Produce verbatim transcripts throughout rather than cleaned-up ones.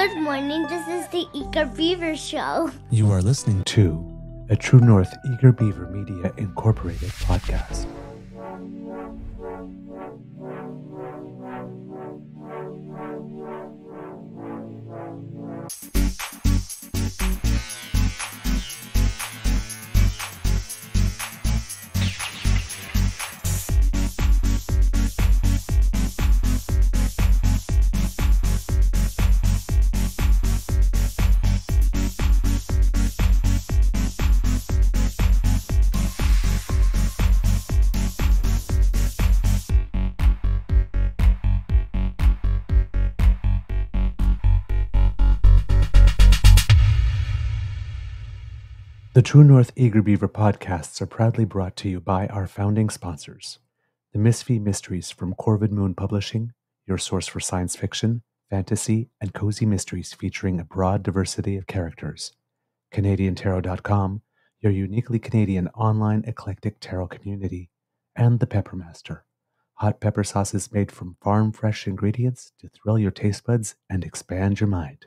Good morning, this is the Eager Beaver Show. You are listening to a True North Eager Beaver Media Incorporated podcast. The True North Eager Beaver podcasts are proudly brought to you by our founding sponsors, the Misfit Mysteries from Corvid Moon Publishing, your source for science fiction, fantasy, and cozy mysteries featuring a broad diversity of characters, Canadian Tarot dot com, your uniquely Canadian online eclectic tarot community, and The Peppermaster, hot pepper sauces made from farm-fresh ingredients to thrill your taste buds and expand your mind.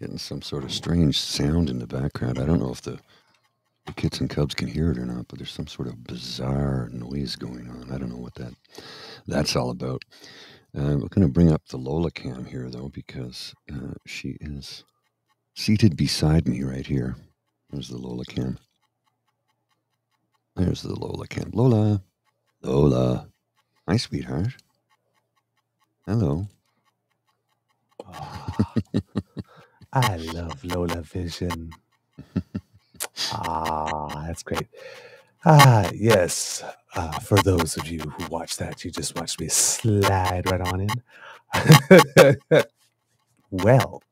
Getting some sort of strange sound in the background. I don't know if the, the kids and cubs can hear it or not, but there's some sort of bizarre noise going on. I don't know what that that's all about. Uh, we're going to bring up the Lola cam here, though, because uh, she is seated beside me right here. There's the Lola cam. There's the Lola cam. Lola. Lola. Hi, sweetheart. Hello. Oh, I love Lola Vision. Ah, that's great. Ah, yes. Uh, for those of you who watch that, you just watched me slide right on in. Well,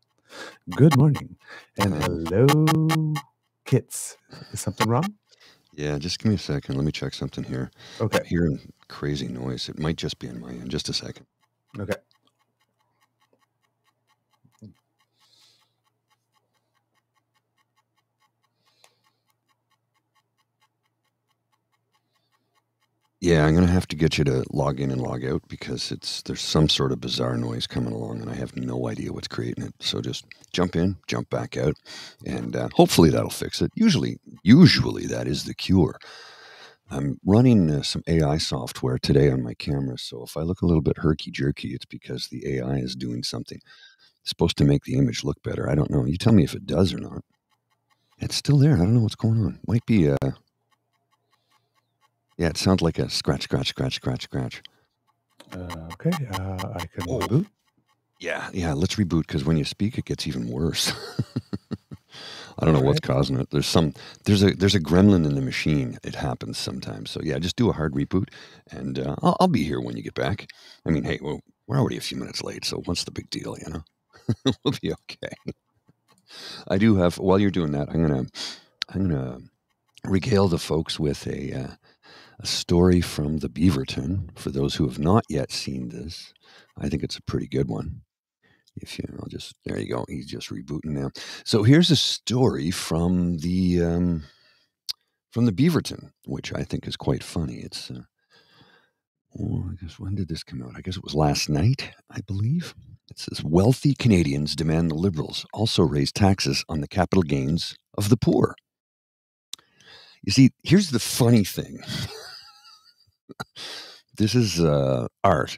good morning. And hello, kids. Is something wrong? Yeah, just give me a second. Let me check something here. Okay. I'm hearing crazy noise. It might just be in my end. Just a second. Okay. Yeah, I'm going to have to get you to log in and log out because it's there's some sort of bizarre noise coming along and I have no idea what's creating it. So just jump in, jump back out, and uh, hopefully that'll fix it. Usually, usually that is the cure. I'm running uh, some A I software today on my camera, so if I look a little bit herky-jerky, it's because the A I is doing something. It's supposed to make the image look better. I don't know. You tell me if it does or not. It's still there. I don't know what's going on. Might be a... Uh, Yeah, it sounds like a scratch, scratch, scratch, scratch, scratch. Uh, okay, uh, I can oh. reboot. Yeah, yeah, let's reboot because when you speak, it gets even worse. I don't All know right. what's causing it. There's some, there's a, there's a gremlin in the machine. It happens sometimes. So yeah, just do a hard reboot, and uh, I'll, I'll be here when you get back. I mean, hey, well, we're already a few minutes late, so what's the big deal? You know, we'll be okay. I do have. While you're doing that, I'm gonna, I'm gonna regale the folks with a. Uh, A story from The Beaverton. For those who have not yet seen this, I think it's a pretty good one. If you, I'll just there you go. He's just rebooting now. So here's a story from the um, from The Beaverton, which I think is quite funny. It's uh, oh, I guess when did this come out? I guess it was last night, I believe. It says wealthy Canadians demand the Liberals also raise taxes on the capital gains of the poor. You see, here's the funny thing. This is uh, art,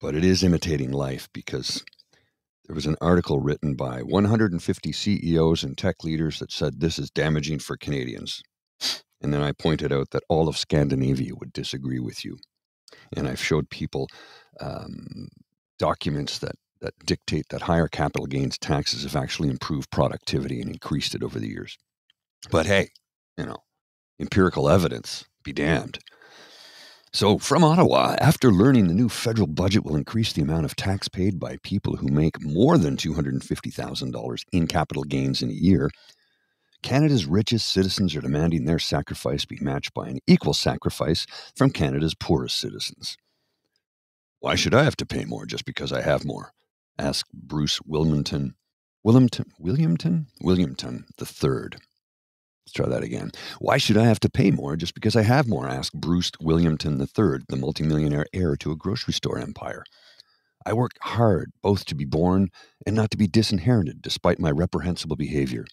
but it is imitating life because there was an article written by one hundred fifty C E Os and tech leaders that said this is damaging for Canadians. And then I pointed out that all of Scandinavia would disagree with you. And I've showed people um, documents that, that dictate that higher capital gains taxes have actually improved productivity and increased it over the years. But hey, you know, empirical evidence be damned. So from Ottawa, after learning the new federal budget will increase the amount of tax paid by people who make more than two hundred fifty thousand dollars in capital gains in a year, Canada's richest citizens are demanding their sacrifice be matched by an equal sacrifice from Canada's poorest citizens. Why should I have to pay more just because I have more? Asked Bruce Wilmington. Wilmington? Wilmington? Wilmington the third. Let's try that again. Why should I have to pay more just because I have more? Asked Bruce Wilmington the third, the multimillionaire heir to a grocery store empire. I worked hard both to be born and not to be disinherited despite my reprehensible behavior.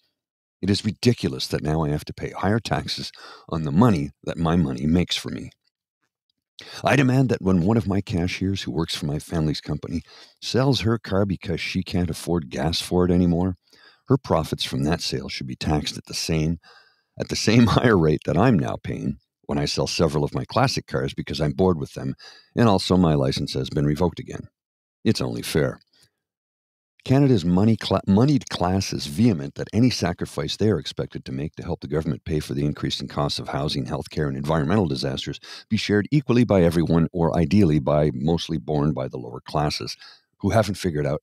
It is ridiculous that now I have to pay higher taxes on the money that my money makes for me. I demand that when one of my cashiers who works for my family's company sells her car because she can't afford gas for it anymore, her profits from that sale should be taxed at the same at the same higher rate that I'm now paying when I sell several of my classic cars because I'm bored with them, and also my license has been revoked again. It's only fair. Canada's money cla- moneyed class is vehement that any sacrifice they are expected to make to help the government pay for the increasing costs of housing, healthcare, and environmental disasters be shared equally by everyone, or ideally by mostly borne by the lower classes, who haven't figured out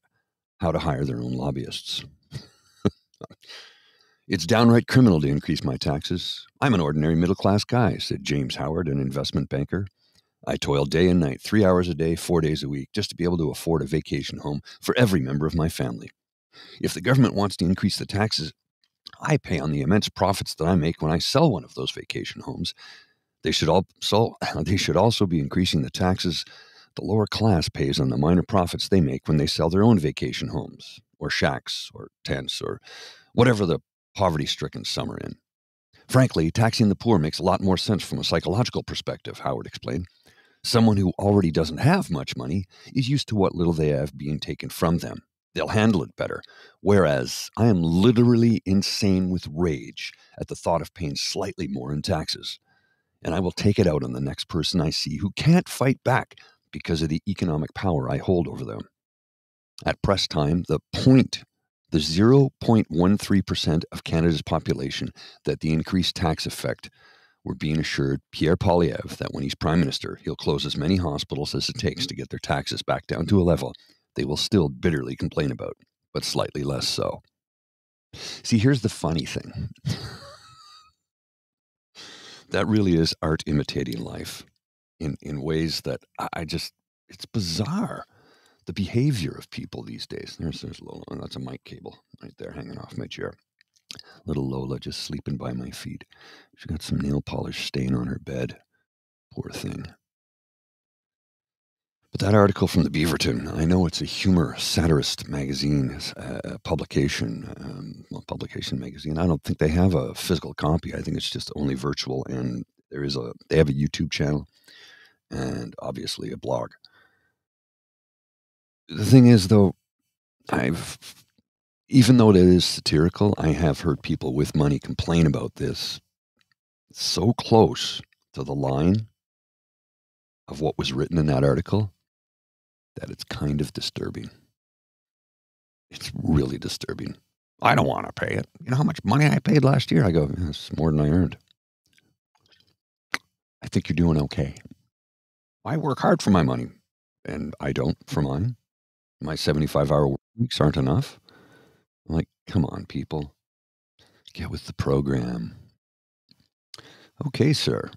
how to hire their own lobbyists. It's downright criminal to increase my taxes. I'm an ordinary middle-class guy, said James Howard, an investment banker. I toil day and night, three hours a day, four days a week, just to be able to afford a vacation home for every member of my family. If the government wants to increase the taxes I pay on the immense profits that I make when I sell one of those vacation homes, they should also, they should also be increasing the taxes the lower class pays on the minor profits they make when they sell their own vacation homes, or shacks, or tents, or whatever the poverty-stricken some are in. Frankly, taxing the poor makes a lot more sense from a psychological perspective, Howard explained. Someone who already doesn't have much money is used to what little they have being taken from them. They'll handle it better, whereas I am literally insane with rage at the thought of paying slightly more in taxes, and I will take it out on the next person I see who can't fight back because of the economic power I hold over them. At press time, the point, the zero point one three percent of Canada's population that the increased tax effect were being assured Pierre Poilievre that when he's prime minister, he'll close as many hospitals as it takes to get their taxes back down to a level they will still bitterly complain about, but slightly less so. See, here's the funny thing. That really is art imitating life in, in ways that I just, it's bizarre. The behavior of people these days. There's, there's Lola. Oh, that's a mic cable right there hanging off my chair. Little Lola just sleeping by my feet. She got some nail polish stain on her bed. Poor thing. But that article from The Beaverton, I know it's a humor satirist magazine uh, publication, um, well, publication magazine. I don't think they have a physical copy. I think it's just only virtual, and there is a, they have a YouTube channel and obviously a blog. The thing is, though, I've, even though it is satirical, I have heard people with money complain about this so close to the line of what was written in that article that it's kind of disturbing. It's really disturbing. I don't want to pay it. You know how much money I paid last year? I go, it's more than I earned. I think you're doing okay. I work hard for my money, and I don't for mine. My seventy-five hour work weeks aren't enough. I'm like, come on, people. Get with the program. Okay, sir.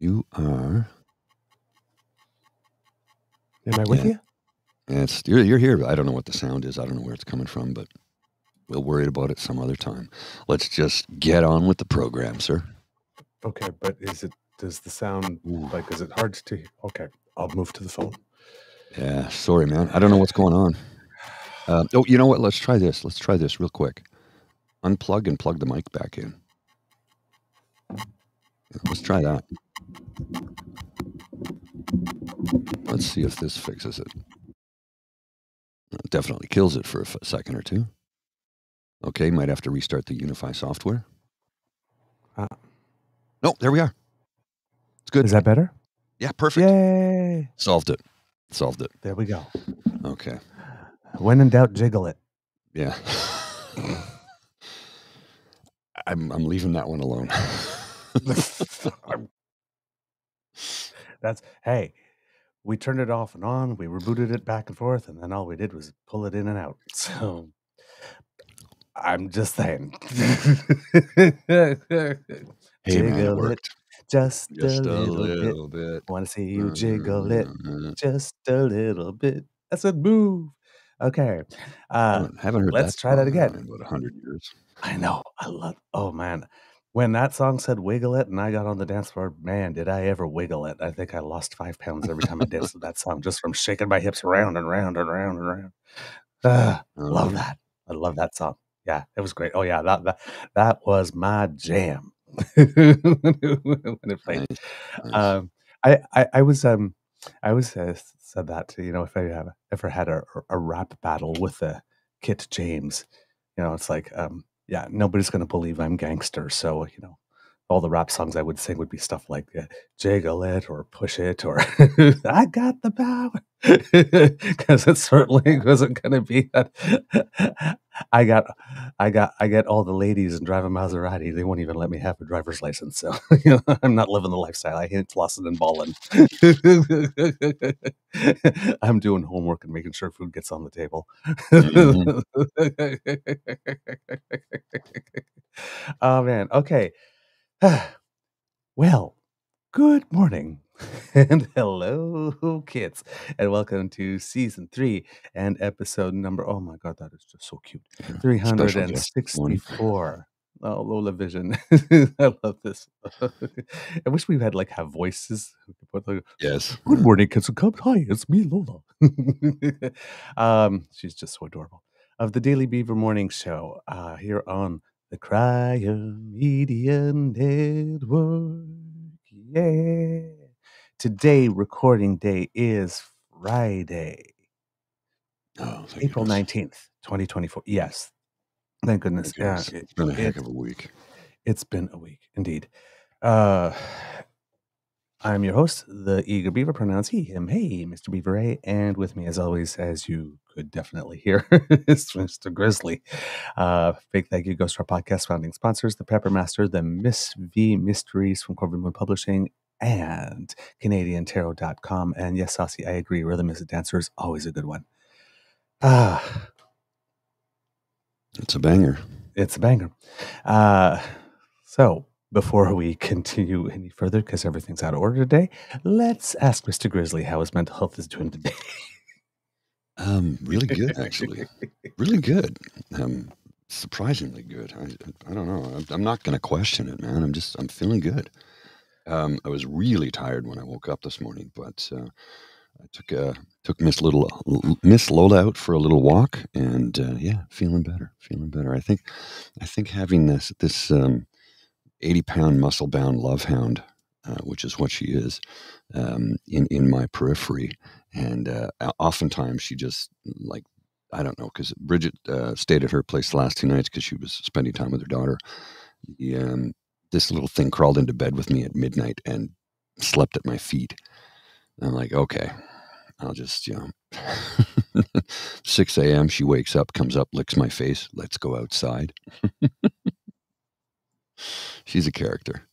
You are... Am I with yeah. you? It's, you're, you're here. I don't know what the sound is. I don't know where it's coming from, but we'll worry about it some other time. Let's just get on with the program, sir. Okay, but is it, does the sound, ooh, like, is it hard to... Okay, I'll move to the phone. Yeah, sorry, man. I don't know what's going on. Uh, oh, you know what? Let's try this. Let's try this real quick. Unplug and plug the mic back in. Let's try that. Let's see if this fixes it. It definitely kills it for a f- second or two. Okay, might have to restart the Unify software. Uh, no, there we are. It's good. Is that better? Yeah, perfect. Yay! Solved it. Solved it. There we go. Okay. When in doubt, jiggle it. Yeah. I'm I'm leaving that one alone. That's, hey, we turned it off and on, we rebooted it back and forth, and then all we did was pull it in and out. So I'm just saying. Hey, jiggle man, it worked. It, Just, just a little, a little bit. bit. Want to see you jiggle it. Mm-hmm. Just a little bit. That's a move. Okay. Uh, I haven't heard let's that try that again. In about a hundred years. I know. I love, oh man. When that song said wiggle it and I got on the dance floor, man, did I ever wiggle it. I think I lost five pounds every time I danced to that song just from shaking my hips around and round and round and round. Uh, um, love that. I love that song. Yeah, it was great. Oh yeah, that that, that was my jam. when it played. Nice, nice. Um, I, I I was um I was uh, said that you know if I have ever had a, a rap battle with a Kit James, you know it's like um yeah nobody's gonna believe I'm gangster, so you know all the rap songs I would sing would be stuff like uh, jiggle it or push it or I got the power, because it certainly wasn't gonna be that. I got, I got, I get all the ladies and drive a Maserati. They won't even let me have a driver's license. So you know, I'm not living the lifestyle. I hate flossing and balling. I'm doing homework and making sure food gets on the table. Mm-hmm. Oh man. Okay. Well, good morning. And hello, kids, and welcome to season three and episode number. Oh my God, that is just so cute. Yeah, three hundred sixty-four. Oh, Lola Vision. I love this. I wish we had like have voices. Yes. Good morning, kids and cubs. Hi, it's me, Lola. um, she's just so adorable. Of the Daily Beaver Morning Show uh, here on the Crier Media Network. Yeah. Today, recording day is Friday, oh, April nineteenth, twenty twenty-four. Yes. Thank goodness. Thank goodness. Yeah, it's been a heck of a week. It's been a week, indeed. Uh, I'm your host, the Eager Beaver, pronounce he, him, hey, Mister Beaver A, and with me, as always, as you could definitely hear, is Mister Grizzly. Uh, big thank you goes to our podcast founding sponsors, The Peppermaster, the Misfit Mysteries from Corvid Moon Publishing, and Canadian Tarot dot com. And yes, Saucy, I agree. Rhythm is a dancer is always a good one. Ah, it's a banger. It's a banger. Uh, so before we continue any further, because everything's out of order today, let's ask Mister Grizzly how his mental health is doing today. um, really good, actually. Really good. Um, surprisingly good. I, I don't know. I'm not going to question it, man. I'm just, I'm feeling good. Um, I was really tired when I woke up this morning, but uh, I took uh, took Miss Little Miss Lola out for a little walk, and uh, yeah, feeling better, feeling better. I think I think having this this um, eighty pound muscle bound love hound, uh, which is what she is, um, in in my periphery, and uh, oftentimes she just like. I don't know, because Bridget uh, stayed at her place the last two nights because she was spending time with her daughter. The, um, this little thing crawled into bed with me at midnight and slept at my feet. And I'm like, okay, I'll just, you know, six a m she wakes up, comes up, licks my face. Let's go outside. She's a character.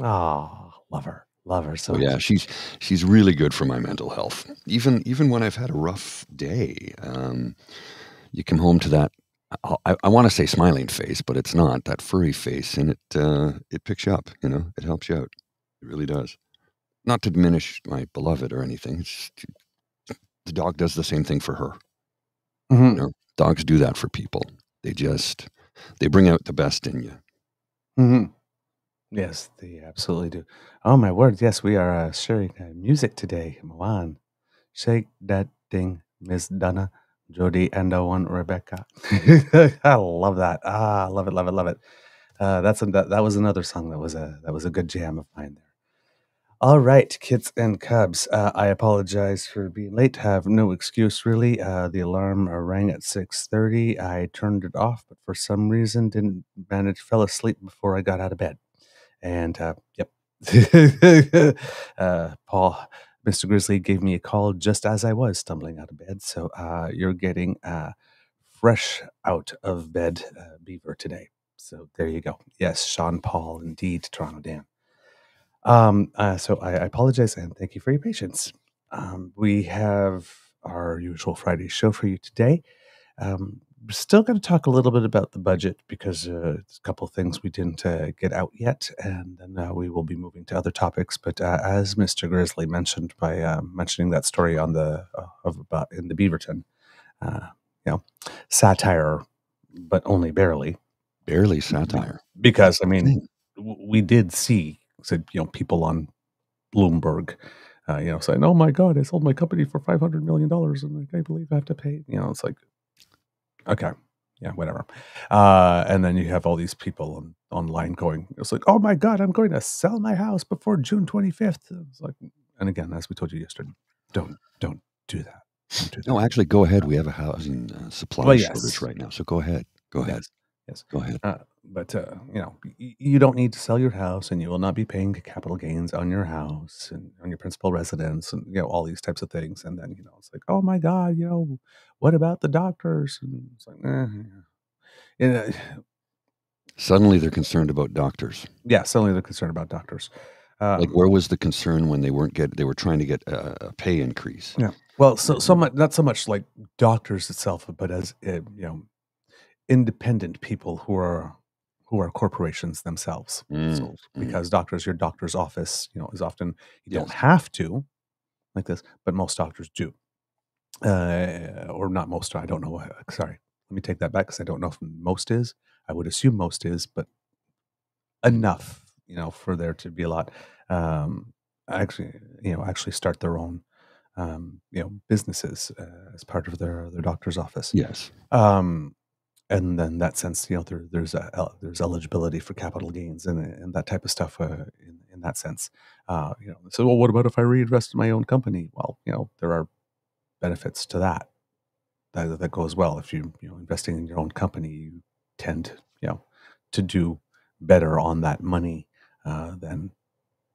Oh, love her. Love her. So oh, yeah, she's, she's really good for my mental health. Even, even when I've had a rough day, um, you come home to that, I, I want to say smiling face, but it's not that furry face, and it uh, it picks you up. You know, it helps you out. It really does. Not to diminish my beloved or anything. It's just, the dog does the same thing for her. Mm-hmm. You know, dogs do that for people. They just they bring out the best in you. Mm-hmm. Yes, they absolutely do. Oh my word! Yes, we are uh, sharing uh, music today. Moan, shake that thing, Miss Donna. Jody and I want Rebecca. I love that. Ah, love it, love it, love it. Uh, that's a, that, that was another song that was a that was a good jam of mine there. All right, kids and cubs. Uh, I apologize for being late. Have no excuse really. Uh, the alarm rang at six thirty. I turned it off, but for some reason didn't manage. Fell asleep before I got out of bed. And uh, yep, uh, Paul. Mister Grizzly gave me a call just as I was stumbling out of bed. So uh, you're getting uh, fresh out of bed uh, Beaver today. So there you go. Yes, Sean Paul, indeed, Toronto Dan. Um, uh, so I, I apologize and thank you for your patience. Um, we have our usual Friday show for you today. Um, still going to talk a little bit about the budget because uh, it's a couple of things we didn't uh, get out yet, and then uh, we will be moving to other topics. But uh, as Mister Grizzly mentioned by uh, mentioning that story on the uh, of about in the Beaverton, uh, you know, satire, but only barely, barely satire. Because I mean, we did see, said you know, people on Bloomberg. Uh, you know, saying, "Oh my God, I sold my company for five hundred million dollars, and like, I believe I have to pay." You know, it's like, okay, yeah, whatever. Uh, and then you have all these people on, online going, "It's like, oh my God, I'm going to sell my house before June twenty fifth." It's like, and again, as we told you yesterday, don't don't do that. Don't do that. No, actually, go ahead. We have a housing uh, supply well, yes. shortage right now, so go ahead, go ahead, yes, yes. go ahead. Uh, But, uh, you know, you don't need to sell your house, and you will not be paying capital gains on your house and on your principal residence and, you know, all these types of things. And then, you know, it's like, oh, my God, you know, what about the doctors? And it's like, eh. And, uh, suddenly they're concerned about doctors. Yeah, suddenly they're concerned about doctors. Um, like, where was the concern when they weren't get they were trying to get a, a pay increase? Yeah. Well, so, so much, not so much like doctors itself, but as, uh, you know, independent people who are. who are corporations themselves. Mm, so, because mm. doctors, your doctor's office, you know, is often, you yes. don't have to like this, but most doctors do. Uh, or not most, I don't know. Sorry, let me take that back because I don't know if most is. I would assume most is, but enough, you know, for there to be a lot. Um, actually, you know, actually start their own, um, you know, businesses uh, as part of their, their doctor's office. Yes. Um, And then that sense, you know, there, there's a, there's eligibility for capital gains and, and that type of stuff uh, in, in that sense. Uh, you know, so, well, what about if I reinvested my own company? Well, you know, there are benefits to that. That, that goes well. If you, you know, investing in your own company, you tend, you know, to do better on that money uh, than,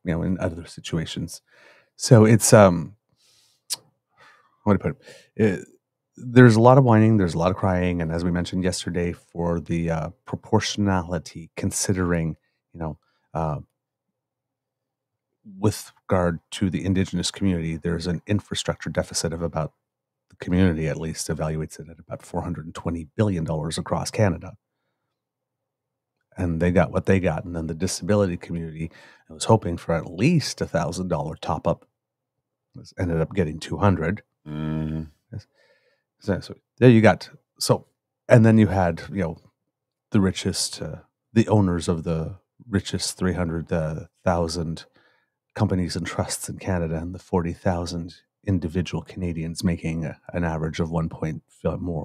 you know, in other situations. So it's, um, how do I put it? it There's a lot of whining, there's a lot of crying, and as we mentioned yesterday, for the uh, proportionality, considering, you know, uh, with regard to the Indigenous community, there's an infrastructure deficit of about, the community at least evaluates it at about four hundred twenty billion dollars across Canada. And they got what they got, and then the disability community was hoping for at least a one thousand dollar top-up, ended up getting two hundred dollars. Mm-hmm. So there you got, so, and then you had, you know, the richest, uh, the owners of the richest three hundred thousand companies and trusts in Canada and the forty thousand individual Canadians making a, an average of one point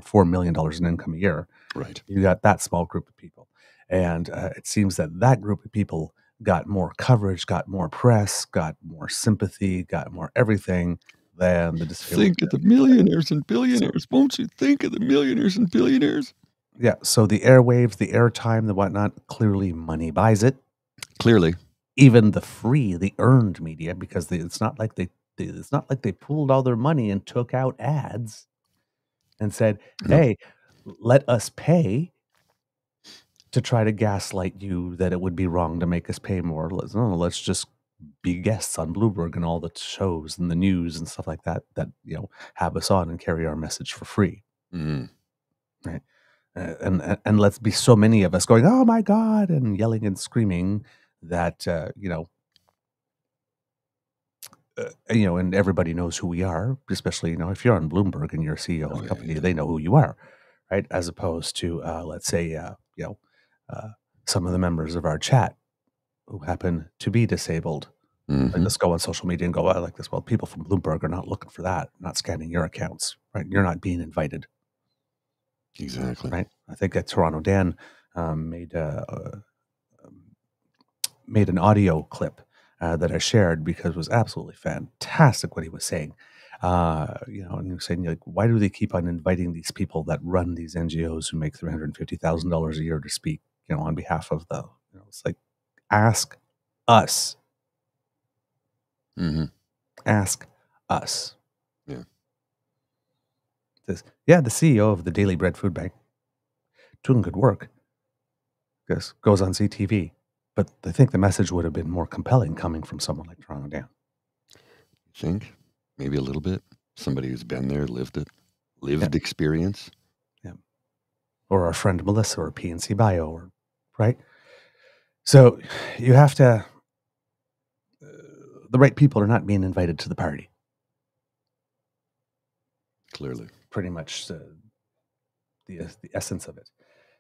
four million dollars in income a year. Right. You got that small group of people. And uh, it seems that that group of people got more coverage, got more press, got more sympathy, got more everything. Than the think of the millionaires and billionaires. Won't you think of the millionaires and billionaires? Yeah. So the airwaves, the airtime, the whatnot, clearly money buys it. Clearly. Even the free, the earned media, because they, it's not like they, they it's not like they pooled all their money and took out ads and said, hey, no. let us pay to try to gaslight you that it would be wrong to make us pay more. Let's, no, let's just be guests on Bloomberg and all the shows and the news and stuff like that that, you know, have us on and carry our message for free. Mm. Right. Uh, and, and and let's be so many of us going, oh my God, and yelling and screaming that, uh, you know, uh, you know, and everybody knows who we are, especially, you know, if you're on Bloomberg and you're a C E O oh, of a yeah, company, yeah. they know who you are, right? As opposed to, uh, let's say, uh, you know, uh, some of the members of our chat who happen to be disabled. Mm-hmm. And let's go on social media and go, oh, I like this. Well, people from Bloomberg are not looking for that, not scanning your accounts, right? You're not being invited. Exactly. Right. I think that Toronto Dan um, made, uh, uh, made an audio clip uh, that I shared because it was absolutely fantastic what he was saying. Uh, you know, and he was saying, like, why do they keep on inviting these people that run these N G Os who make three hundred fifty thousand dollars a year to speak, you know, on behalf of the, you know, it's like, ask us. Mm-hmm. Ask us. Yeah. This, yeah, the C E O of the Daily Bread Food Bank doing good work. This goes on C T V, but I think the message would have been more compelling coming from someone like Toronto Dan. I think maybe a little bit somebody who's been there, lived it, lived yeah. experience. Yeah. or our friend Melissa or P N C Bio, or, right? So you have to, uh, the right people are not being invited to the party. Clearly. That's pretty much the, the, the essence of it.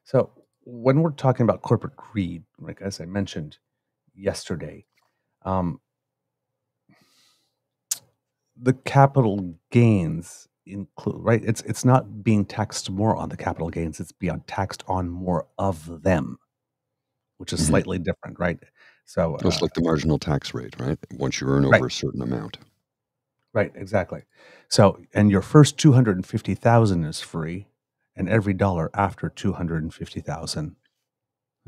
So when we're talking about corporate greed, like as I mentioned yesterday, um, the capital gains include, right? It's, it's not being taxed more on the capital gains. It's being taxed on more of them, which is mm-hmm. slightly different, right? So uh, it's like the marginal tax rate, right? Once you earn right. over a certain amount. Right, exactly. So, and your first two hundred fifty thousand is free, and every dollar after two hundred fifty thousand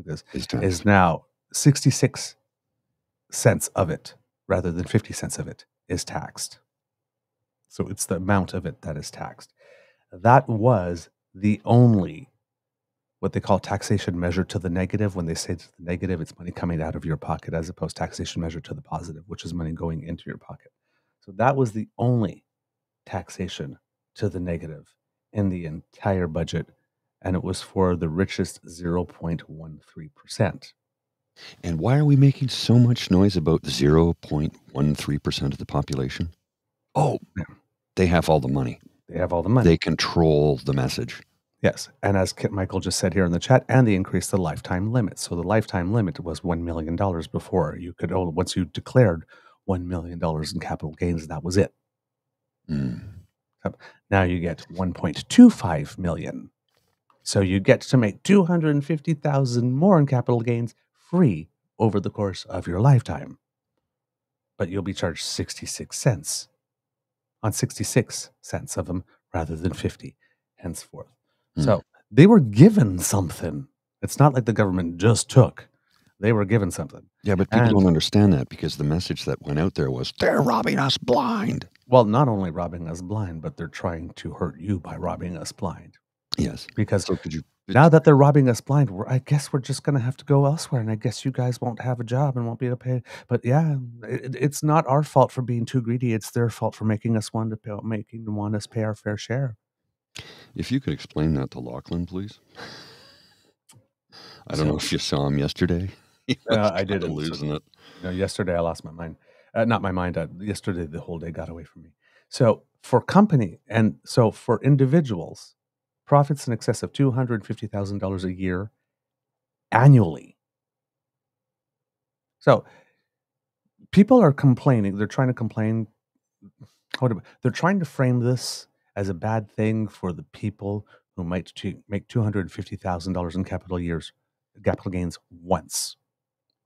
is, is now sixty-six cents of it rather than fifty cents of it is taxed. So it's the amount of it that is taxed. That was the only, what they call taxation measure to the negative. When they say to the negative, it's money coming out of your pocket, as opposed to taxation measure to the positive, which is money going into your pocket. So that was the only taxation to the negative in the entire budget, and it was for the richest zero point one three percent. And why are we making so much noise about zero point one three percent of the population? Oh, yeah. They have all the money. They have all the money. They control the message. Yes, and as Kit Michael just said here in the chat, and they increased the lifetime limit. So the lifetime limit was one million dollars before. You could, oh, once you declared one million dollars in capital gains, that was it. Mm. Now you get one point two five million dollars. So you get to make two hundred fifty thousand dollars more in capital gains free over the course of your lifetime. But you'll be charged sixty-six cents on sixty-six cents of them rather than fifty henceforth. Mm. So they were given something. It's not like the government just took. They were given something. Yeah, but people and, don't understand that, because the message that went out there was, they're robbing us blind. Well, not only robbing us blind, but they're trying to hurt you by robbing us blind. Yes. Because so could you, now that they're robbing us blind, we're, I guess we're just going to have to go elsewhere, and I guess you guys won't have a job and won't be able to pay. But yeah, it, it's not our fault for being too greedy. It's their fault for making us want to pay, making them want us pay our fair share. If you could explain that to Lachlan, please. I don't so, know if you saw him yesterday. Uh, I did losing it. No, yesterday I lost my mind. Uh, not my mind. I, yesterday the whole day got away from me. So for company and so for individuals, profits in excess of two hundred fifty thousand dollars a year annually. So people are complaining. They're trying to complain. They're trying to frame this as a bad thing for the people who might make two hundred fifty thousand dollars in capital years, capital gains once.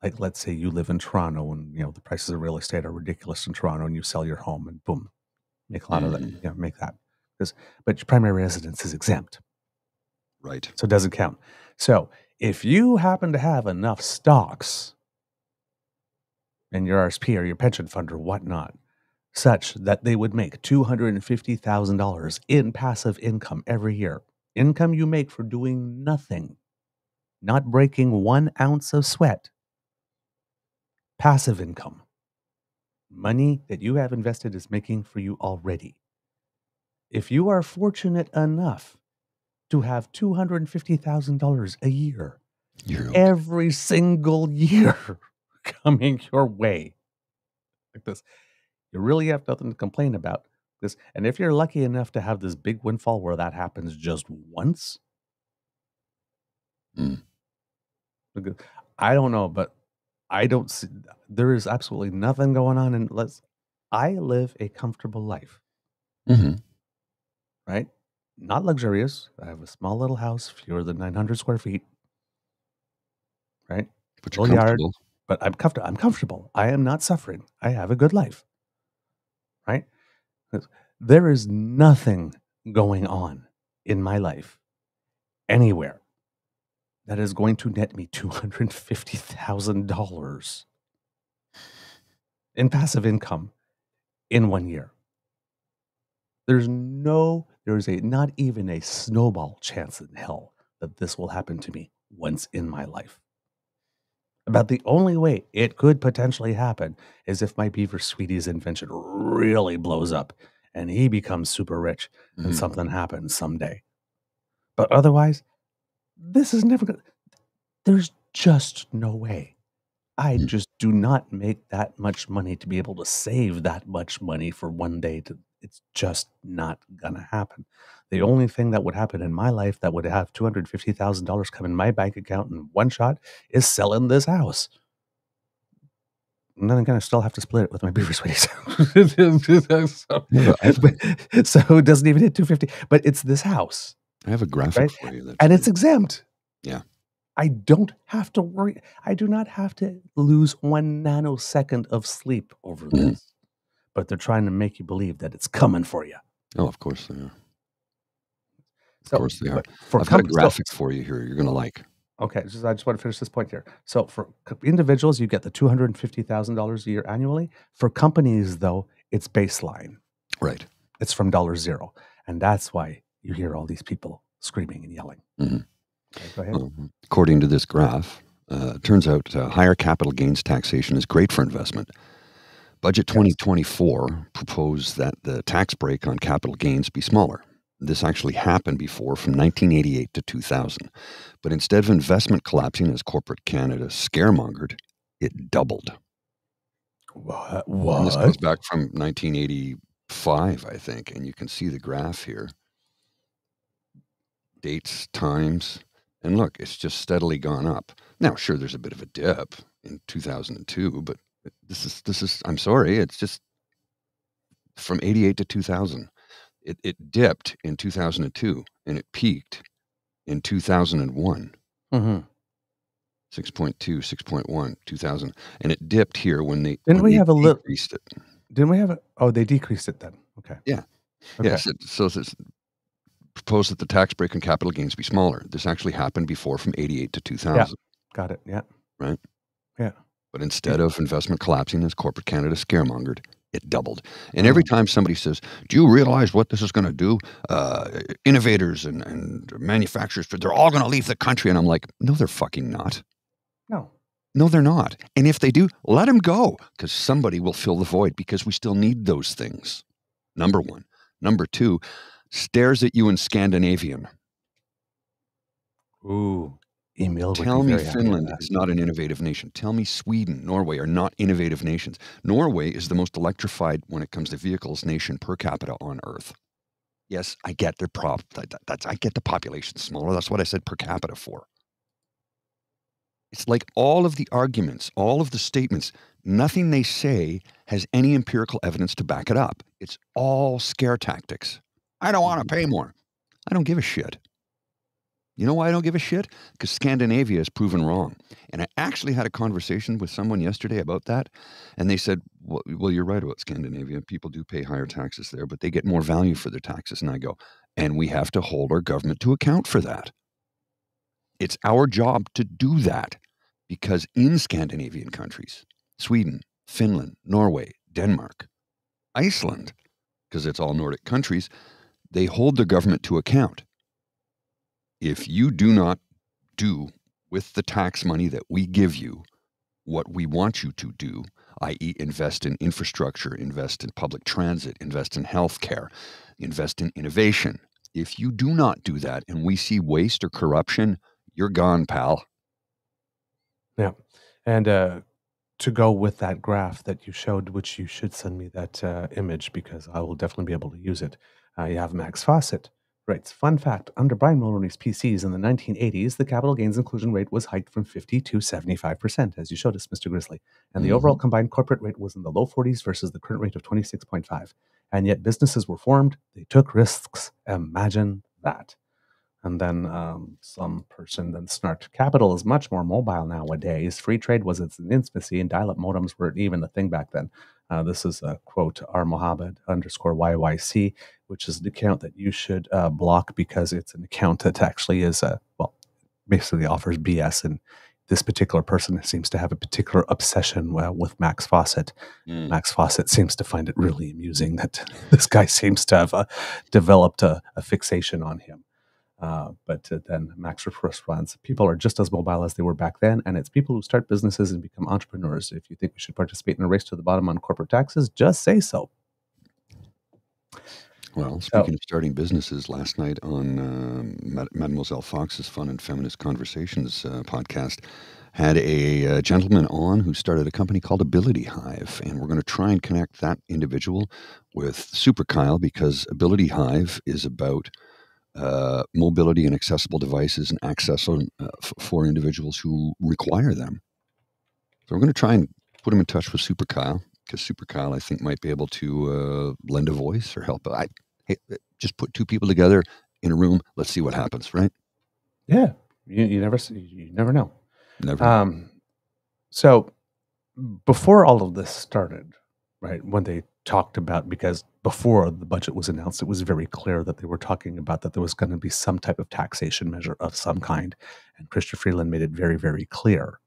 Like, let's say you live in Toronto and, you know, the prices of real estate are ridiculous in Toronto, and you sell your home and boom, make a lot mm. of that, you know, make that. Because, but your primary residence is exempt. Right. So it doesn't count. So if you happen to have enough stocks in your R S P or your pension fund or whatnot, such that they would make two hundred fifty thousand dollars in passive income every year, income you make for doing nothing, not breaking one ounce of sweat, passive income, money that you have invested is making for you already. If you are fortunate enough to have two hundred fifty thousand dollars a year, Euro. every single year coming your way like this, you really have nothing to complain about. This, and if you're lucky enough to have this big windfall where that happens just once, mm. I don't know, but I don't see, there is absolutely nothing going on unless I live a comfortable life. Mm-hmm. Right? Not luxurious. I have a small little house, fewer than nine hundred square feet. Right? But you're comfortable. Yard, but I'm comfortable. I'm comfortable. I am not suffering. I have a good life. Right? There is nothing going on in my life anywhere that is going to net me two hundred fifty thousand dollars in passive income in one year. There's no, there is a, not even a snowball chance in hell that this will happen to me once in my life. About the only way it could potentially happen is if my beaver sweetie's invention really blows up and he becomes super rich and mm-hmm. something happens someday. But otherwise, this is never going to, there's just no way. I just do not make that much money to be able to save that much money for one day. To, it's just not going to happen. The only thing that would happen in my life that would have two hundred fifty thousand dollars come in my bank account in one shot is selling this house. And then again, I still have to split it with my beaver sweeties. so, so it doesn't even hit two fifty, but it's this house. I have a graphic right? for you. And it's exempt. Yeah. I don't have to worry. I do not have to lose one nanosecond of sleep over mm. this. But they're trying to make you believe that it's coming for you. Oh, of course they are. Of so, course they are. For I've got a graphic so, for you here you're going to like. Okay, just, I just want to finish this point here. So for individuals, you get the two hundred fifty thousand dollars a year annually. For companies, though, it's baseline. Right. It's from dollar zero. And that's why you hear all these people screaming and yelling. Mm-hmm. Okay, go ahead. Well, according to this graph, uh, it turns out uh, higher capital gains taxation is great for investment. Budget twenty twenty-four proposed that the tax break on capital gains be smaller. This actually happened before from nineteen eighty-eight to two thousand. But instead of investment collapsing as corporate Canada scaremongered, it doubled. What? What? And this goes back from nineteen eighty-five, I think. And you can see the graph here. Dates, times. And look, it's just steadily gone up. Now, sure, there's a bit of a dip in two thousand two, but this is, this is, I'm sorry, it's just from eighty-eight to two thousand. It, it dipped in two thousand two and it peaked in two thousand one. Mm-hmm. six point two, six point one, two thousand. And it dipped here when they, didn't when we they have a little decreased it. Didn't we have a, oh, they decreased it then. Okay. Yeah. Okay. Yes. It, so it's proposed that the tax break on capital gains be smaller. This actually happened before from eighty-eight to two thousand. Yeah. Got it. Yeah. Right. Yeah. But instead yeah. of investment collapsing as corporate Canada scaremongered, it doubled. And every time somebody says, do you realize what this is going to do? Uh, innovators and, and manufacturers, they're all going to leave the country. And I'm like, no, they're fucking not. No. No, they're not. And if they do, let them go, because somebody will fill the void, because we still need those things. Number one. Number two, stares at you in Scandinavian. Ooh. Emil Tell me Finland is not an innovative nation. Tell me Sweden, Norway are not innovative nations. Norway is the most electrified, when it comes to vehicles, nation per capita on Earth. Yes, I get their prop. That, that, that's, I get the population smaller. That's what I said per capita for. It's like all of the arguments, all of the statements, nothing they say has any empirical evidence to back it up. It's all scare tactics. I don't want to pay more. I don't give a shit. You know why I don't give a shit? Because Scandinavia is proven wrong. And I actually had a conversation with someone yesterday about that. And they said, well, well, you're right about Scandinavia. People do pay higher taxes there, but they get more value for their taxes. And I go, and we have to hold our government to account for that. It's our job to do that. Because in Scandinavian countries, Sweden, Finland, Norway, Denmark, Iceland, because it's all Nordic countries, they hold their government to account. If you do not do with the tax money that we give you what we want you to do, that is invest in infrastructure, invest in public transit, invest in healthcare, invest in innovation. If you do not do that and we see waste or corruption, you're gone, pal. Yeah. And uh, to go with that graph that you showed, which you should send me that uh, image, because I will definitely be able to use it. Uh, you have Max Fawcett. Right. Fun fact, under Brian Mulroney's P Cs in the nineteen eighties, the capital gains inclusion rate was hiked from fifty to seventy-five percent, as you showed us, Mister Grizzly. And the mm-hmm. overall combined corporate rate was in the low forties versus the current rate of twenty-six point five. And yet businesses were formed. They took risks. Imagine that. And then um, some person then snarked, capital is much more mobile nowadays. Free trade was its infancy and dial-up modems weren't even a thing back then. Uh, this is a quote, R. Mohammed underscore Y Y C, which is an account that you should uh, block, because it's an account that actually is, a, well, basically offers B S. And this particular person seems to have a particular obsession uh, with Max Fawcett. Mm. Max Fawcett seems to find it really amusing that this guy seems to have uh, developed a, a fixation on him. Uh, but uh, then Max responds, people are just as mobile as they were back then, and it's people who start businesses and become entrepreneurs. If you think we should participate in a race to the bottom on corporate taxes, just say so. Well, speaking oh. of starting businesses, last night on um, Mad- Mademoiselle Fox's Fun and Feminist Conversations uh, podcast, had a uh, gentleman on who started a company called Ability Hive, and we're going to try and connect that individual with Super Kyle, because Ability Hive is about uh, mobility and accessible devices and access on, uh, f- for individuals who require them. So we're going to try and put him in touch with Super Kyle, because Super Kyle, I think, might be able to uh, lend a voice or help. I hey, just put two people together in a room. Let's see what happens, right? Yeah, you, you never see, you never know. Never. Um, so before all of this started, right, when they talked about, because before the budget was announced, it was very clear that they were talking about that there was going to be some type of taxation measure of some kind. And Chrystia Freeland made it very, very clear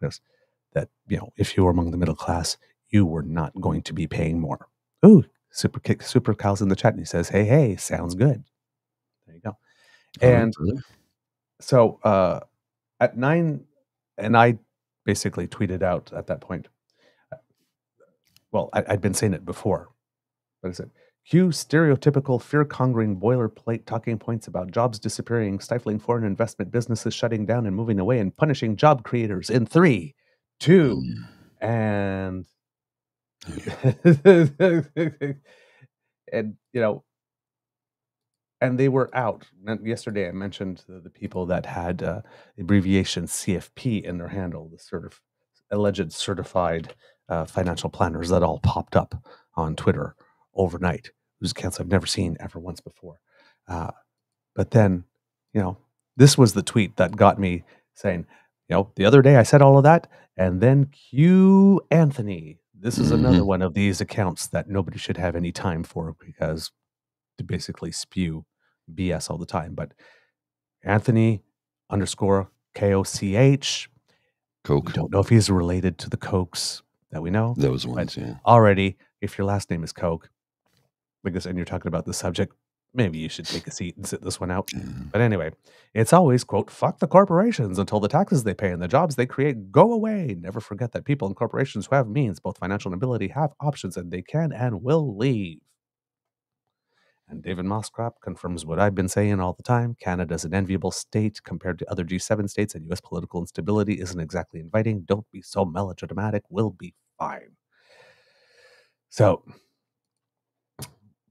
that, you know, if you were among the middle class, you were not going to be paying more. Ooh, Super Kick, Super Kyle's in the chat, and he says, hey, hey, sounds good. There you go. And mm-hmm. so uh, at nine... And I basically tweeted out at that point, well, I, I'd been saying it before, but I said, cue stereotypical fear-congering boilerplate talking points about jobs disappearing, stifling foreign investment, businesses shutting down and moving away, and punishing job creators in three, two, and... and, you know, and they were out. And yesterday, I mentioned the, the people that had uh, the abbreviation C F P in their handle, the sort of alleged certified uh, financial planners that all popped up on Twitter overnight, whose accounts I've never seen ever once before. Uh, but then, you know, this was the tweet that got me saying, you know, the other day I said all of that, and then Q Anthony. This is mm-hmm. another one of these accounts that nobody should have any time for, because to basically spew B S all the time. But Anthony underscore K O C H. Coke. We don't know if he's related to the Cokes that we know. Those ones, yeah. Already, if your last name is Coke, because, and you're talking about the subject, maybe you should take a seat and sit this one out. Mm. But anyway, it's always, quote, fuck the corporations until the taxes they pay and the jobs they create go away. Never forget that people and corporations who have means, both financial and ability, have options, and they can and will leave. And David Moskrop confirms what I've been saying all the time. Canada's an enviable state compared to other G seven states, and U S political instability isn't exactly inviting. Don't be so melodramatic. We'll be fine. So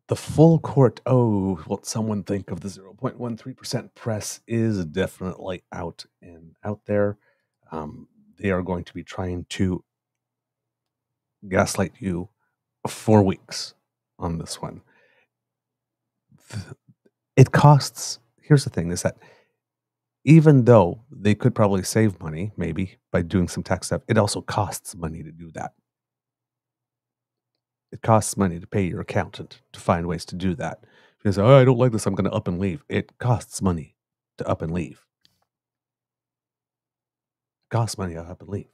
the full court, oh, what someone think of the zero point one three percent press is definitely out and out there. Um, they are going to be trying to gaslight you for weeks on this one. It costs, here's the thing, is that even though they could probably save money, maybe, by doing some tax stuff, it also costs money to do that. It costs money to pay your accountant to find ways to do that. Because, oh, I don't like this, I'm going to up and leave. It costs money to up and leave. It costs money to up and leave.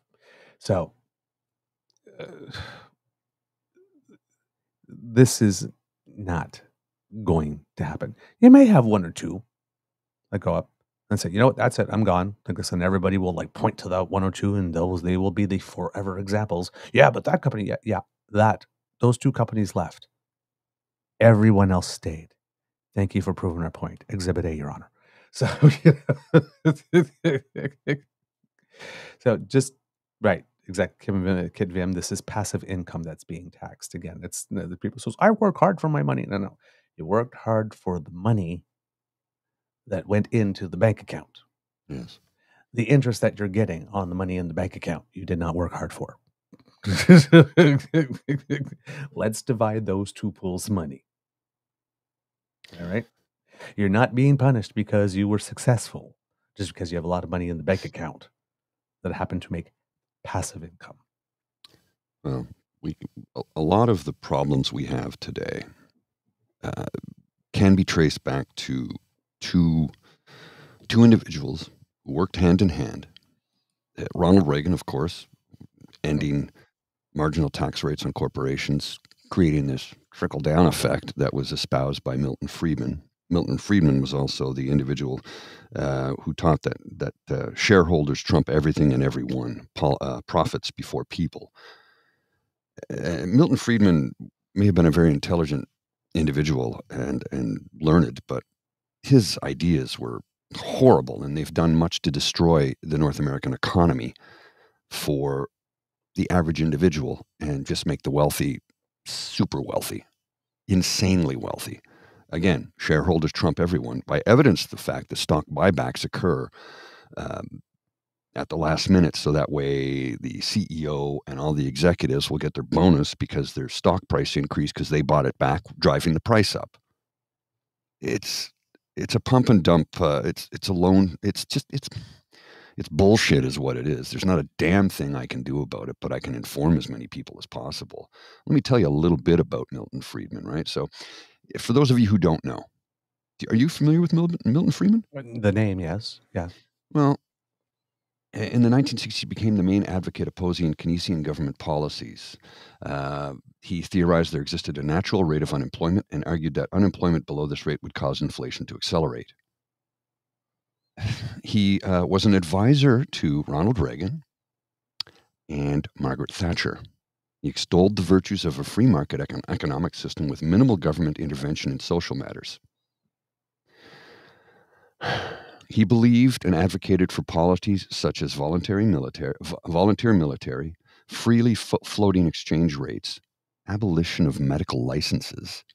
So, uh, this is not going to happen. You may have one or two that go up and say, you know what, that's it, I'm gone. Like this, and everybody will like point to that one or two, and those, they will be the forever examples. Yeah, but that company, yeah, yeah, that, those two companies left. Everyone else stayed. Thank you for proving our point. Exhibit A, Your Honor. So, you know, so just, right. Exactly, Kid Vim, this is passive income that's being taxed. Again, it's, you know, the people says, I work hard for my money. No, no. You worked hard for the money that went into the bank account. Yes. The interest that you're getting on the money in the bank account, you did not work hard for. Let's divide those two pools of money. All right. You're not being punished because you were successful, just because you have a lot of money in the bank account that happened to make passive income. Well, we, a lot of the problems we have today Uh, can be traced back to two, two individuals who worked hand in hand. Uh, Ronald Reagan, of course, ending marginal tax rates on corporations, creating this trickle-down effect that was espoused by Milton Friedman. Milton Friedman was also the individual uh, who taught that that uh, shareholders trump everything and everyone, pol- uh, profits before people. Uh, Milton Friedman may have been a very intelligent individual and, and learned, but his ideas were horrible, and they've done much to destroy the North American economy for the average individual and just make the wealthy super wealthy, insanely wealthy. Again, shareholders trump everyone by evidence of the fact that stock buybacks occur um, at the last minute, so that way the C E O and all the executives will get their bonus because their stock price increased because they bought it back, driving the price up. It's it's a pump and dump. Uh, it's it's a loan. It's just it's it's bullshit is what it is. There's not a damn thing I can do about it, but I can inform as many people as possible. Let me tell you a little bit about Milton Friedman, right? So, for those of you who don't know, are you familiar with Milton, Milton Friedman? The name, yes, yeah. Well, in the nineteen sixties, he became the main advocate opposing Keynesian government policies. Uh, he theorized there existed a natural rate of unemployment and argued that unemployment below this rate would cause inflation to accelerate. He uh, was an advisor to Ronald Reagan and Margaret Thatcher. He extolled the virtues of a free market econ- economic system with minimal government intervention in social matters. He believed and advocated for policies such as voluntary military, volunteer military, freely fo- floating exchange rates, abolition of medical licenses,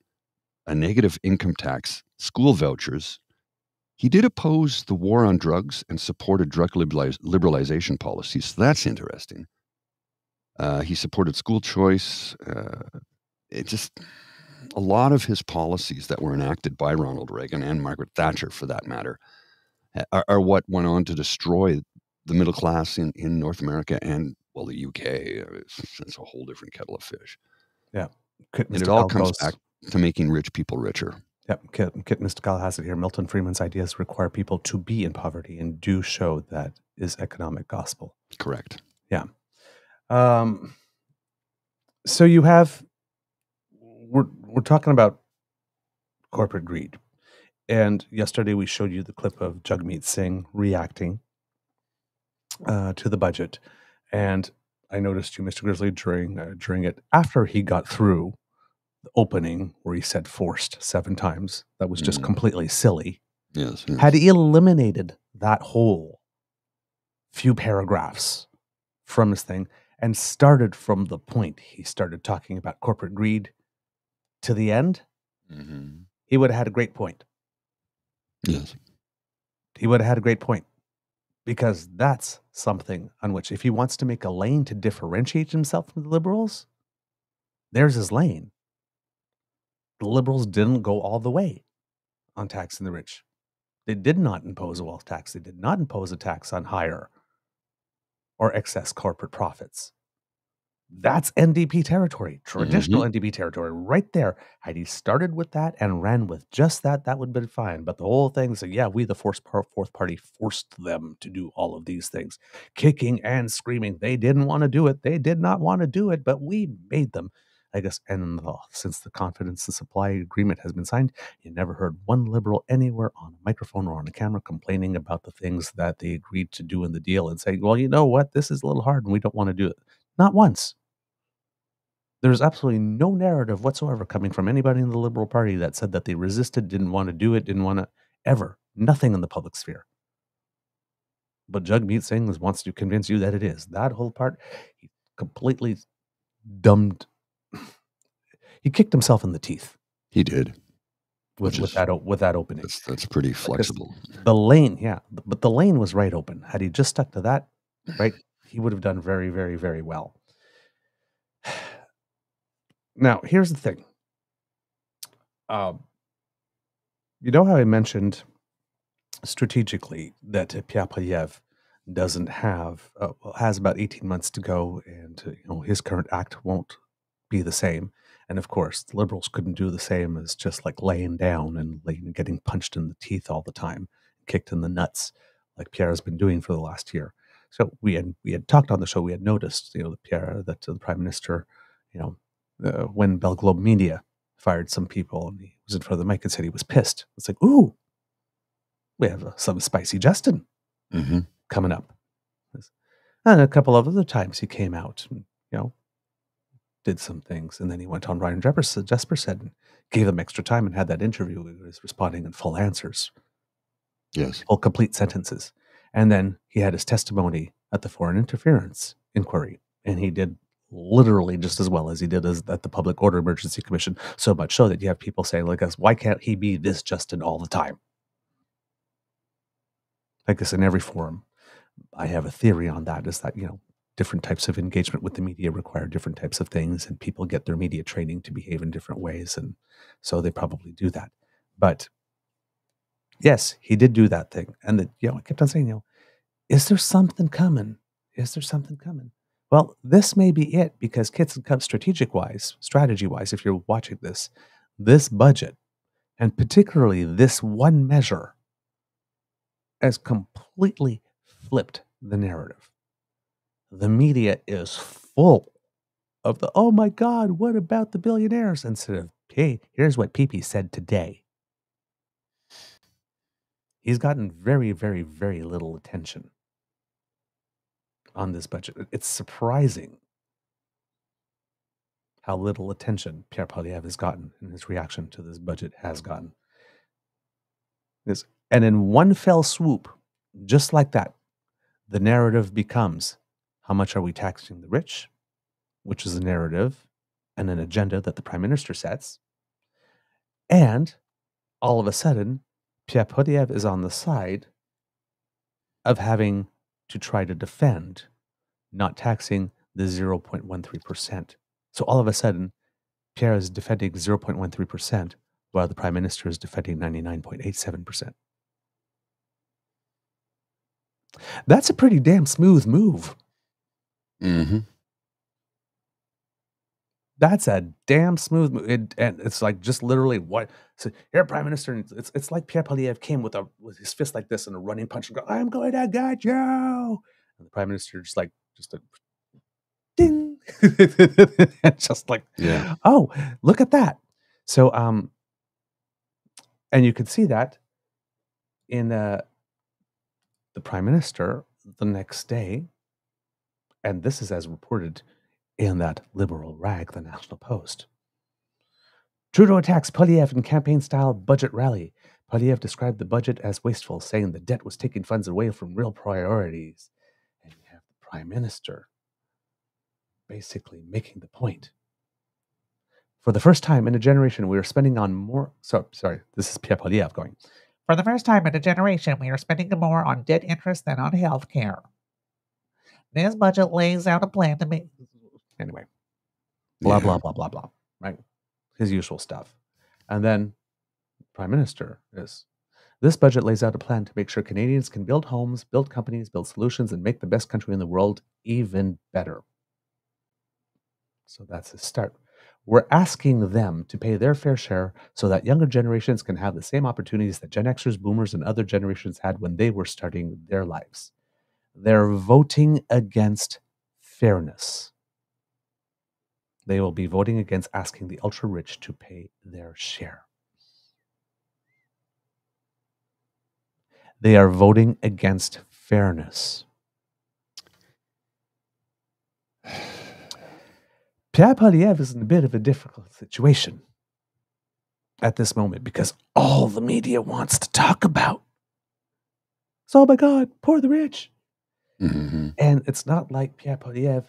a negative income tax, school vouchers. He did oppose the war on drugs and supported drug liberaliz- liberalization policies. So that's interesting. Uh, he supported school choice. Uh, it just a lot of his policies that were enacted by Ronald Reagan and Margaret Thatcher, for that matter, Are, are what went on to destroy the middle class in, in North America and, well, the U K. It's, it's a whole different kettle of fish. Yeah. Kit, and Mister it all Cal comes goes. back to making rich people richer. Yep. Kit, Kit, Mister Cal has it here. Milton Friedman's ideas require people to be in poverty and do show that is economic gospel. Correct. Yeah. Um. So you have, we're we're talking about corporate greed. And yesterday we showed you the clip of Jagmeet Singh reacting uh, to the budget. And I noticed you, Mister Grizzly, during uh, during it, after he got through the opening where he said forced seven times, that was just mm. completely silly. Yes, yes. Had he eliminated that whole few paragraphs from his thing and started from the point he started talking about corporate greed to the end, mm-hmm. he would have had a great point. Yes. He would have had a great point, because that's something on which, if he wants to make a lane to differentiate himself from the liberals, there's his lane. The liberals didn't go all the way on taxing the rich. They did not impose a wealth tax. They did not impose a tax on higher or excess corporate profits. That's N D P territory, traditional mm-hmm. N D P territory right there. Had he started with that and ran with just that, that would have been fine. But the whole thing is, yeah, we, the fourth party, forced them to do all of these things, kicking and screaming. They didn't want to do it. They did not want to do it, but we made them, I guess. And oh, since the confidence and supply agreement has been signed, you never heard one liberal anywhere on a microphone or on a camera complaining about the things that they agreed to do in the deal and saying, well, you know what? This is a little hard and we don't want to do it. Not once. There's absolutely no narrative whatsoever coming from anybody in the Liberal Party that said that they resisted, didn't want to do it, didn't want to ever. Nothing in the public sphere. But Jagmeet Singh wants to convince you that it is. That whole part, he completely dumbed. He kicked himself in the teeth. He did. With, with, is, that, with that opening. That's, that's pretty flexible. Because the lane, yeah. But the lane was right open. Had he just stuck to that, right? He would have done very, very, very well. Now, here's the thing. Um, you know how I mentioned strategically that Pierre Poilievre doesn't have, uh, has about eighteen months to go, and uh, you know, his current act won't be the same. And of course, the liberals couldn't do the same as just like laying down and laying, getting punched in the teeth all the time, kicked in the nuts like Pierre has been doing for the last year. So we had we had talked on the show. We had noticed, you know, that Pierre, that the prime minister, you know, uh, when Bell Globe Media fired some people, and he was in front of the mic and said he was pissed. It's like, ooh, we have uh, some spicy Justin mm-hmm. coming up. And a couple of other times he came out, and, you know, did some things, and then he went on Ryan Jespersen and gave him extra time and had that interview where he was responding in full answers. Yes. Full complete sentences. And then he had his testimony at the foreign interference inquiry, and he did literally just as well as he did as at the Public Order Emergency Commission, so much so that you have people saying like us, why can't he be this Justin all the time? Like this in every forum. I have a theory on that, is that, you know, different types of engagement with the media require different types of things, and people get their media training to behave in different ways, and so they probably do that. But yes, he did do that thing. And the, you know, I kept on saying, you know, is there something coming? Is there something coming? Well, this may be it, because kids and cubs, strategic-wise, strategy-wise, if you're watching this, this budget, and particularly this one measure, has completely flipped the narrative. The media is full of the, oh my God, what about the billionaires? Instead of, hey, here's what P P said today. He's gotten very, very, very little attention on this budget. It's surprising how little attention Pierre Poilievre has gotten, and his reaction to this budget has gotten. This, and in one fell swoop, just like that, the narrative becomes, how much are we taxing the rich? Which is a narrative and an agenda that the Prime Minister sets. And all of a sudden, Pierre Poilievre is on the side of having to try to defend not taxing the zero point one three percent. So all of a sudden, Pierre is defending zero point one three percent while the Prime Minister is defending ninety-nine point eight seven percent. That's a pretty damn smooth move. Mm-hmm. That's a damn smooth move. It, and it's like just literally what, so here, Prime Minister, and it's, it's like Pierre Poilievre came with a with his fist like this and a running punch and go, I'm going to get you. And the Prime Minister just like, just a ding. Just like, yeah. Oh, look at that. So, um, and you could see that in uh, the Prime Minister the next day, and this is as reported in that liberal rag, the National Post. Trudeau attacks Poilievre in campaign-style budget rally. Poilievre described the budget as wasteful, saying the debt was taking funds away from real priorities. And you have the Prime Minister basically making the point. For the first time in a generation, we are spending on more... So, sorry, this is Pierre Poilievre going. For the first time in a generation, we are spending more on debt interest than on health care. This budget lays out a plan to make... Anyway, blah, yeah. blah, blah, blah, blah, right? His usual stuff. And then Prime Minister is, this budget lays out a plan to make sure Canadians can build homes, build companies, build solutions, and make the best country in the world even better. So that's the start. We're asking them to pay their fair share so that younger generations can have the same opportunities that Gen Xers, Boomers, and other generations had when they were starting their lives. They're voting against fairness. They will be voting against asking the ultra-rich to pay their share. They are voting against fairness. Pierre Poilievre is in a bit of a difficult situation at this moment because all the media wants to talk about is, oh my God, poor the rich. Mm-hmm. And it's not like Pierre Poilievre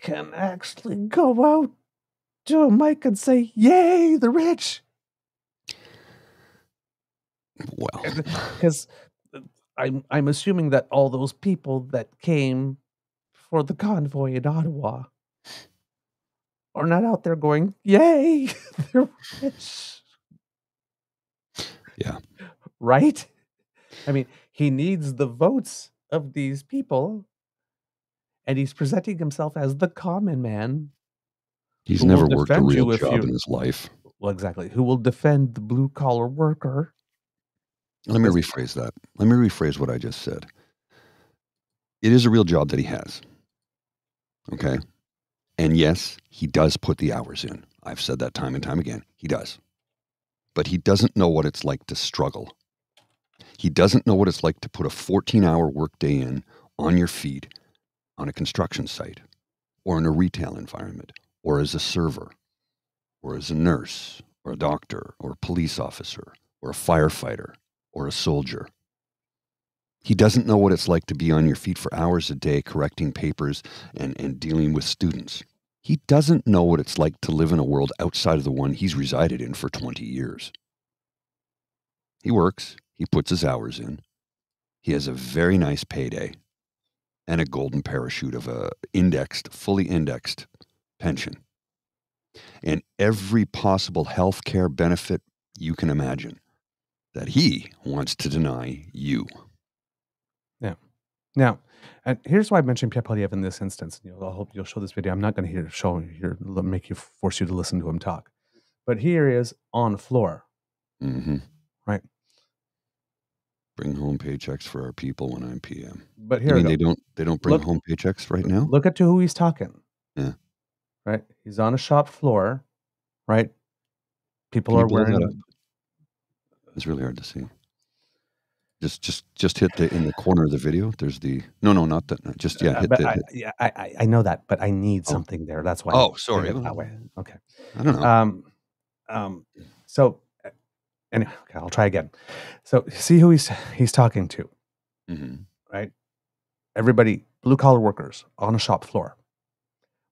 can actually go out to a mic and say, yay, the rich. Well, because I'm, I'm assuming that all those people that came for the convoy in Ottawa are not out there going, yay, they're rich. Yeah. Right? I mean, he needs the votes of these people, and he's presenting himself as the common man. He's never worked a real job in his life. Well, exactly. Who will defend the blue-collar worker. Let me rephrase that. Let me rephrase what I just said. It is a real job that he has. Okay? And yes, he does put the hours in. I've said that time and time again. He does. But he doesn't know what it's like to struggle. He doesn't know what it's like to put a fourteen-hour workday in on your feet on a construction site or in a retail environment, or as a server, or as a nurse, or a doctor, or a police officer, or a firefighter, or a soldier. He doesn't know what it's like to be on your feet for hours a day correcting papers and, and dealing with students. He doesn't know what it's like to live in a world outside of the one he's resided in for twenty years. He works, he puts his hours in, he has a very nice payday, and a golden parachute of a indexed, fully indexed pension, and every possible health care benefit you can imagine that he wants to deny you. Yeah. Now, and here's why I mentioned Pierre Poilievre in this instance. You know, I hope you'll show this video. I'm not going to show here, make you force you to listen to him talk, but here he is on the floor. Mm-hmm. Right. Bring home paychecks for our people when I'm P M. But here I mean, they don't they don't bring look, home paychecks right now. Look at to who he's talking. Yeah. Right. He's on a shop floor. Right. People Can are wearing. It's really hard to see. Just, just, just hit the in the corner of the video. There's the no, no, not that. No, just yeah, hit uh, the. I, hit. Yeah, I, I know that, but I need oh. something there. That's why. Oh, sorry. It that way. Okay. I don't know. Um, um. So, anyway, okay, I'll try again. So, see who he's he's talking to, mm-hmm. right? Everybody, blue collar workers on a shop floor.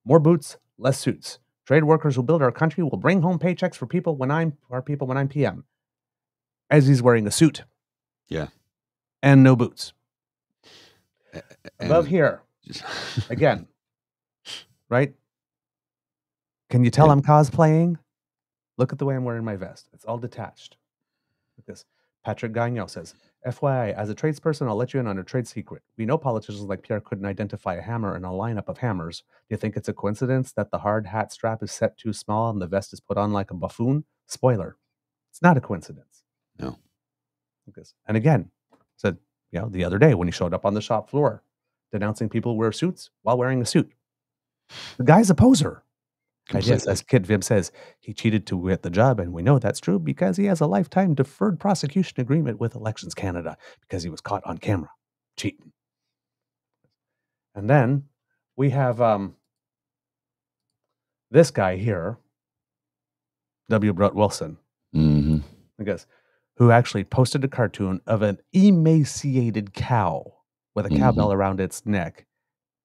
More boots, less suits. Trade workers who build our country will bring home paychecks for people when I'm our people when I'm P M. As he's wearing a suit. Yeah. And no boots. And above here, again, right? Can you tell yeah. I'm cosplaying? Look at the way I'm wearing my vest. It's all detached. Look at this. Patrick Gagnon says, F Y I, as a tradesperson, I'll let you in on a trade secret. We know politicians like Pierre couldn't identify a hammer in a lineup of hammers. Do you think it's a coincidence that the hard hat strap is set too small and the vest is put on like a buffoon? Spoiler. It's not a coincidence. No. This. And again, said, you know, the other day when he showed up on the shop floor denouncing people who wear suits while wearing a suit. The guy's a poser. I guess, as Kid Vib says, he cheated to get the job, and we know that's true because he has a lifetime deferred prosecution agreement with Elections Canada because he was caught on camera cheating. And then we have um, this guy here, W. Brett Wilson, mm-hmm. I guess, who actually posted a cartoon of an emaciated cow with a mm-hmm. cowbell around its neck,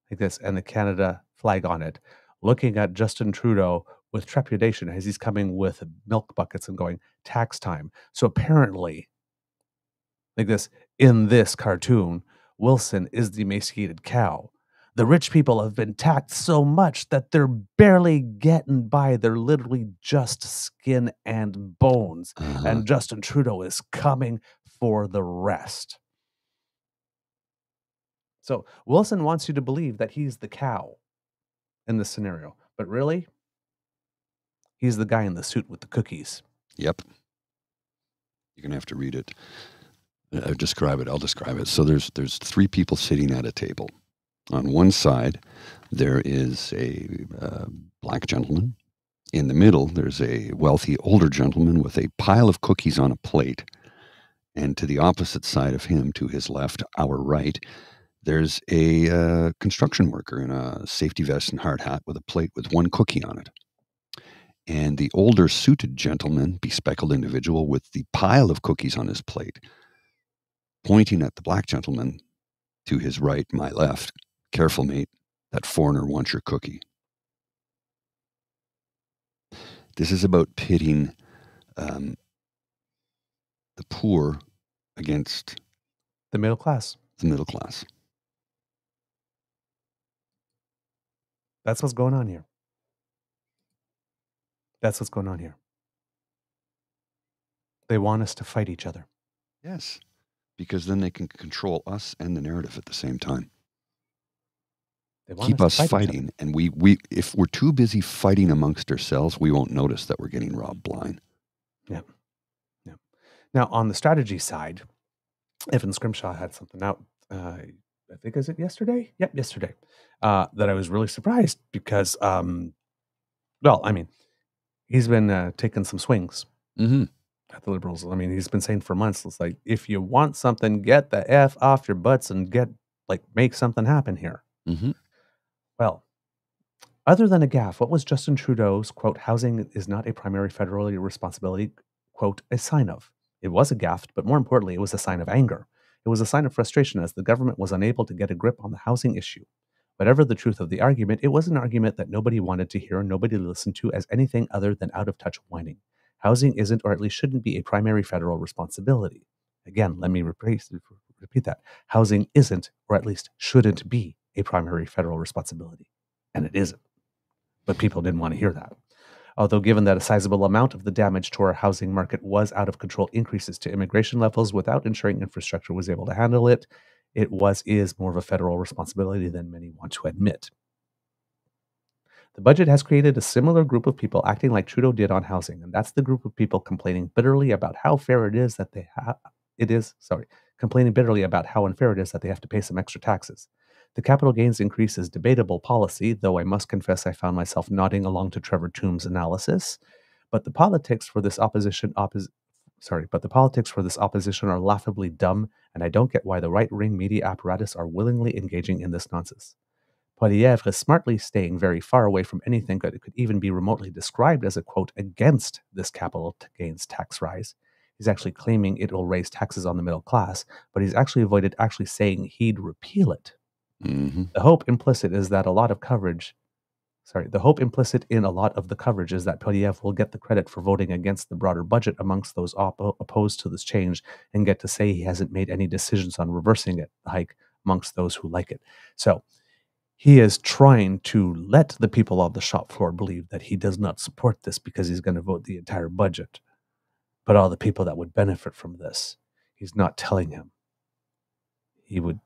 like this, and the Canada flag on it, looking at Justin Trudeau with trepidation as he's coming with milk buckets and going, tax time. So apparently, like this, in this cartoon, Wilson is the emaciated cow. The rich people have been taxed so much that they're barely getting by. They're literally just skin and bones. Uh-huh. And Justin Trudeau is coming for the rest. So Wilson wants you to believe that he's the cow in this scenario. But really, he's the guy in the suit with the cookies. Yep. You're going to have to read it. Uh, describe it. I'll describe it. So there's there's three people sitting at a table. On one side, there is a uh, black gentleman. In the middle, there's a wealthy older gentleman with a pile of cookies on a plate. And to the opposite side of him, to his left, our right, there's a uh, construction worker in a safety vest and hard hat with a plate with one cookie on it. And the older suited gentleman, bespeckled individual with the pile of cookies on his plate, pointing at the black gentleman to his right, my left, careful, mate, that foreigner wants your cookie. This is about pitting um, the poor against the middle class. The middle class. That's what's going on here. That's what's going on here. They want us to fight each other. Yes, because then they can control us and the narrative at the same time. Keep us, us fight fighting, and we, we if we're too busy fighting amongst ourselves, we won't notice that we're getting robbed blind. Yeah. Yeah. Now, on the strategy side, Evan Scrimshaw had something out, uh, I think, is it yesterday? Yep, yesterday, uh, that I was really surprised because, um, well, I mean, he's been uh, taking some swings mm-hmm. at the Liberals. I mean, he's been saying for months, it's like, if you want something, get the F off your butts and get, like, make something happen here. Mm-hmm. Well, Other than a gaffe, what was Justin Trudeau's, quote, housing is not a primary federal responsibility, quote, a sign of? It was a gaffe, but more importantly, it was a sign of anger. It was a sign of frustration as the government was unable to get a grip on the housing issue. Whatever the truth of the argument, it was an argument that nobody wanted to hear and nobody listened to as anything other than out-of-touch whining. Housing isn't, or at least shouldn't be, a primary federal responsibility. Again, let me repeat, repeat that. Housing isn't, or at least shouldn't be, a primary federal responsibility. And it isn't. But people didn't want to hear that. Although given that a sizable amount of the damage to our housing market was out of control increases to immigration levels without ensuring infrastructure was able to handle it, it was is more of a federal responsibility than many want to admit. The budget has created a similar group of people acting like Trudeau did on housing, and that's the group of people complaining bitterly about how fair it is that they ha- it is, sorry, complaining bitterly about how unfair it is that they have to pay some extra taxes. The capital gains increase is debatable policy, though I must confess I found myself nodding along to Trevor Toombs' analysis. But the politics for this opposition, oppos- sorry, but the politics for this opposition are laughably dumb, and I don't get why the right-wing media apparatus are willingly engaging in this nonsense. Poilievre is smartly staying very far away from anything that could even be remotely described as a quote against this capital gains tax rise. He's actually claiming it will raise taxes on the middle class, but he's actually avoided actually saying he'd repeal it. Mm-hmm. The hope implicit is that a lot of coverage, sorry, the hope implicit in a lot of the coverage is that Poilievre will get the credit for voting against the broader budget amongst those op- opposed to this change and get to say he hasn't made any decisions on reversing it, like amongst those who like it. So he is trying to let the people on the shop floor believe that he does not support this because he's going to vote the entire budget. But all the people that would benefit from this, he's not telling him. He would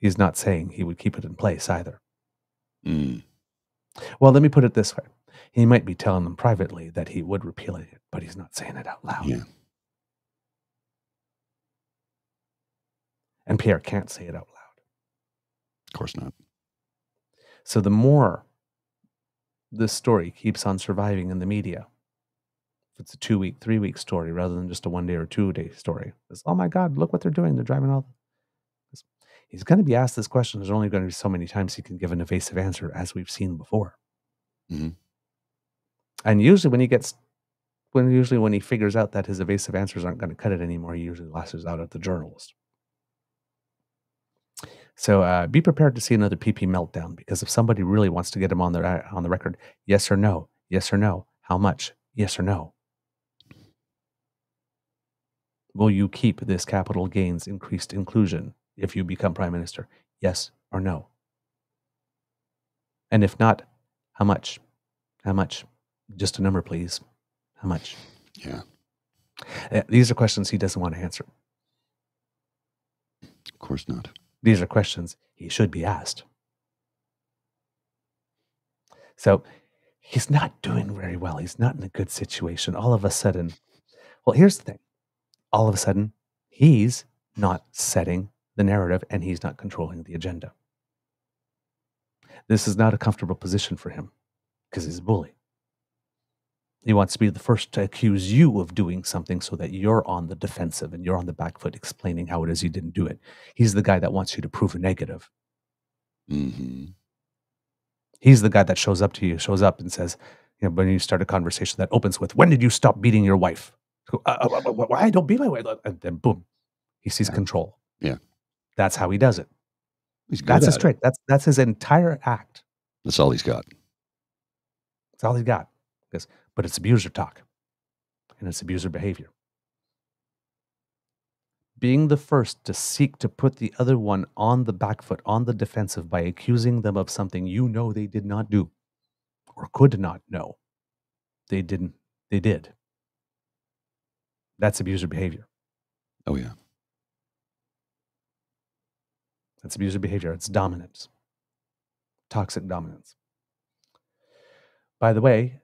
He's not saying he would keep it in place either. Mm. Well, let me put it this way. He might be telling them privately that he would repeal it, but he's not saying it out loud. Yeah. And Pierre can't say it out loud. Of course not. So the more this story keeps on surviving in the media, if it's a two-week, three-week story rather than just a one-day or two-day story, it's, oh my God, look what they're doing. They're driving all... He's going to be asked this question. There's only going to be so many times he can give an evasive answer, as we've seen before. Mm-hmm. And usually, when he gets, when usually when he figures out that his evasive answers aren't going to cut it anymore, he usually lashes out at the journalist. So uh, be prepared to see another P P meltdown, because if somebody really wants to get him on the on the record, yes or no, yes or no, how much, yes or no. Will you keep this capital gains increased inclusion if you become prime minister, yes or no? And if not, how much? How much? Just a number, please. How much? Yeah. Uh, these are questions he doesn't want to answer. Of course not. These are questions he should be asked. So he's not doing very well. He's not in a good situation. All of a sudden, well, here's the thing. All of a sudden, he's not setting the narrative, and he's not controlling the agenda. This is not a comfortable position for him because he's a bully. He wants to be the first to accuse you of doing something so that you're on the defensive and you're on the back foot explaining how it is you didn't do it. He's the guy that wants you to prove a negative. Mm-hmm. He's the guy that shows up to you, shows up and says, you know, when you start a conversation that opens with, when did you stop beating your wife? Uh, why I don't beat my wife? And then boom, he sees control. Yeah. That's how he does it. He's good. That's his trick. That's that's his entire act. That's all he's got. That's all he's got. Because, but it's abuser talk, and it's abuser behavior. Being the first to seek to put the other one on the back foot, on the defensive, by accusing them of something you know they did not do, or could not know they didn't. They did. That's abuser behavior. Oh yeah. It's abusive behavior. It's dominance. Toxic dominance. By the way,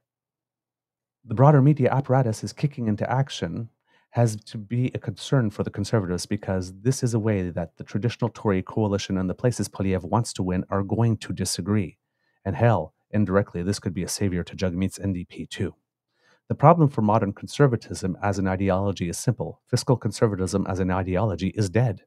the broader media apparatus is kicking into action has to be a concern for the Conservatives, because this is a way that the traditional Tory coalition and the places Poilievre wants to win are going to disagree. And hell, indirectly, this could be a savior to Jagmeet's N D P too. The problem for modern conservatism as an ideology is simple. Fiscal conservatism as an ideology is dead.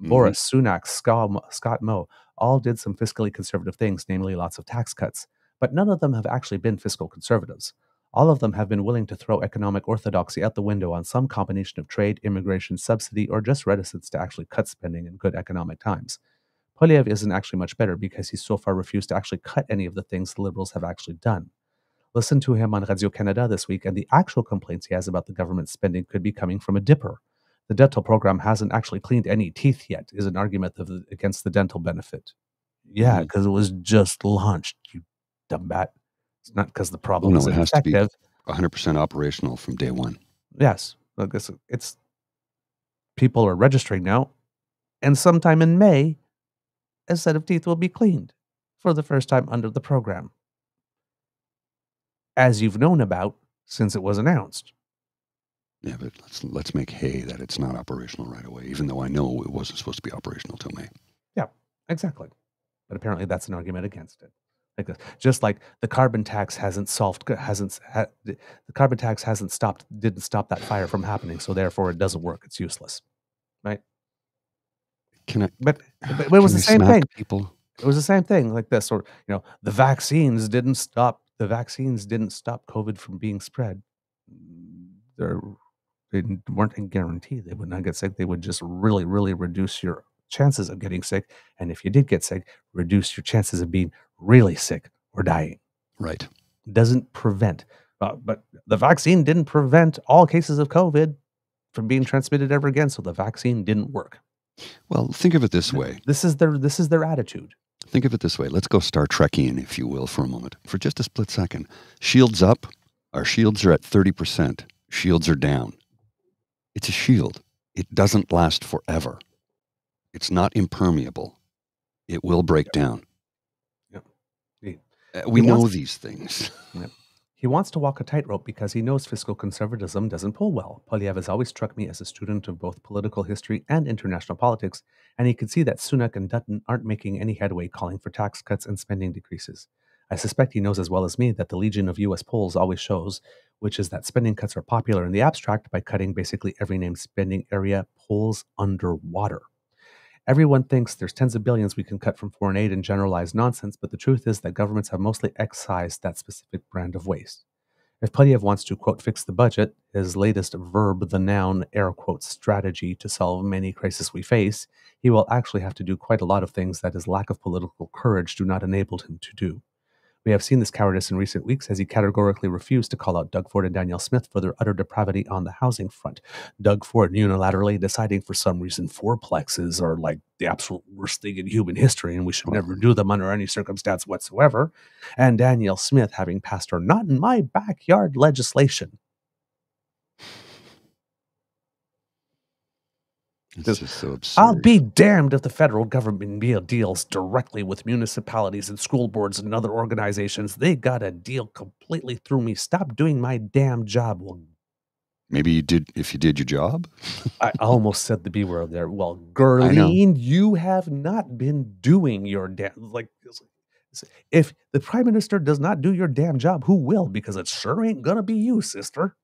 Mm-hmm. Boris Sunak, Scott Moe, all did some fiscally conservative things, namely lots of tax cuts. but none of them have actually been fiscal conservatives. All of them have been willing to throw economic orthodoxy out the window on some combination of trade, immigration, subsidy, or just reticence to actually cut spending in good economic times. Poilievre isn't actually much better because he's so far refused to actually cut any of the things the Liberals have actually done. Listen to him on Radio-Canada this week, and the actual complaints he has about the government's spending could be coming from a dipper. The dental program hasn't actually cleaned any teeth yet, is an argument of the, against the dental benefit. Yeah, because it was just launched, you dumbat. It's not because the problem oh, no, is effective. It has to be one hundred percent operational from day one. Yes. Look, it's, it's people are registering now, and sometime in May, a set of teeth will be cleaned for the first time under the program, as you've known about since it was announced. Yeah, but let's let's make hay that it's not operational right away, even though I know it wasn't supposed to be operational till May. Yeah, exactly. But apparently that's an argument against it. Like this, just like the carbon tax hasn't solved, hasn't ha, the carbon tax hasn't stopped, didn't stop that fire from happening, so therefore it doesn't work. It's useless, right? Can I? But, but it was the same thing. People? It was the same thing, like this, or you know, the vaccines didn't stop. The vaccines didn't stop COVID from being spread. They're, they weren't a guarantee they would not get sick. They would just really, really reduce your chances of getting sick. And if you did get sick, reduce your chances of being really sick or dying. Right. Doesn't prevent. Uh, but the vaccine didn't prevent all cases of COVID from being transmitted ever again. So the vaccine didn't work. Well, think of it this way. This is their, this is their attitude. Think of it this way. Let's go Star Trekian, if you will, for a moment. For just a split second. Shields up. Our shields are at thirty percent. Shields are down. It's a shield. It doesn't last forever. It's not impermeable. It will break yep. down. Yep. He, uh, we know wants, these things. Yep. He wants to walk a tightrope because he knows fiscal conservatism doesn't pull well. Poilievre has always struck me as a student of both political history and international politics, and he can see that Sunak and Dutton aren't making any headway calling for tax cuts and spending decreases. I suspect he knows as well as me that the legion of U S polls always shows, which is that spending cuts are popular in the abstract by cutting basically every named spending area polls underwater. Everyone thinks there's tens of billions we can cut from foreign aid and generalized nonsense, but the truth is that governments have mostly excised that specific brand of waste. If Poilievre wants to, quote, fix the budget, his latest verb, the noun, air quotes, strategy to solve many crises we face, he will actually have to do quite a lot of things that his lack of political courage do not enable him to do. We have seen this cowardice in recent weeks as he categorically refused to call out Doug Ford and Danielle Smith for their utter depravity on the housing front. Doug Ford unilaterally deciding for some reason fourplexes are like the absolute worst thing in human history and we should never do them under any circumstance whatsoever. And Danielle Smith having passed her not in my backyard legislation. It's just so absurd. I'll be damned if the federal government deals directly with municipalities and school boards and other organizations. They got a deal completely through me. Stop doing my damn job. Well, maybe you did if you did your job. I almost said the B word there. Well, Gerline, you have not been doing your damn like. If the prime minister does not do your damn job, who will? Because it sure ain't gonna be you, sister.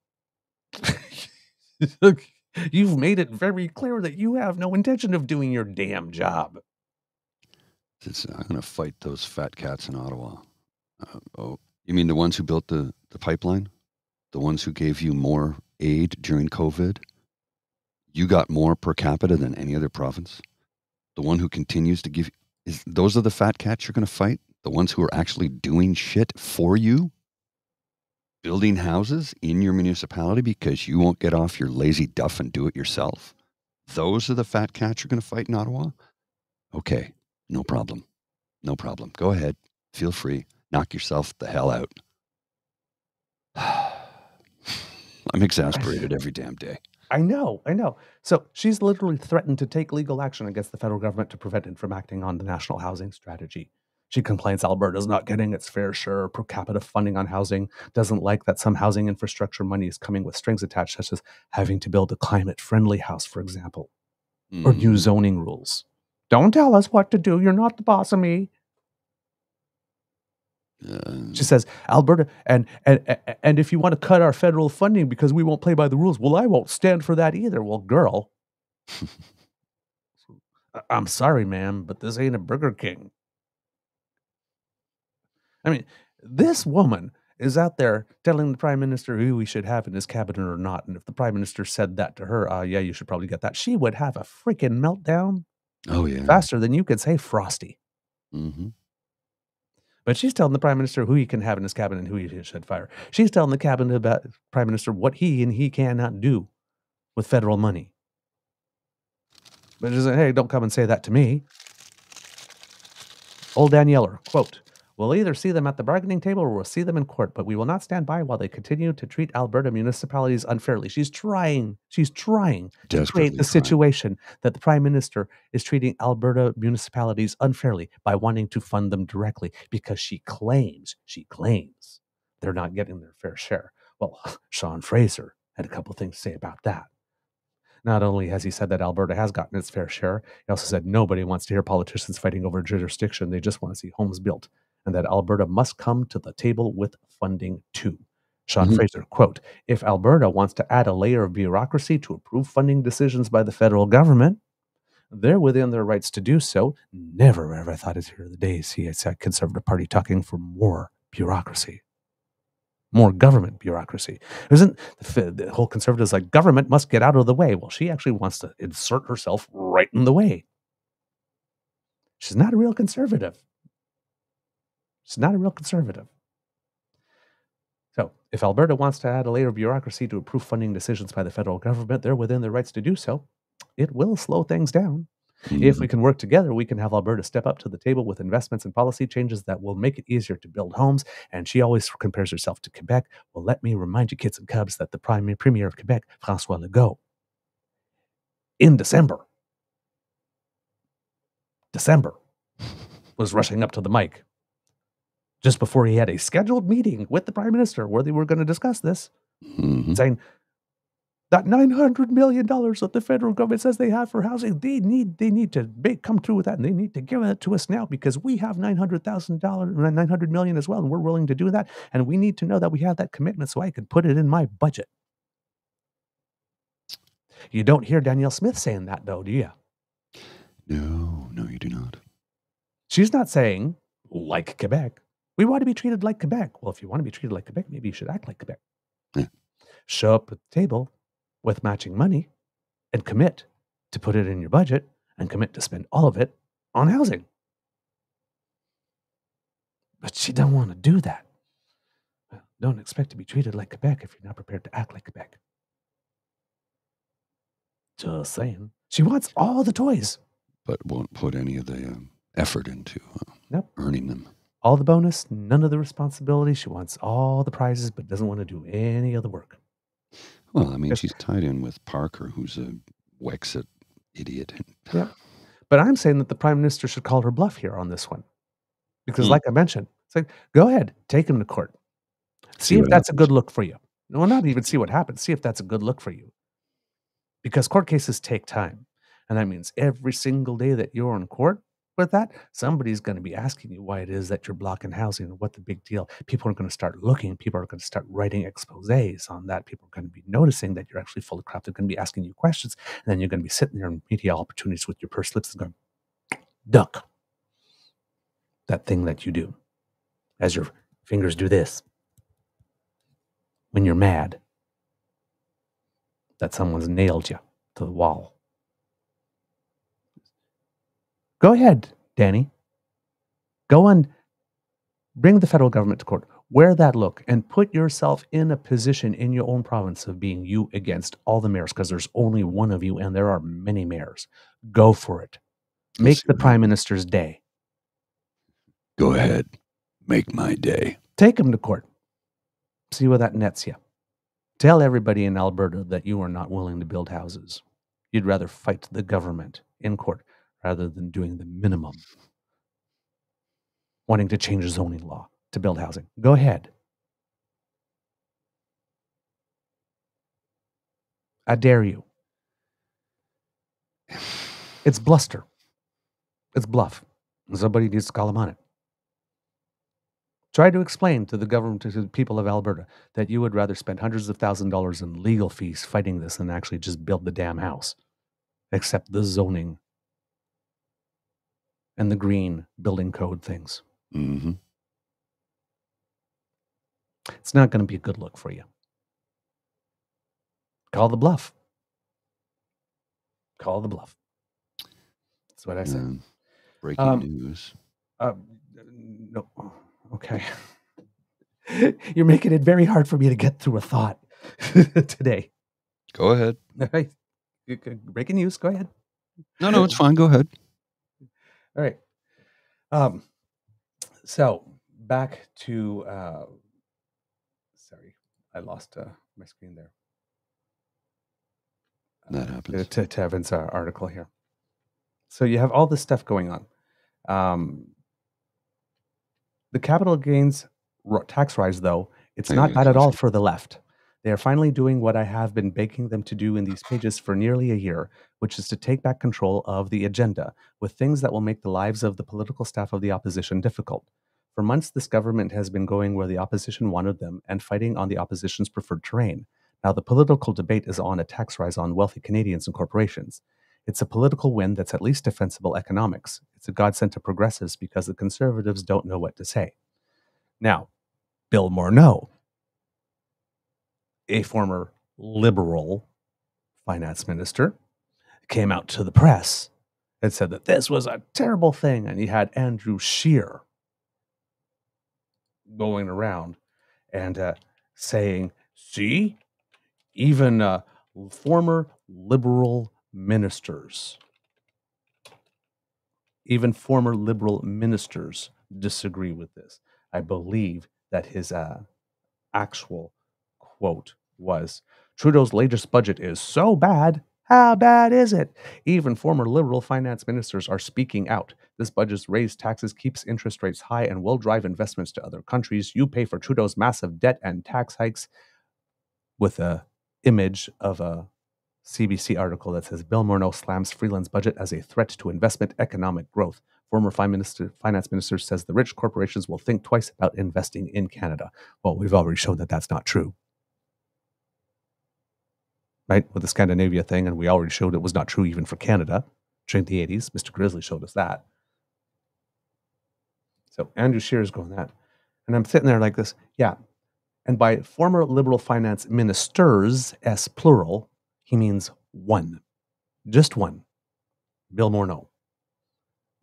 Look. You've made it very clear that you have no intention of doing your damn job. It's, I'm going to fight those fat cats in Ottawa. Uh, oh, you mean the ones who built the, the pipeline? The ones who gave you more aid during COVID? You got more per capita than any other province? The one who continues to give... Is, those are the fat cats you're going to fight? The ones who are actually doing shit for you? Building houses in your municipality because you won't get off your lazy duff and do it yourself? Those are the fat cats you're going to fight in Ottawa? Okay, no problem. No problem. Go ahead. Feel free. Knock yourself the hell out. I'm exasperated every damn day. I know, I know. So she's literally threatened to take legal action against the federal government to prevent it from acting on the national housing strategy. She complains Alberta's not getting its fair share per capita funding on housing, doesn't like that some housing infrastructure money is coming with strings attached, such as having to build a climate-friendly house, for example, mm. or new zoning rules. Don't tell us what to do. You're not the boss of me. Uh, she says, Alberta, and, and, and if you want to cut our federal funding because we won't play by the rules, well, I won't stand for that either. Well, girl, I'm sorry, ma'am, but this ain't a Burger King. I mean, This woman is out there telling the prime minister who we should have in his cabinet or not. And if the prime minister said that to her, uh, yeah, you should probably get that. She would have a freaking meltdown. Oh, yeah. Faster than you could say frosty. Mm-hmm. But she's telling the prime minister who he can have in his cabinet and who he should fire. She's telling the cabinet about prime minister what he and he cannot do with federal money. But she said, hey, don't come and say that to me. Old Danieller, quote, we'll either see them at the bargaining table or we'll see them in court, but we will not stand by while they continue to treat Alberta municipalities unfairly. She's trying, she's trying to create the trying. situation that the prime minister is treating Alberta municipalities unfairly by wanting to fund them directly because she claims, she claims they're not getting their fair share. Well, Sean Fraser had a couple of things to say about that. Not only has he said that Alberta has gotten its fair share, he also said nobody wants to hear politicians fighting over jurisdiction. They just want to see homes built. And that Alberta must come to the table with funding too. Sean mm-hmm. Fraser, quote, if Alberta wants to add a layer of bureaucracy to approve funding decisions by the federal government, they're within their rights to do so. Never ever thought I'd hear the day see a Conservative Party talking for more bureaucracy. More government bureaucracy. Isn't the, the whole Conservatives like, government must get out of the way. Well, she actually wants to insert herself right in the way. She's not a real Conservative. It's not a real Conservative. So if Alberta wants to add a layer of bureaucracy to approve funding decisions by the federal government, they're within their rights to do so. It will slow things down. Mm-hmm. If we can work together, we can have Alberta step up to the table with investments and policy changes that will make it easier to build homes. And she always compares herself to Quebec. Well, let me remind you, kids and cubs, that the prime premier of Quebec, François Legault, in December, December, was rushing up to the mic. Just before he had a scheduled meeting with the prime minister where they were going to discuss this, mm-hmm. saying that nine hundred million dollars that the federal government says they have for housing, they need, they need to make, come through with that, and they need to give it to us now because we have nine hundred million dollars as well, and we're willing to do that, and we need to know that we have that commitment so I can put it in my budget. You don't hear Danielle Smith saying that, though, do you? No, no, you do not. She's not saying, like Quebec, we want to be treated like Quebec. Well, if you want to be treated like Quebec, maybe you should act like Quebec. Yeah. Show up at the table with matching money and commit to put it in your budget and commit to spend all of it on housing. But she don't want to do that. Well, don't expect to be treated like Quebec if you're not prepared to act like Quebec. Just saying. She wants all the toys. But won't put any of the um, effort into uh, nope. earning them. All the bonus, none of the responsibility. She wants all the prizes, but doesn't want to do any of the work. Well, I mean, she's tied in with Parker, who's a Wexit idiot. Yeah. But I'm saying that the prime minister should call her bluff here on this one. Because mm. like I mentioned, it's like, go ahead, take him to court. See, see if that's happens. a good look for you. Well, not even see what happens. See if that's a good look for you. Because court cases take time. And that means every single day that you're in court, with that, somebody's going to be asking you why it is that you're blocking housing and what the big deal. People are going to start looking. People are going to start writing exposés on that. People are going to be noticing that you're actually full of crap. They're going to be asking you questions. And then you're going to be sitting there in media opportunities with your pursed lips and going, duck. That thing that you do as your fingers do this when you're mad that someone's nailed you to the wall. Go ahead, Danny. Go and bring the federal government to court. Wear that look and put yourself in a position in your own province of being you against all the mayors because there's only one of you and there are many mayors. Go for it. Make the prime minister's day. Go ahead. Make my day. Take him to court. See where that nets you. Tell everybody in Alberta that you are not willing to build houses. You'd rather fight the government in court rather than doing the minimum, wanting to change zoning law to build housing. Go ahead. I dare you. It's bluster. It's bluff. Somebody needs to call him on it. Try to explain to the government, to the people of Alberta, that you would rather spend hundreds of thousands of dollars in legal fees fighting this than actually just build the damn house, except the zoning and the green building code things. Mm-hmm. It's not going to be a good look for you. Call the bluff. Call the bluff. That's what I said. Um, breaking um, news. Uh, no. Okay. You're making it very hard for me to get through a thought today. Go ahead. All right. Breaking news. Go ahead. No, no, it's fine. Go ahead. All right. Um, so back to, uh, sorry, I lost uh, my screen there. That happens. To, to Evan's uh, article here. So you have all this stuff going on. Um, the capital gains tax rise, though, it's not bad at all for the left. They are finally doing what I have been begging them to do in these pages for nearly a year, which is to take back control of the agenda with things that will make the lives of the political staff of the opposition difficult. For months, this government has been going where the opposition wanted them and fighting on the opposition's preferred terrain. Now, the political debate is on a tax rise on wealthy Canadians and corporations. It's a political win that's at least defensible economics. It's a godsend to progressives because the conservatives don't know what to say. Now, Bill Morneau, a former liberal finance minister, came out to the press and said that this was a terrible thing. And he had Andrew Scheer going around and uh, saying, see, even uh, former liberal ministers, even former liberal ministers disagree with this. I believe that his uh, actual quote was, Trudeau's latest budget is so bad, how bad is it? Even former Liberal finance ministers are speaking out. This budget's raised taxes, keeps interest rates high, and will drive investments to other countries. You pay for Trudeau's massive debt and tax hikes, with a image of a C B C article that says, Bill Morneau slams Freeland's budget as a threat to investment economic growth. Former finance minister says the rich corporations will think twice about investing in Canada. Well, we've already shown that that's not true. Right? With the Scandinavia thing, and we already showed it was not true even for Canada during the eighties. Mister Grizzly showed us that. So Andrew Scheer is going that. And I'm sitting there like this, yeah. And by former Liberal finance ministers, as plural, he means one. Just one. Bill Morneau.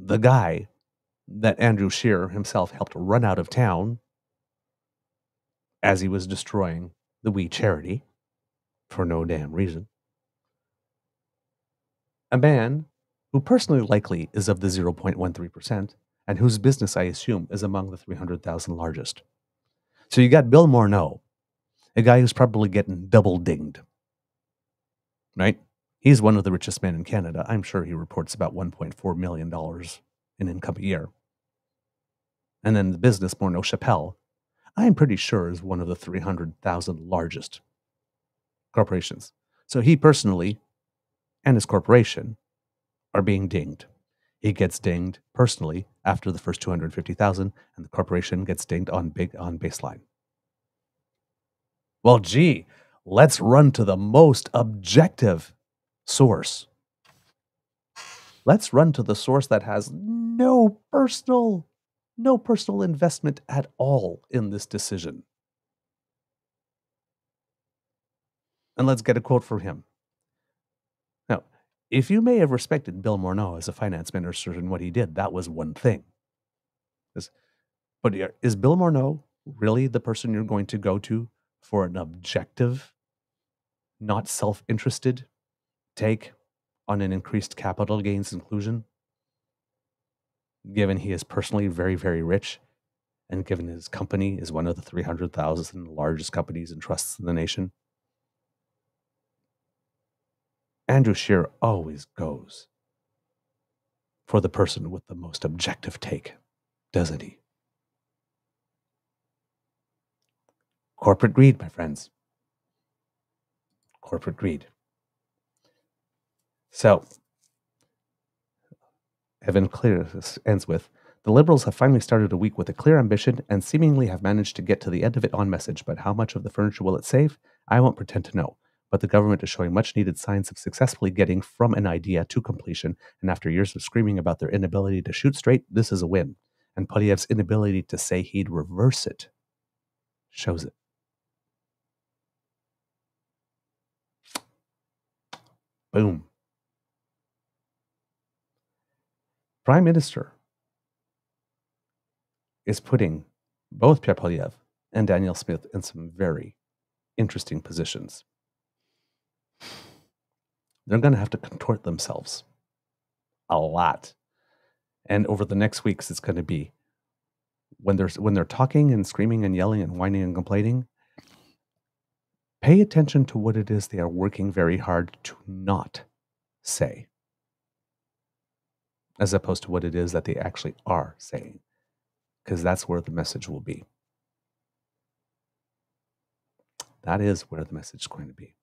The guy that Andrew Scheer himself helped run out of town as he was destroying the We Charity for no damn reason. A man who personally likely is of the zero point one three percent and whose business, I assume, is among the three hundred thousand largest. So you got Bill Morneau, a guy who's probably getting double dinged, right? He's one of the richest men in Canada. I'm sure he reports about one point four million dollars in income a year. And then the business, Morneau Chappelle, I'm pretty sure is one of the three hundred thousand largest corporations. So he personally and his corporation are being dinged. He gets dinged personally after the first two hundred fifty thousand, and the corporation gets dinged on big on baseline. Well, gee, let's run to the most objective source. Let's run to the source that has no personal, no personal investment at all in this decision. And let's get a quote from him. Now, if you may have respected Bill Morneau as a finance minister and what he did, that was one thing. But is Bill Morneau really the person you're going to go to for an objective, not self-interested take on an increased capital gains inclusion, given he is personally very, very rich and given his company is one of the three hundred thousand largest companies and trusts in the nation? Andrew Scheer always goes for the person with the most objective take, doesn't he? Corporate greed, my friends. Corporate greed. So, Evan Clear ends with, the Liberals have finally started a week with a clear ambition and seemingly have managed to get to the end of it on message, but how much of the furniture will it save? I won't pretend to know. But the government is showing much-needed signs of successfully getting from an idea to completion, and after years of screaming about their inability to shoot straight, this is a win. And Poilievre's inability to say he'd reverse it shows it. Boom. Prime Minister is putting both Pierre Poilievre and Danielle Smith in some very interesting positions. They're going to have to contort themselves a lot. And over the next weeks, it's going to be when there's when they're talking and screaming and yelling and whining and complaining, pay attention to what it is they are working very hard to not say, as opposed to what it is that they actually are saying, because that's where the message will be. That is where the message is going to be.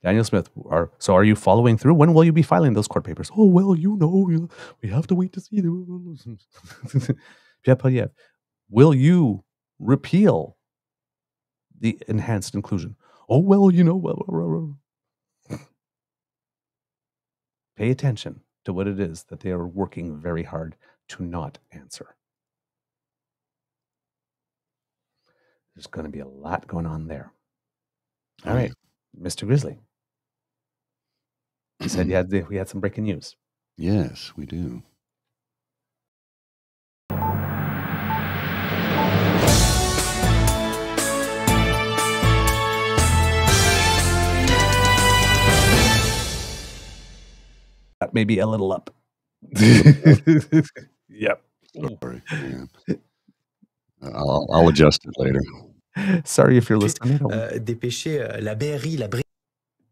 Danielle Smith, are, so are you following through? When will you be filing those court papers? Oh, well, you know, we have to wait to see. Pierre Poilievre, will you repeal the enhanced inclusion? Oh, well, you know. Well, well, well. Pay attention to what it is that they are working very hard to not answer. There's going to be a lot going on there. All right, Mister Grizzly. You said you had the, we had some breaking news. Yes, we do. That may be a little up. Yep. Sorry, I'll, I'll adjust it later. Sorry if you're listening.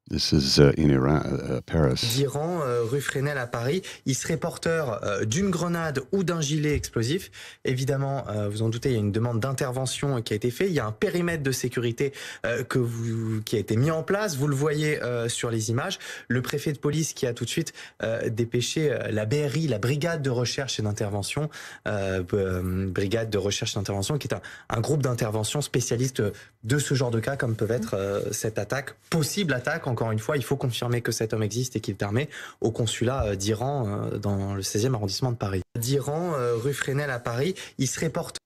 This is uh, in Iran, uh, Paris. D'Iran, euh, rue Fresnel à Paris. Il serait porteur euh, d'une grenade ou d'un gilet explosif. Évidemment, euh, vous en doutez, il y a une demande d'intervention qui a été faite. Il y a un périmètre de sécurité euh, que vous, qui a été mis en place. Vous le voyez euh, sur les images. Le préfet de police qui a tout de suite euh, dépêché euh, la B R I, la brigade de recherche et d'intervention, euh, euh, brigade de recherche et d'intervention, qui est un, un groupe d'intervention spécialiste de ce genre de cas, comme peuvent être euh, cette attaque, possible attaque en Encore une fois, il faut confirmer que cet homme existe et qu'il permet au consulat d'Iran dans le seizième arrondissement de Paris. D'Iran, rue Fresnel à Paris, il se reporte.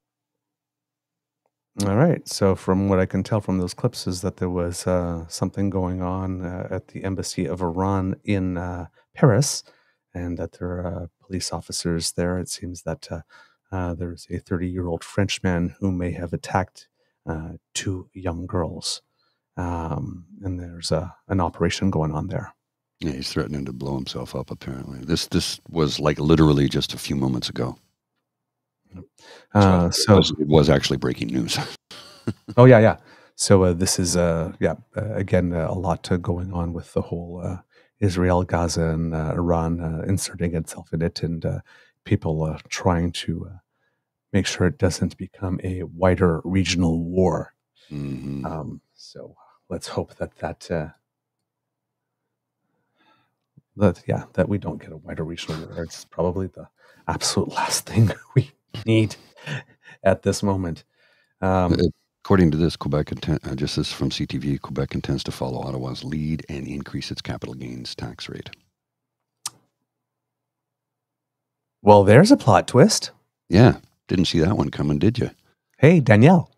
All right. So from what I can tell from those clips is that there was uh, something going on uh, at the embassy of Iran in uh, Paris, and that there are uh, police officers there. It seems that uh, uh, there's a thirty-year-old Frenchman who may have attacked uh, two young girls. Um, and there's a, an operation going on there. Yeah, he's threatening to blow himself up, apparently. This this was like literally just a few moments ago. Uh, so, so it, was, it was actually breaking news. Oh, yeah, yeah. So uh, this is, uh, yeah, uh, again, uh, a lot uh, going on with the whole uh, Israel, Gaza, and uh, Iran uh, inserting itself in it, and uh, people uh, trying to uh, make sure it doesn't become a wider regional war. Mm-hmm. Um, so let's hope that that, uh, that, yeah, that we don't get a wider regional war. It's probably the absolute last thing we need at this moment. Um, According to this, Quebec, uh, just this from C T V, Quebec intends to follow Ottawa's lead and increase its capital gains tax rate. Well, there's a plot twist. Yeah. Didn't see that one coming, did you? Hey, Danielle.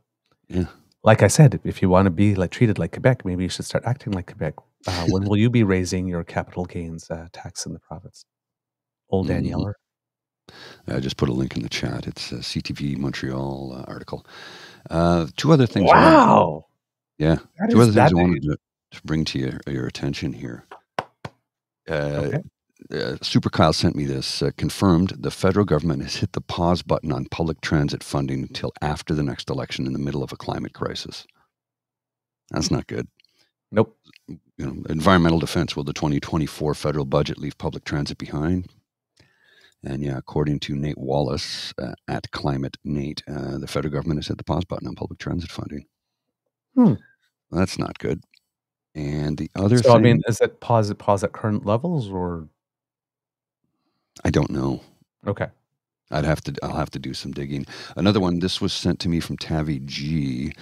Yeah. Like I said, if you want to be like treated like Quebec, maybe you should start acting like Quebec. Uh, when will you be raising your capital gains uh, tax in the province? Old Danielle. Mm-hmm. I just put a link in the chat. It's a C T V Montreal uh, article. Uh, two other things. Wow. I yeah. That two other things I wanted to, to bring to your, your attention here. Uh, okay. Uh, Super Kyle sent me this. Uh, confirmed, the federal government has hit the pause button on public transit funding until after the next election in the middle of a climate crisis. That's not good. Nope. You know, environmental defense. Will the twenty twenty-four federal budget leave public transit behind? And yeah, according to Nate Wallace uh, at Climate Nate, uh, the federal government has hit the pause button on public transit funding. Hmm. That's not good. And the other so, thing... I mean, is it pause, pause at current levels or... I don't know. Okay. I'd have to, I'll have to do some digging. Another one, this was sent to me from Tavi G.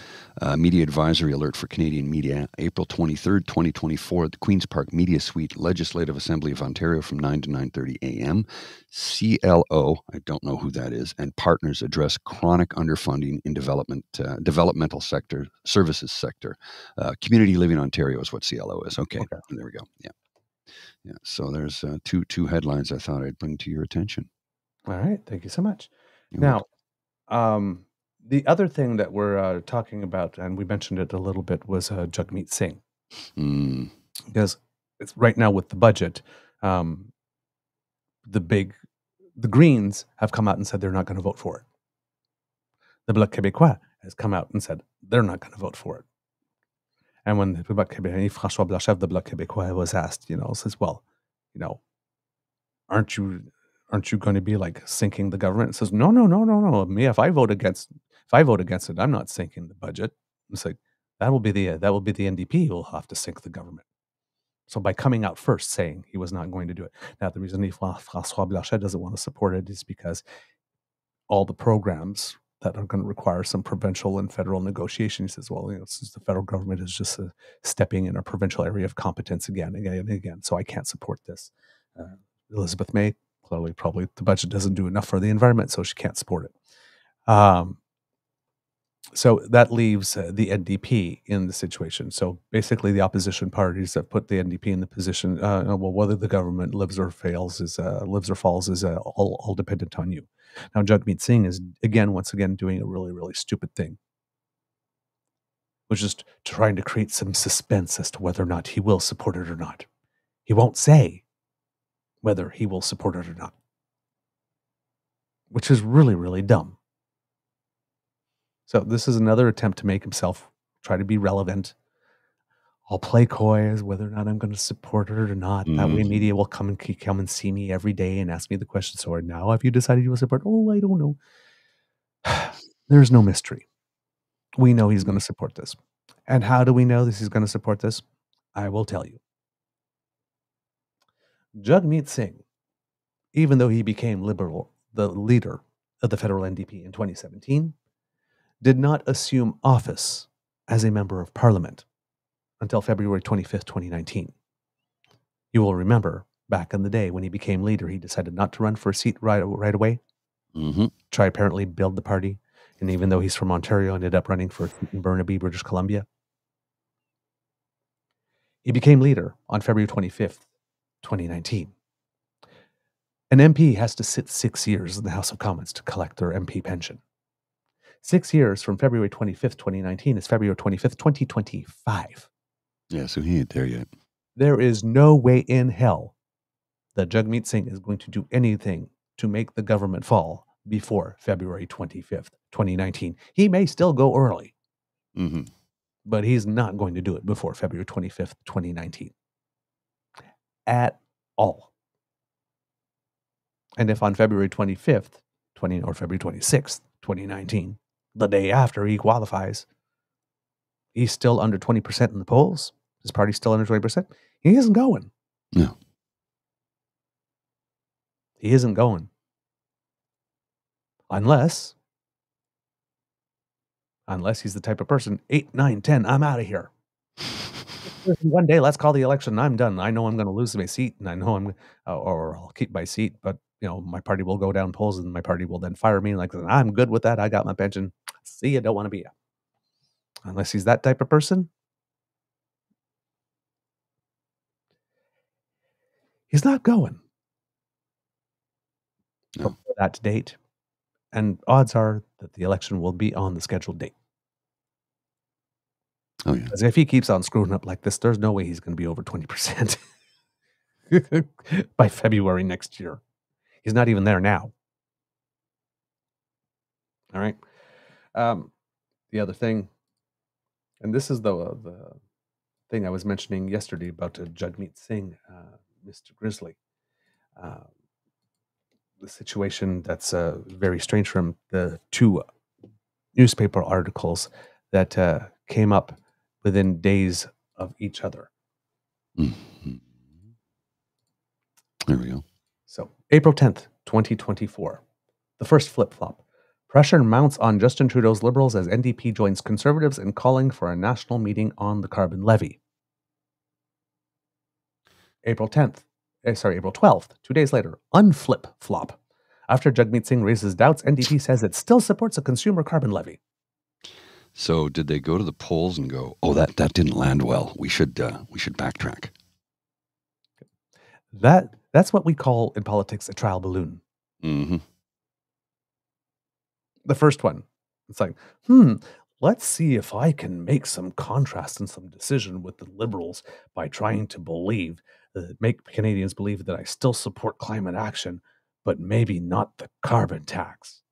Uh, media advisory alert for Canadian media, April twenty-third, twenty twenty-four, at the Queen's Park Media Suite, Legislative Assembly of Ontario from nine to nine thirty a m C L O, I don't know who that is, and partners address chronic underfunding in development, uh, developmental sector, services sector. Uh, Community Living Ontario is what C L O is. Okay, okay. There we go. Yeah. Yeah. So there's uh, two, two headlines I thought I'd bring to your attention. All right. Thank you so much. You're now, um, the other thing that we're uh, talking about, and we mentioned it a little bit, was uh, Jagmeet Singh. Mm. Because it's right now with the budget, um, the big, the Greens have come out and said they're not going to vote for it. The Bloc Québécois has come out and said they're not going to vote for it. And when the Bloc Québécois, François Blanchet of the Bloc Québécois was asked, you know, says, well, you know, aren't you... aren't you going to be like sinking the government? It says, no, no, no, no, no. Me, if I vote against, if I vote against it, I'm not sinking the budget. It's like, that will be the, uh, that will be the N D P who will have to sink the government. So by coming out first saying he was not going to do it. Now, the reason François Blanchet doesn't want to support it is because all the programs that are going to require some provincial and federal negotiation. He says, well, you know, since the federal government is just uh, stepping in a provincial area of competence again, again, and again. So I can't support this. Uh, Elizabeth May, clearly, probably the budget doesn't do enough for the environment, so she can't support it. Um, so that leaves uh, the N D P in the situation. So basically, the opposition parties that put the N D P in the position, uh, well, whether the government lives or fails is uh, lives or falls is uh, all, all dependent on you. Now, Jagmeet Singh is again, once again, doing a really, really stupid thing, which is trying to create some suspense as to whether or not he will support it or not. He won't say whether he will support it or not, which is really, really dumb. So this is another attempt to make himself try to be relevant. I'll play coy as whether or not I'm going to support it or not. Mm-hmm. That way media will come and come and see me every day and ask me the question. So now have you decided you will support? Oh, I don't know. There's no mystery. We know he's going to support this. And how do we know this he's going to support this? I will tell you. Jagmeet Singh, even though he became liberal, the leader of the federal N D P in twenty seventeen, did not assume office as a member of parliament until February twenty-fifth, twenty nineteen. You will remember back in the day when he became leader, he decided not to run for a seat right, right away, mm-hmm. try apparently build the party. And even though he's from Ontario, ended up running for Burnaby, British Columbia. He became leader on February twenty-fifth, twenty nineteen. An M P has to sit six years in the House of Commons to collect their M P pension. Six years from February twenty-fifth, twenty nineteen is February twenty-fifth, twenty twenty-five. Yeah, so he ain't there yet. There is no way in hell that Jagmeet Singh is going to do anything to make the government fall before February twenty-fifth, twenty nineteen. He may still go early, mm-hmm. but he's not going to do it before February twenty-fifth, twenty nineteen. At all. And if on February twenty-fifth, twenty or February twenty-sixth, twenty nineteen, the day after he qualifies, he's still under twenty percent in the polls, his party's still under twenty percent, he isn't going. No. He isn't going. Unless, unless he's the type of person, eight, nine, ten, I'm out of here. One day, let's call the election. I'm done. I know I'm going to lose my seat, and I know I'm, uh, or I'll keep my seat. But you know, my party will go down polls, and my party will then fire me. Like I'm good with that. I got my pension. See, I don't want to be here. Unless he's that type of person, he's not going no. for that date. And odds are that the election will be on the scheduled date. Oh, yeah. Because if he keeps on screwing up like this, there's no way he's going to be over twenty percent by February next year. He's not even there now. All right. Um, the other thing, and this is the, uh, the thing I was mentioning yesterday about uh, Jagmeet Singh, uh, Mister Grizzly. Uh, the situation that's uh, very strange from the two newspaper articles that uh, came up within days of each other. Mm-hmm. There we go. So April tenth, twenty twenty-four, The first flip-flop. Pressure mounts on Justin Trudeau's Liberals as N D P joins Conservatives in calling for a national meeting on the carbon levy. April tenth, eh, sorry, April twelfth, two days later, unflip-flop. After Jagmeet Singh raises doubts, N D P says it still supports a consumer carbon levy. So did they go to the polls and go, oh, that, that didn't land well. We should, uh, we should backtrack. That, that's what we call in politics a trial balloon. Mm-hmm. The first one. It's like, hmm, let's see if I can make some contrast and some decision with the Liberals by trying to believe, uh, make Canadians believe that I still support climate action, but maybe not the carbon tax.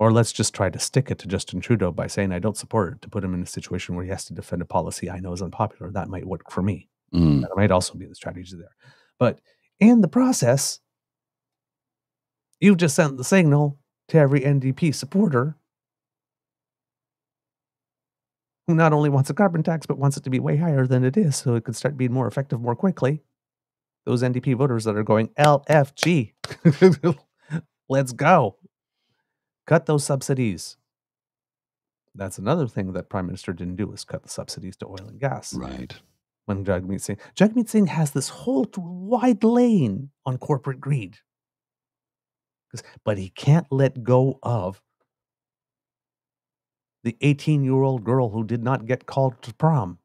Or let's just try to stick it to Justin Trudeau by saying I don't support it, to put him in a situation where he has to defend a policy I know is unpopular. That might work for me. Mm. That might also be the strategy there. But in the process, you've just sent the signal to every N D P supporter who not only wants a carbon tax, but wants it to be way higher than it is so it could start being more effective more quickly. Those N D P voters that are going, L F G, let's go. Cut those subsidies. That's another thing that Prime Minister didn't do, was cut the subsidies to oil and gas. Right. When Jagmeet Singh, Jagmeet Singh has this whole wide lane on corporate greed. But he can't let go of the eighteen-year-old girl who did not get called to prom.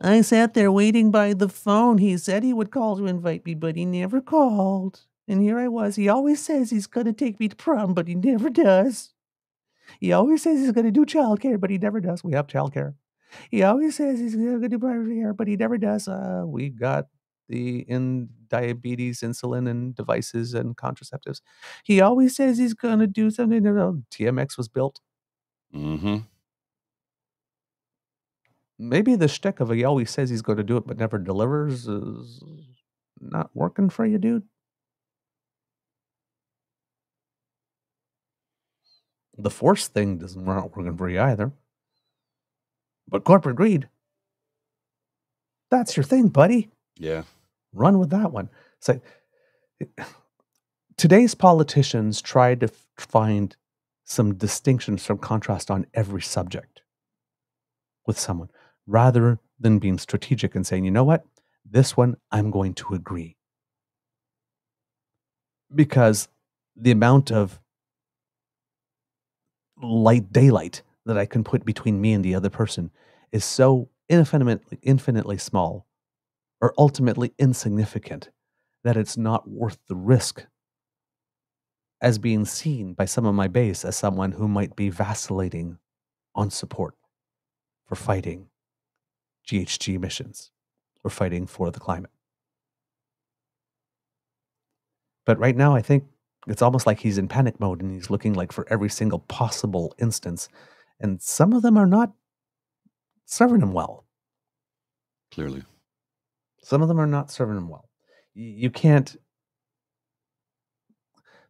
I sat there waiting by the phone. He said he would call to invite me, but he never called. And here I was. He always says he's going to take me to prom, but he never does. He always says he's going to do childcare, but he never does. We have childcare. He always says he's going to do private care, but he never does. Uh, we got the in diabetes, insulin, and devices and contraceptives. He always says he's going to do something. No, no, T M X was built. Mm-hmm. Maybe the shtick of he always says he's going to do it but never delivers is not working for you, dude. The force thing doesn't not working for you either. But corporate greed, that's your thing, buddy. Yeah. Run with that one. So it, today's politicians try to find some distinctions, some contrast on every subject with someone, rather than being strategic and saying, you know what, this one I'm going to agree. Because the amount of light daylight that I can put between me and the other person is so infinitely, infinitely small or ultimately insignificant that it's not worth the risk as being seen by some of my base as someone who might be vacillating on support for fighting G H G emissions or fighting for the climate. But right now, I think it's almost like he's in panic mode and he's looking like for every single possible instance. And some of them are not serving him well. Clearly. Some of them are not serving him well. You can't.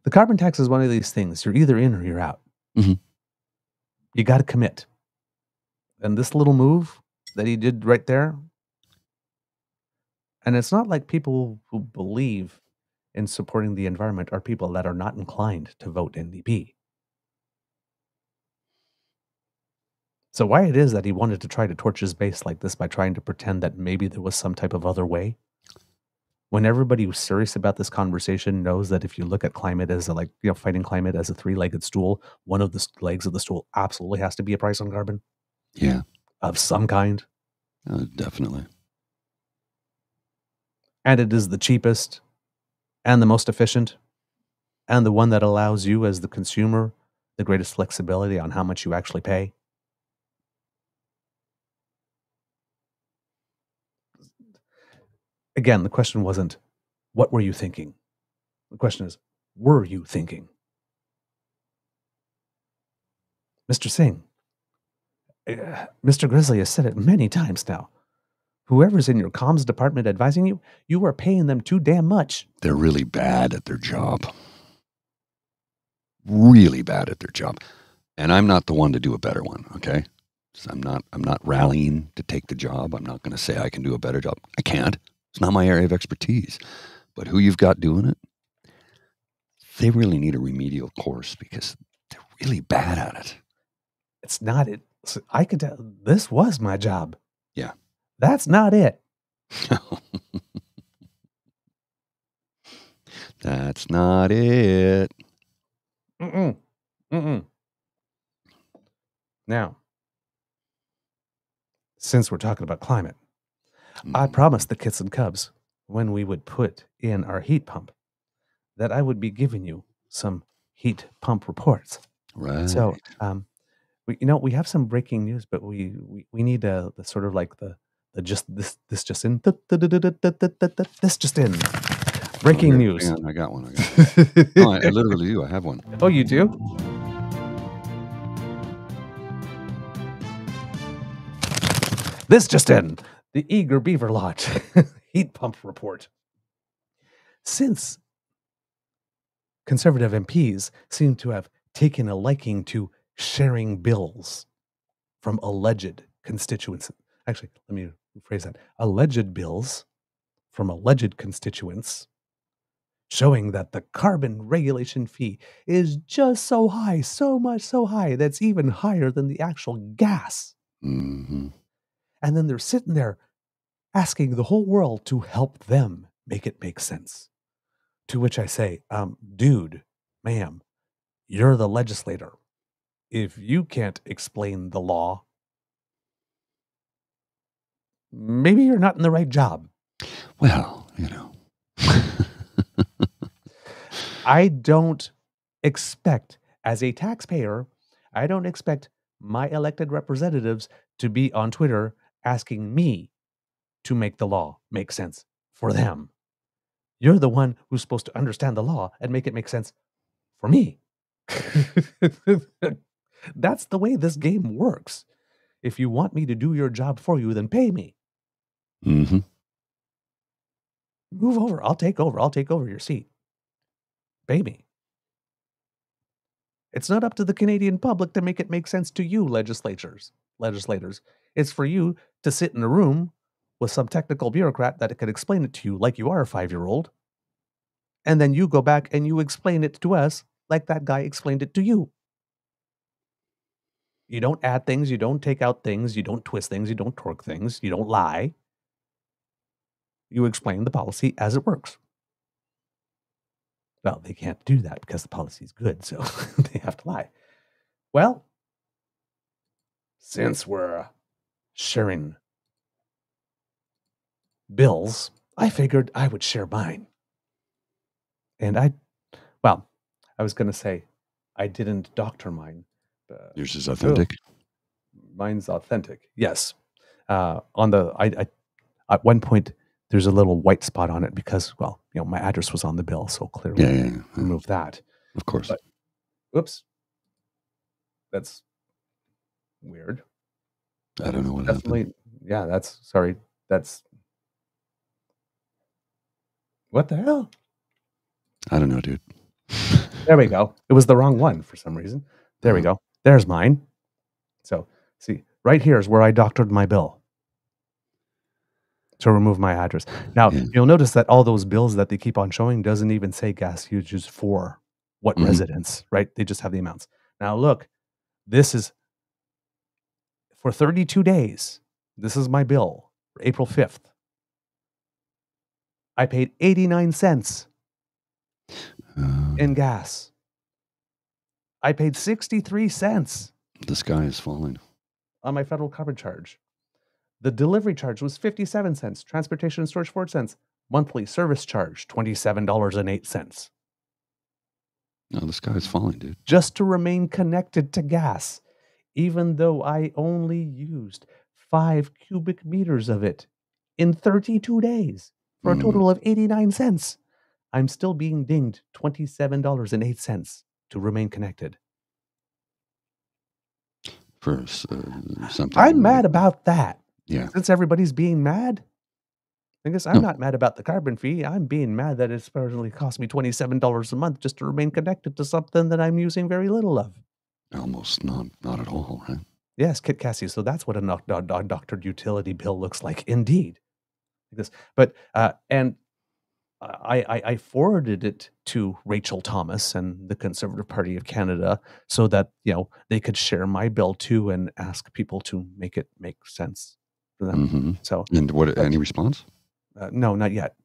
The carbon tax is one of these things. You're either in or you're out. Mm-hmm. You got to commit. And this little move that he did right there. And it's not like people who believe in supporting the environment are people that are not inclined to vote N D P. So why it is that he wanted to try to torch his base like this by trying to pretend that maybe there was some type of other way, when everybody who's serious about this conversation knows that if you look at climate as a, like, you know, fighting climate as a three-legged stool, one of the legs of the stool absolutely has to be a price on carbon. Yeah. Of some kind. Uh, definitely. And it is the cheapest and the most efficient and the one that allows you as the consumer the greatest flexibility on how much you actually pay. Again, the question wasn't, what were you thinking? The question is, were you thinking? Mister Singh, uh, Mister Grizzly has said it many times now. Whoever's in your comms department advising you, you are paying them too damn much. They're really bad at their job. Really bad at their job. And I'm not the one to do a better one, okay? So I'm not, I'm not rallying to take the job. I'm not going to say I can do a better job. I can't. It's not my area of expertise, but who you've got doing it, they really need a remedial course because they're really bad at it. It's not it. I could tell this was my job. Yeah. That's not it. That's not it. Mm-mm. Mm-mm. Now, since we're talking about climate, mm. I promised the kits and cubs when we would put in our heat pump that I would be giving you some heat pump reports. Right. So, um, we, you know, we have some breaking news, but we we, we need uh, the sort of like the, the just this this just in this just in breaking oh, here, news. Hang on, I got one. I got one. No, I, I literally do. I have one. Oh, you do? This just in, the Eager Beaver Lodge heat pump report. Since Conservative M Ps seem to have taken a liking to sharing bills from alleged constituents. Actually, let me rephrase that. Alleged bills from alleged constituents showing that the carbon regulation fee is just so high, so much so high, that's even higher than the actual gas. Mm-hmm. And then they're sitting there asking the whole world to help them make it make sense. To which I say, um, dude, ma'am, you're the legislator. If you can't explain the law, maybe you're not in the right job. Well, you know. I don't expect, as a taxpayer, I don't expect my elected representatives to be on Twitter asking me to make the law make sense for them. You're the one who's supposed to understand the law and make it make sense for me. That's the way this game works. If you want me to do your job for you, then pay me. Mm-hmm. Move over. I'll take over. I'll take over your seat. Pay me. It's not up to the Canadian public to make it make sense to you, legislators. Legislators. It's for you to sit in a room with some technical bureaucrat that could explain it to you like you are a five-year-old. And then you go back and you explain it to us like that guy explained it to you. You don't add things. You don't take out things. You don't twist things. You don't torque things. You don't lie. You explain the policy as it works. Well, they can't do that because the policy is good, so they have to lie. Well, since we're sharing bills, I figured I would share mine. And I, well, I was going to say I didn't doctor mine. Uh, Yours is authentic. Oh, mine's authentic. Yes. Uh, on the, I, I, at one point, there's a little white spot on it because, well, you know, my address was on the bill, so clearly yeah, yeah, yeah. remove that. Of course. But, oops. That's weird. I don't know what Definitely, happened. Yeah, that's, sorry, that's, what the hell? I don't know, dude. There we go. It was the wrong one for some reason. There we go. There's mine. So, see, right here is where I doctored my bill to remove my address. Now, yeah. You'll notice that all those bills that they keep on showing doesn't even say gas usage for what mm-hmm. residents, right? They just have the amounts. Now, look, this is for thirty-two days. This is my bill, for April fifth. I paid eighty-nine cents uh, in gas. I paid sixty-three cents. The sky is falling. On my federal carbon charge. The delivery charge was fifty-seven cents. Transportation and storage, four cents. Monthly service charge, twenty-seven dollars and eight cents. No, the sky is falling, dude. Just to remain connected to gas, even though I only used five cubic meters of it in thirty-two days for mm. a total of eighty-nine cents. I'm still being dinged twenty-seven dollars and eight cents. To remain connected. First, uh, something. I'm right? mad about that. Yeah. Since everybody's being mad, I guess I'm no. not mad about the carbon fee. I'm being mad that it's personally cost me twenty-seven dollars a month just to remain connected to something that I'm using very little of. Almost not, not at all, right? Yes, Kit Cassie. So that's what a doctored utility bill looks like, indeed. This, but uh, and I, I, I forwarded it to Rachel Thomas and the Conservative Party of Canada so that, you know, they could share my bill too and ask people to make it make sense for them. Mm-hmm. So, and what, any response? Uh, no, not yet.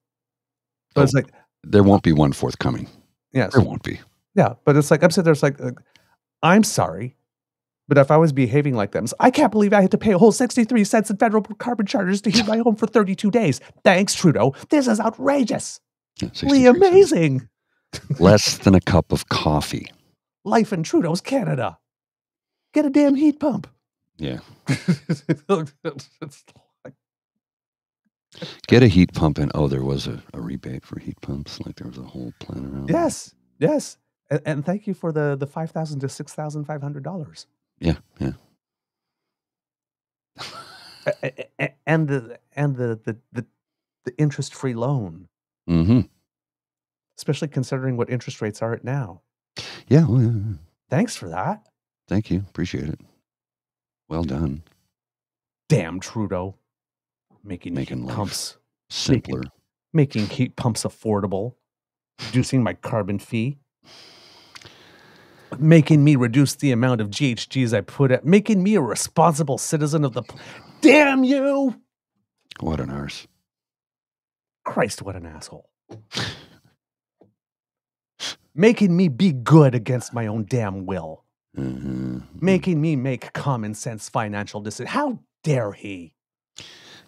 But oh, it's like, there won't be one forthcoming. Yes. There won't be. Yeah. But it's like, I'm sitting there, it's like, uh, I'm sorry, but if I was behaving like them, I can't believe I had to pay a whole sixty-three cents in federal carbon charges to heat my home for thirty-two days. Thanks, Trudeau. This is outrageous. Really amazing. Less than a cup of coffee. Life in Trudeau's Canada. Get a damn heat pump. Yeah. Get a heat pump, and oh, there was a, a rebate for heat pumps. Like there was a whole plan around. Yes, that. yes, and, and thank you for the the five thousand to six thousand five hundred dollars. Yeah, yeah. and the and the the the, the interest free loan. Mm-hmm. Especially considering what interest rates are at now. Yeah, well, yeah, yeah. Thanks for that. Thank you. Appreciate it. Well done. Damn Trudeau. Making, making heat pumps simpler, making, making heat pumps affordable, reducing my carbon fee, making me reduce the amount of G H Gs I put at, making me a responsible citizen of the. Damn you! What an arse! Christ, what an asshole! Making me be good against my own damn will, mm-hmm. making me make common sense financial decisions. How dare he?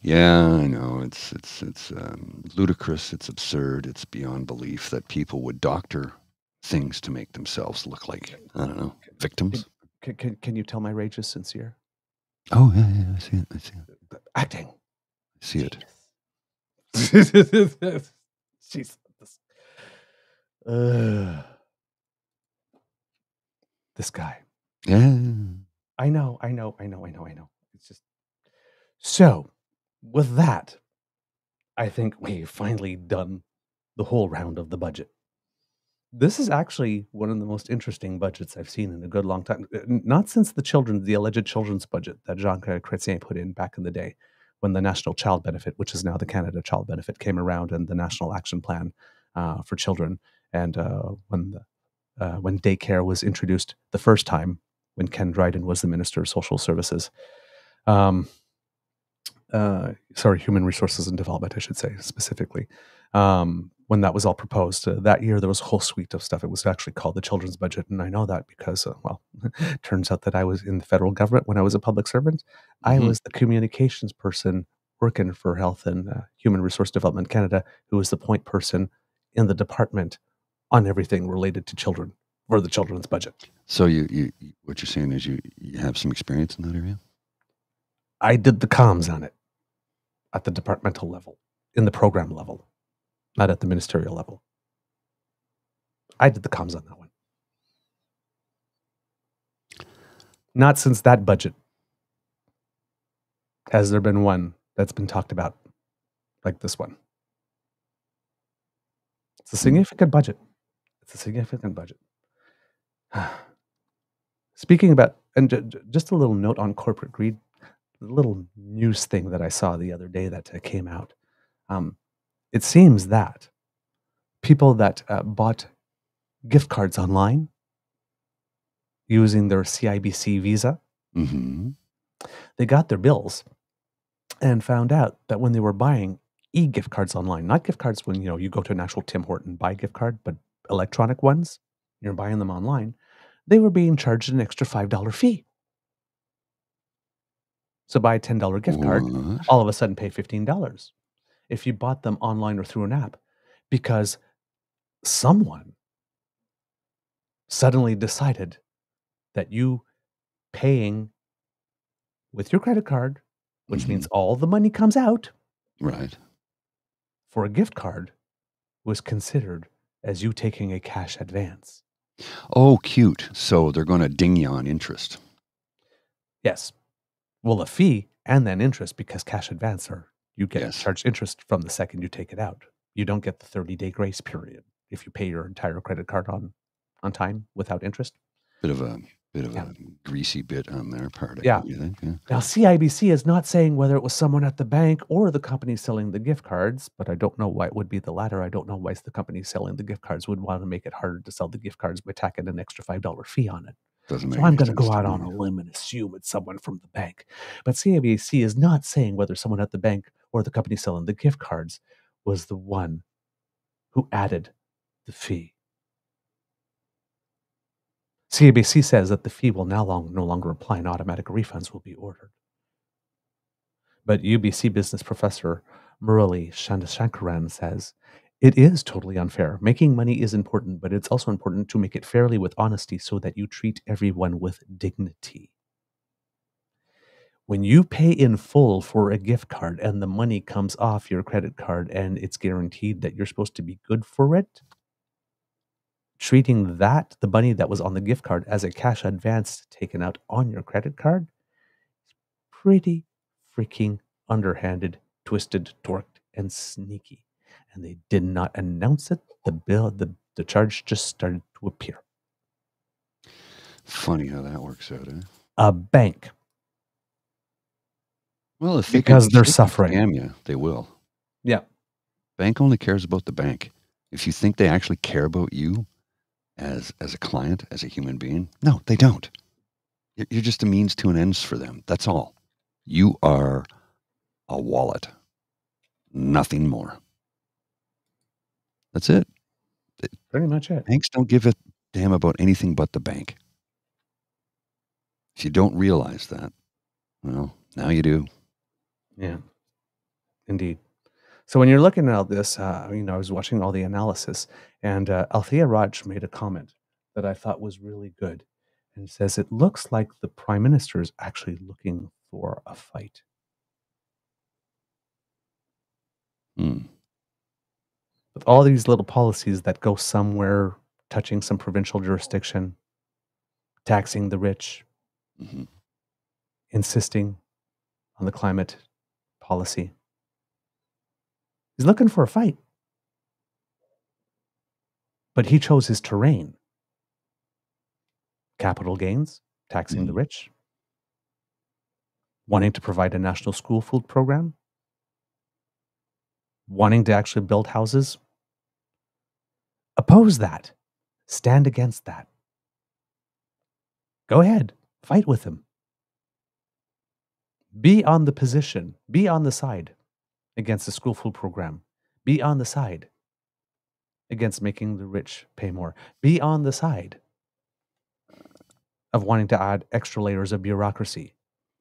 Yeah, I know. It's it's it's um, ludicrous. It's absurd. It's beyond belief that people would doctor things to make themselves look like, I don't know, victims. Can can, can you tell my rage is sincere? Oh yeah, yeah, I see it. I see it. Acting. I see it. Jesus. Jesus. Uh, this guy. Yeah. I know. I know. I know. I know. I know. It's just so. With that, I think we've finally done the whole round of the budget. This is actually one of the most interesting budgets I've seen in a good long time. Not since the children, the alleged children's budget that Jean-Claude Chrétien put in back in the day when the National Child Benefit, which is now the Canada Child Benefit, came around, and the National Action Plan uh, for Children. And uh, when, the, uh, when daycare was introduced the first time, when Ken Dryden was the Minister of Social Services. Um... Uh, sorry, Human Resources and Development, I should say, specifically. Um, when that was all proposed, uh, that year there was a whole suite of stuff. It was actually called the Children's Budget, and I know that because, uh, well, it turns out that I was in the federal government when I was a public servant. I mm-hmm. was the communications person working for Health and uh, Human Resource Development Canada, who was the point person in the department on everything related to children, for the Children's Budget. So you, you, what you're saying is you, you have some experience in that area? I did the comms on it at the departmental level, in the program level, not at the ministerial level. I did the comms on that one. Not since that budget has there been one that's been talked about like this one. It's a significant budget. It's a significant budget. Speaking about, and just a little note on corporate greed, the little news thing that I saw the other day that uh, came out. Um, it seems that people that uh, bought gift cards online using their C I B C Visa, mm-hmm. they got their bills and found out that when they were buying e-gift cards online, not gift cards when, you know, you go to an actual Tim Horton and buy a gift card, but electronic ones, you're buying them online, they were being charged an extra five dollar fee. So buy a ten dollar gift card, what? All of a sudden pay fifteen dollars if you bought them online or through an app, because someone suddenly decided that you paying with your credit card, which mm-hmm. means all the money comes out, right, for a gift card, was considered as you taking a cash advance. Oh, cute. So they're going to ding you on interest. Yes. Well, a fee and then interest, because cash advance, are you get yes. charged interest from the second you take it out. You don't get the thirty-day grace period if you pay your entire credit card on on time without interest. Bit of a bit of yeah. a greasy bit on their part. I yeah. You think? yeah. Now, C I B C is not saying whether it was someone at the bank or the company selling the gift cards, but I don't know why it would be the latter. I don't know why the company selling the gift cards would want to make it harder to sell the gift cards by tacking an extra five dollar fee on it. Doesn't make so I'm going to go out on a limb and assume it's someone from the bank. But C I B C is not saying whether someone at the bank or the company selling the gift cards was the one who added the fee. C I B C says that the fee will now long, no longer apply and automatic refunds will be ordered. But U B C business professor Murali Chandrasekaran says, it is totally unfair. Making money is important, but it's also important to make it fairly with honesty so that you treat everyone with dignity. When you pay in full for a gift card and the money comes off your credit card and it's guaranteed that you're supposed to be good for it, treating that, the money that was on the gift card, as a cash advance taken out on your credit card is pretty freaking underhanded, twisted, torqued, and sneaky. And they did not announce it. The bill, the, the charge just started to appear. Funny how that works out, eh? A bank. Well, if because they can, they're if suffering. They, you, they will. Yeah. Bank only cares about the bank. If you think they actually care about you as, as a client, as a human being, no, they don't. You're just a means to an end for them. That's all. You are a wallet. Nothing more. That's it. Pretty much it. Banks don't give a damn about anything but the bank. If you don't realize that, well, now you do. Yeah, indeed. So when you're looking at all this, uh, you know, I was watching all the analysis, and uh, Althea Raj made a comment that I thought was really good, and says, it looks like the Prime Minister is actually looking for a fight. Hmm. With all these little policies that go somewhere, touching some provincial jurisdiction, taxing the rich, mm-hmm. insisting on the climate policy. He's looking for a fight. But he chose his terrain. Capital gains, taxing mm-hmm. the rich, wanting to provide a national school food program, wanting to actually build houses. Oppose that. Stand against that. Go ahead. Fight with him. Be on the position. Be on the side against the school food program. Be on the side against making the rich pay more. Be on the side of wanting to add extra layers of bureaucracy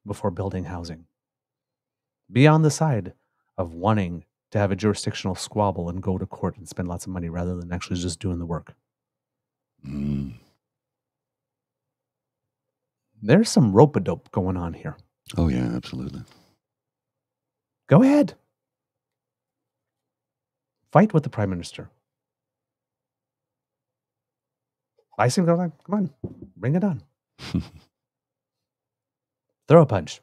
before building housing. Be on the side of wanting to have a jurisdictional squabble and go to court and spend lots of money rather than actually just doing the work. Mm. There's some rope-a-dope going on here. Oh, yeah, absolutely. Go ahead. Fight with the Prime Minister. I seem to go like, come on, bring it on. Throw a punch.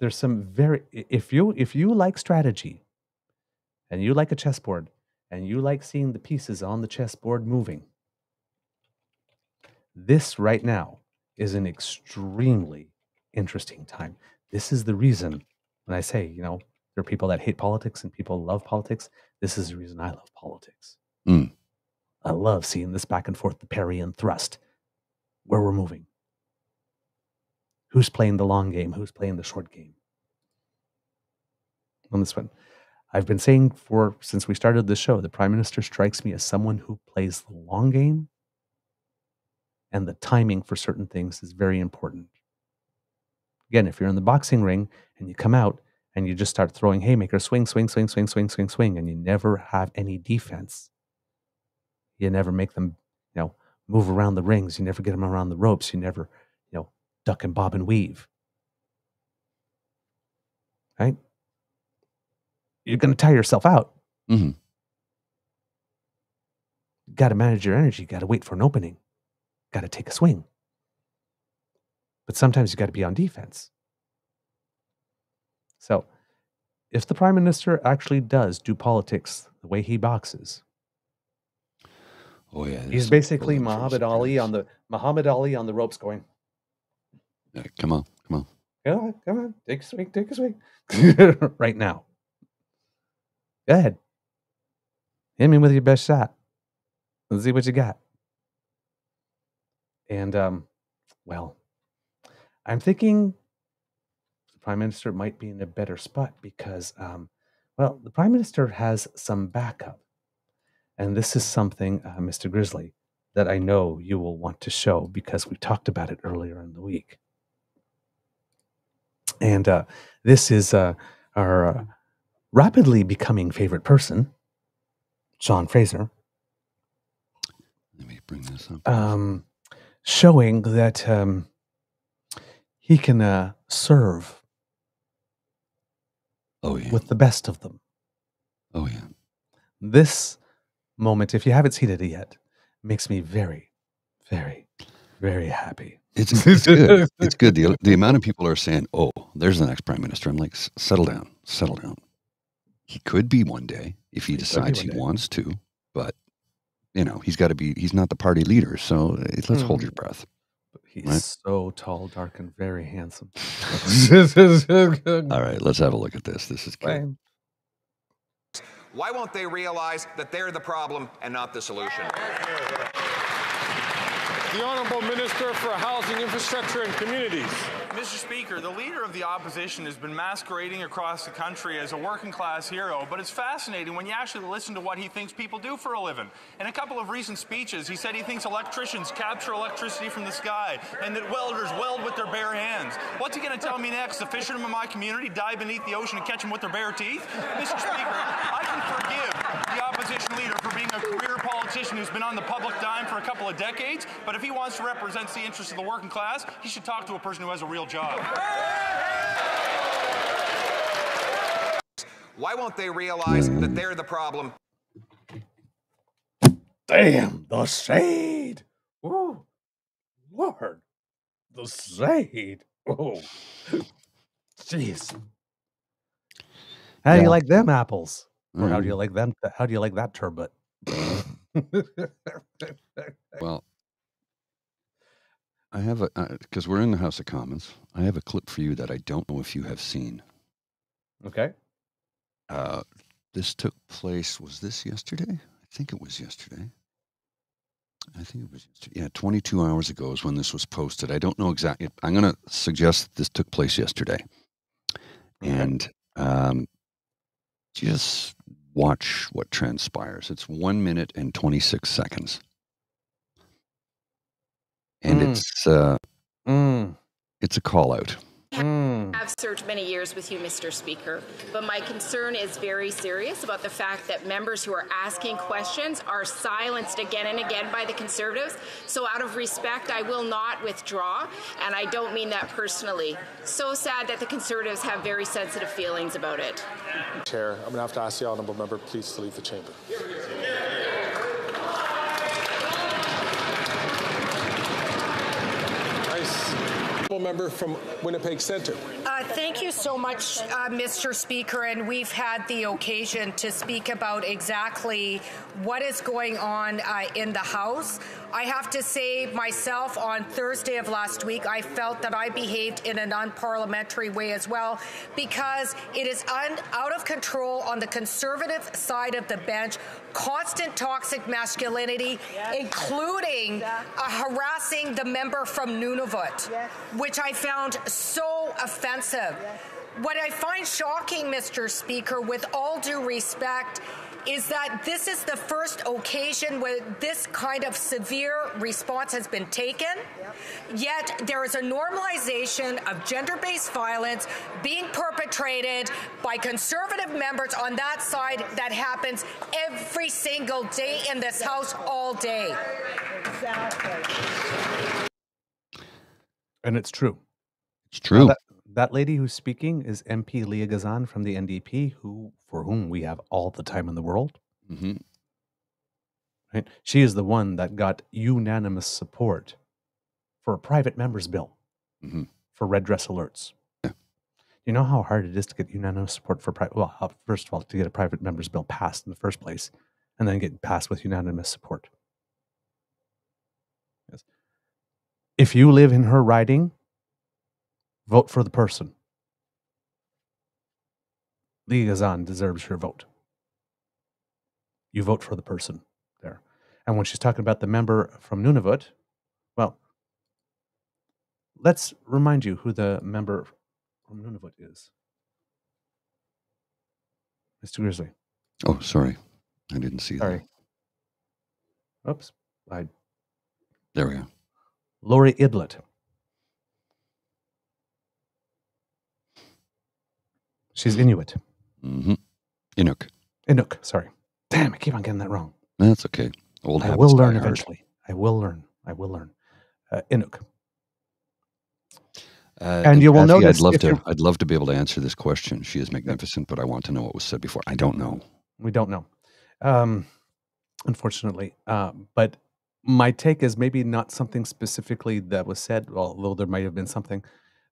There's some very, if you, if you like strategy and you like a chessboard and you like seeing the pieces on the chessboard moving, this right now is an extremely interesting time. This is the reason when I say, you know, there are people that hate politics and people love politics. This is the reason I love politics. Mm. I love seeing this back and forth, the parry and thrust, where we're moving. Who's playing the long game? Who's playing the short game? On this one, I've been saying for since we started the show, the Prime Minister strikes me as someone who plays the long game, and the timing for certain things is very important. Again, if you're in the boxing ring and you come out and you just start throwing haymaker, swing, swing, swing, swing, swing, swing, swing, and you never have any defense, you never make them, you know, move around the rings, you never get them around the ropes, you never duck and bob and weave, right? You're going to tire yourself out. Mm-hmm. You got to manage your energy. You got to wait for an opening. Got to take a swing. But sometimes you got to be on defense. So if the Prime Minister actually does do politics the way he boxes, Oh yeah, he's basically Muhammad Ali on the Muhammad Ali on the ropes, going, yeah, "Come on, come on, come on, come on, take a swing, take a swing, right now. Go ahead, hit me with your best shot. Let's see what you got." And um, well, I'm thinking the Prime Minister might be in a better spot because, um, well, the Prime Minister has some backup. And this is something, uh, Mister Grizzly, that I know you will want to show because we talked about it earlier in the week. And uh, this is uh, our uh, rapidly becoming favorite person, Sean Fraser. Let me bring this up. Um, showing that um, he can uh, serve oh, yeah. with the best of them. Oh, yeah. This moment, if you haven't seen it yet, makes me very, very, very happy. It's, it's good. It's good. The, the amount of people are saying, oh, there's the next prime minister. I'm like, settle down, settle down. He could be one day if he, he decides he day. wants to, but, you know, he's got to be, he's not the party leader. So let's mm. hold your breath. He's right? so tall, dark, and very handsome. All right, let's have a look at this. This is good. Bye. Why won't they realize that they're the problem and not the solution? The Honourable Minister for Housing, Infrastructure and Communities. Mister Speaker, the leader of the opposition has been masquerading across the country as a working-class hero, but it's fascinating when you actually listen to what he thinks people do for a living. In a couple of recent speeches, he said he thinks electricians capture electricity from the sky and that welders weld with their bare hands. What's he going to tell me next? The fishermen in my community die beneath the ocean and catch them with their bare teeth? Mister Speaker, I can forgive the opposition leader for being a career politician who's been on the public dime for a couple of decades, but if he wants to represent the interests of the working class, he should talk to a person who has a real job. Why won't they realize that they're the problem? Damn, the shade. Oh, Lord, the shade. Oh, jeez. How yeah. do you like them apples? Or how do you like them? How do you like that turbot? Well, I have a because uh, we're in the House of Commons. I have a clip for you that I don't know if you have seen. Okay. Uh, this took place. Was this yesterday? I think it was yesterday. I think it was yesterday. Yeah, twenty-two hours ago is when this was posted. I don't know exactly. I'm going to suggest that this took place yesterday, okay. and um, just watch what transpires. It's one minute and twenty-six seconds. And mm. it's uh, mm. it's a call out. I have served many years with you, Mister Speaker, but my concern is very serious about the fact that members who are asking questions are silenced again and again by the Conservatives. So out of respect, I will not withdraw, and I don't mean that personally. So sad that the Conservatives have very sensitive feelings about it. Chair, I'm going to have to ask the honourable member, please, to leave the chamber. Member from Winnipeg Centre. Uh, thank you so much, uh, Mister Speaker, and we've had the occasion to speak about exactly what is going on uh, in the House. I have to say myself on Thursday of last week, I felt that I behaved in an unparliamentary way as well, because it is un out of control on the Conservative side of the bench, constant toxic masculinity, yes. including yeah. uh, harassing the member from Nunavut, yes. which I found so offensive. Yes. What I find shocking, Mister Speaker, with all due respect, is that this is the first occasion where this kind of severe response has been taken, yep. yet there is a normalization of gender-based violence being perpetrated by Conservative members on that side that happens every single day in this exactly. House all day. Exactly. And it's true. It's true. That, that lady who's speaking is M P Leah Gazan from the N D P, who... for whom we have all the time in the world. Mm-hmm. Right? She is the one that got unanimous support for a private member's bill mm-hmm. for red dress alerts. Yeah. You know how hard it is to get unanimous support for private, well, first of all, to get a private member's bill passed in the first place, and then get passed with unanimous support. Yes. If you live in her riding, vote for the person. Lee Gazan deserves your vote. You vote for the person there. And when she's talking about the member from Nunavut, well, let's remind you who the member from Nunavut is. Mister Grizzly. Oh, sorry. I didn't see sorry. that. Oops. I... There we are. Lori Idlett. She's Inuit. Mm-hmm. Inuk. Inuk, sorry. Damn, I keep on getting that wrong. That's okay. Old habits. I will learn eventually. I will learn. I will learn. Uh, Inuk. Uh, and you will notice. I'd love to. I'd love to be able to answer this question. She is magnificent, but I want to know what was said before. I don't know. We don't know, um, unfortunately. Uh, but my take is maybe not something specifically that was said, although there might have been something.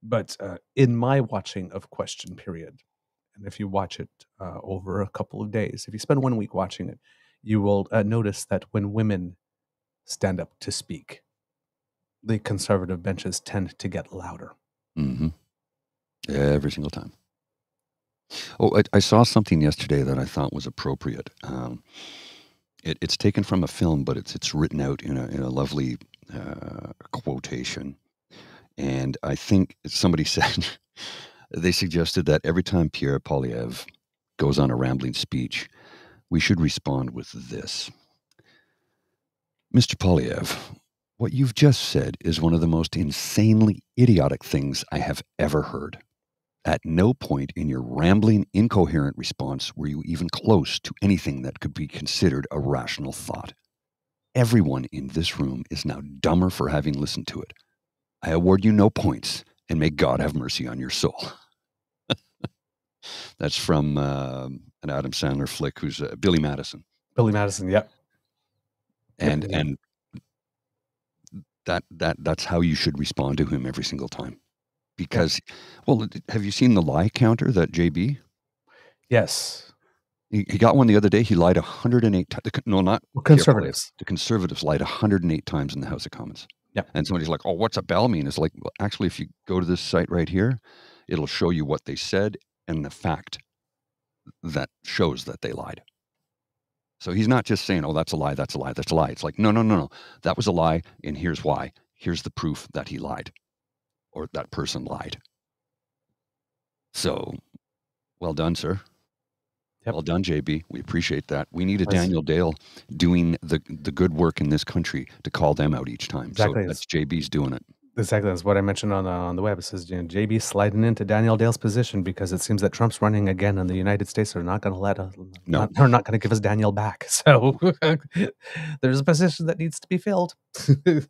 But uh, in my watching of Question Period, and if you watch it uh, over a couple of days, if you spend one week watching it, you will uh, notice that when women stand up to speak, the conservative benches tend to get louder. Mm-hmm. Every single time. Oh, I, I saw something yesterday that I thought was appropriate. Um, it, it's taken from a film, but it's it's written out in a in a lovely uh, quotation. And I think somebody said they suggested that every time Pierre Poilievre goes on a rambling speech, we should respond with this: "Mister Poilievre, what you've just said is one of the most insanely idiotic things I have ever heard. At no point in your rambling, incoherent response were you even close to anything that could be considered a rational thought. Everyone in this room is now dumber for having listened to it. I award you no points, and may God have mercy on your soul." That's from uh, an Adam Sandler flick, who's uh, Billy Madison. Billy Madison, yep. And, yep. and, That that that's how you should respond to him every single time, because, yeah. well, have you seen the lie counter that J B? Yes, he, he got one the other day. He lied one hundred eight. No, not conservatives. The conservatives lied one hundred eight times in the House of Commons. Yeah, and somebody's like, "Oh, what's a bell mean?" It's like, well, actually, if you go to this site right here, it'll show you what they said and the fact that shows that they lied. So he's not just saying, oh, that's a lie, that's a lie, that's a lie. It's like, no, no, no, no. That was a lie, and here's why. Here's the proof that he lied, or that person lied. So, well done, sir. Yep. Well done, J B. We appreciate that. We need a that's, Daniel Dale doing the, the good work in this country to call them out each time. Exactly. So that's J B's doing it. Exactly. That's what I mentioned on, uh, on the web. It says, you know, J B sliding into Daniel Dale's position because it seems that Trump's running again in the United States. They're not going to let us, no. not, they're not going to give us Daniel back. So there's a position that needs to be filled. Well,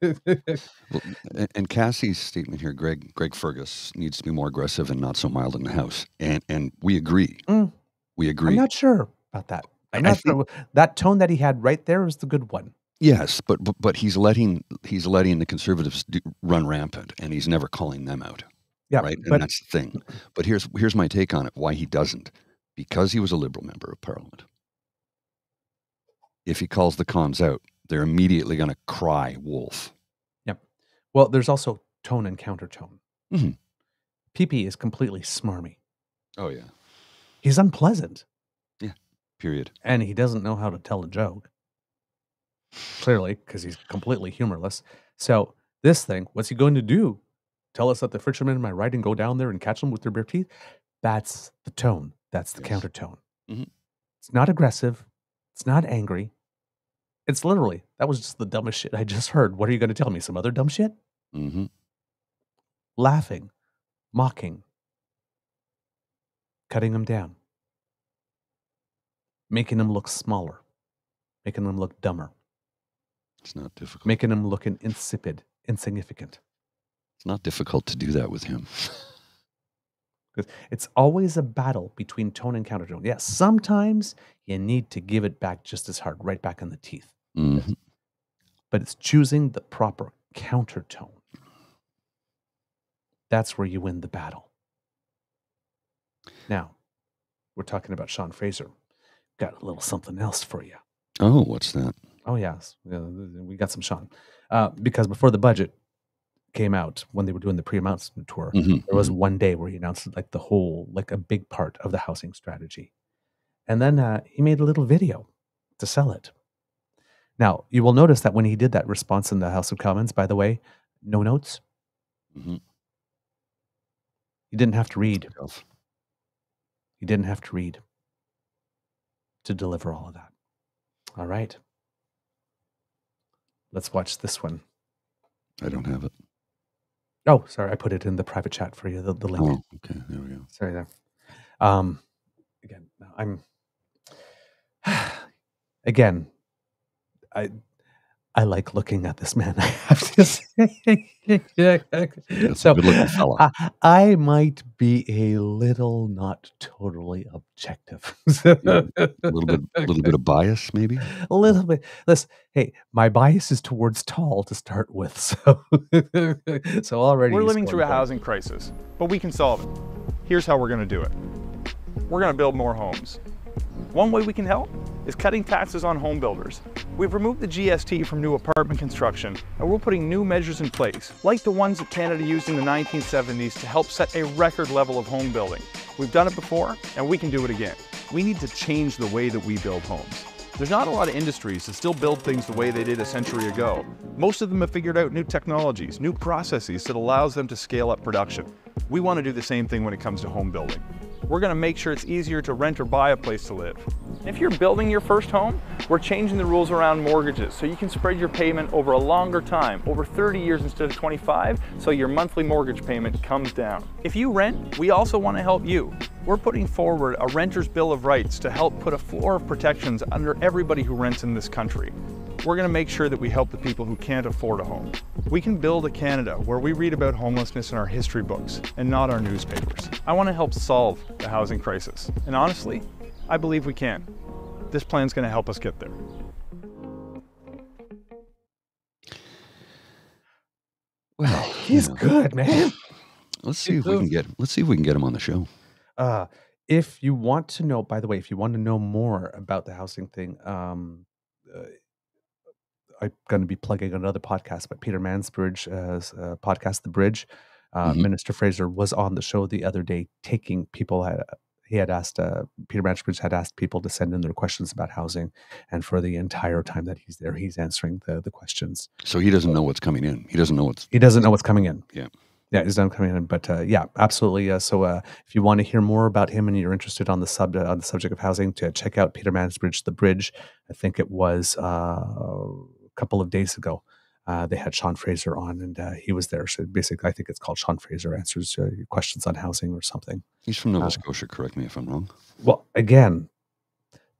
and, and Cassie's statement here, Greg, Greg Fergus, needs to be more aggressive and not so mild in the House. And, and we agree. Mm. We agree. I'm not sure about that. I'm not sure. That tone that he had right there is the good one. Yes, but, but but he's letting he's letting the conservatives do, run rampant, and he's never calling them out. Yeah, right. And but, that's the thing. But here's here's my take on it: why he doesn't, because he was a Liberal member of Parliament. If he calls the cons out, they're immediately going to cry wolf. Yep. Well, there's also tone and countertone. Mm-hmm. P P is completely smarmy. Oh yeah. He's unpleasant. Yeah. Period. And he doesn't know how to tell a joke. Clearly, because he's completely humorless. So this thing, what's he going to do? Tell us that the fishermen in my right and go down there and catch them with their bare teeth? That's the tone. That's the yes. countertone. Mm-hmm. It's not aggressive. It's not angry. It's literally, that was just the dumbest shit I just heard. What are you going to tell me? Some other dumb shit? Mm-hmm. Laughing, mocking, cutting them down, making them look smaller, making them look dumber. It's not difficult. Making him look an insipid, insignificant. It's not difficult to do that with him. Because it's always a battle between tone and countertone. Yes, yeah, sometimes you need to give it back just as hard, right back in the teeth. Mm-hmm. But it's choosing the proper countertone. That's where you win the battle. Now, we're talking about Sean Fraser. Got a little something else for you. Oh, what's that? Oh, yes. Yeah, we got some Sean. Uh, because before the budget came out, when they were doing the pre-announcement tour, mm-hmm. there was one day where he announced like the whole, like a big part of the housing strategy. And then uh, he made a little video to sell it. Now, you will notice that when he did that response in the House of Commons, by the way, no notes. Mm-hmm. He didn't have to read. He didn't have to read to deliver all of that. All right. Let's watch this one. I don't have it. Oh, sorry. I put it in the private chat for you, the, the link. Oh, okay. There we go. Sorry there. Um, again, I'm... again, I I like looking at this man, I have to say. That's so, a good-looking fella. I, I might be a little not totally objective. a little bit a little bit of bias, maybe? A little bit. Listen, hey, my bias is towards tall to start with. So, so already we're living through a housing crisis, but we can solve it. Here's how we're going to do it. We're going to build more homes. One way we can help is cutting taxes on home builders. We've removed the G S T from new apartment construction, and we're putting new measures in place, like the ones that Canada used in the nineteen seventies to help set a record level of home building. We've done it before, and we can do it again. We need to change the way that we build homes. There's not a lot of industries that still build things the way they did a century ago. Most of them have figured out new technologies, new processes that allows them to scale up production. We want to do the same thing when it comes to home building. We're going to make sure it's easier to rent or buy a place to live. If you're building your first home, we're changing the rules around mortgages so you can spread your payment over a longer time, over thirty years instead of twenty-five, so your monthly mortgage payment comes down. If you rent, we also want to help you. We're putting forward a renter's bill of rights to help put a floor of protections under everybody who rents in this country. We're going to make sure that we help the people who can't afford a home. We can build a Canada where we read about homelessness in our history books and not our newspapers. I want to help solve the housing crisis. And honestly, I believe we can. This plan's going to help us get there. Well, he's you know, good, man. Let's see if we can get let's see if we can get him on the show. Uh, if you want to know, by the way, if you want to know more about the housing thing, um, uh, I'm going to be plugging another podcast, but Peter Mansbridge's uh, podcast, The Bridge. Uh, mm-hmm. Minister Fraser was on the show the other day, taking people. Had, he had asked, uh, Peter Mansbridge had asked people to send in their questions about housing. And for the entire time that he's there, he's answering the, the questions. So he doesn't so, know what's coming in. He doesn't know what's. He doesn't know what's coming in. Yeah. Yeah, he's done coming in, but uh, yeah, absolutely. Uh, so, uh, if you want to hear more about him and you're interested on the sub uh, on the subject of housing, to check out Peter Mansbridge, The Bridge. I think it was uh, a couple of days ago. Uh, they had Sean Fraser on, and uh, he was there. So basically, I think it's called Sean Fraser Answers uh, Your Questions on Housing or something. He's from Nova uh, Scotia. Correct me if I'm wrong. Well, again,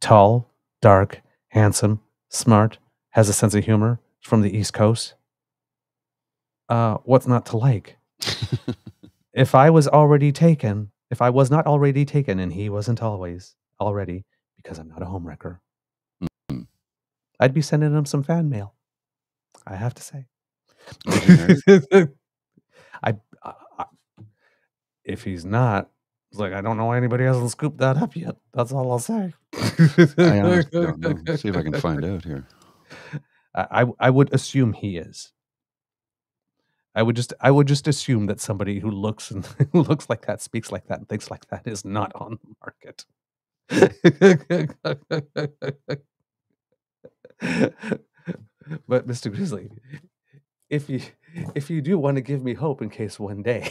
tall, dark, handsome, smart, has a sense of humor. From the East Coast. Uh, what's not to like? If I was already taken, if I was not already taken, and he wasn't always already, because I'm not a homewrecker, mm-hmm. I'd be sending him some fan mail. I have to say, I, I, I if he's not, it's like I don't know why anybody hasn't scooped that up yet. That's all I'll say. I honestly don't know. Let's see if I can find out here. I I, I would assume he is. I would just I would just assume that somebody who looks and who looks like that, speaks like that, and thinks like that is not on the market. But Mister Grizzly, if you if you do want to give me hope in case one day.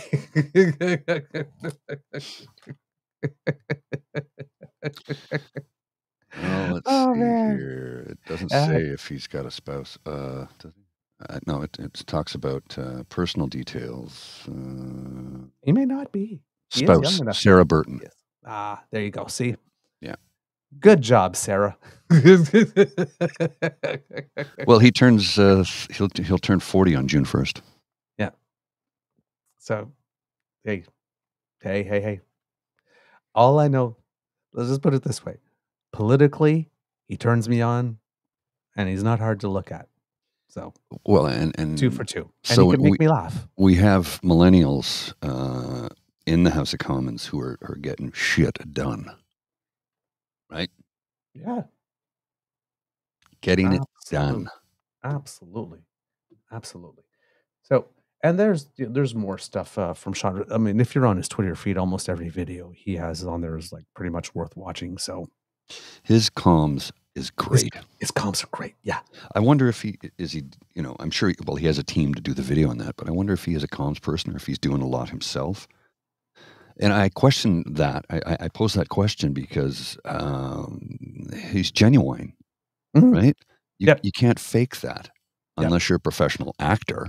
Well, let's oh, see man. Here. It doesn't uh, say if he's got a spouse. Uh does he? Uh, no, it, it talks about uh, personal details. Uh, he may not be. He spouse, Sarah Burton. Yes. Ah, there you go. See? Yeah. Good job, Sarah. Well, he turns, uh, he'll, he'll turn forty on June first. Yeah. So, hey, hey, hey, hey. All I know, let's just put it this way. Politically, he turns me on, and he's not hard to look at. So well, and, and two for two, and so you can make we, me laugh. We have millennials uh, in the House of Commons who are, are getting shit done, right? Yeah, getting wow. it done. Absolutely. Absolutely. So, and there's there's more stuff uh, from Sean. I mean, if you're on his Twitter feed, almost every video he has on there is like pretty much worth watching. So his comms is great. His, his comms are great. Yeah. I wonder if he is he, you know, I'm sure, he, well, he has a team to do the video on that, but I wonder if he is a comms person or if he's doing a lot himself. And I question that. I, I pose that question because um, he's genuine, mm-hmm. right? You, yep. you can't fake that unless yep. you're a professional actor.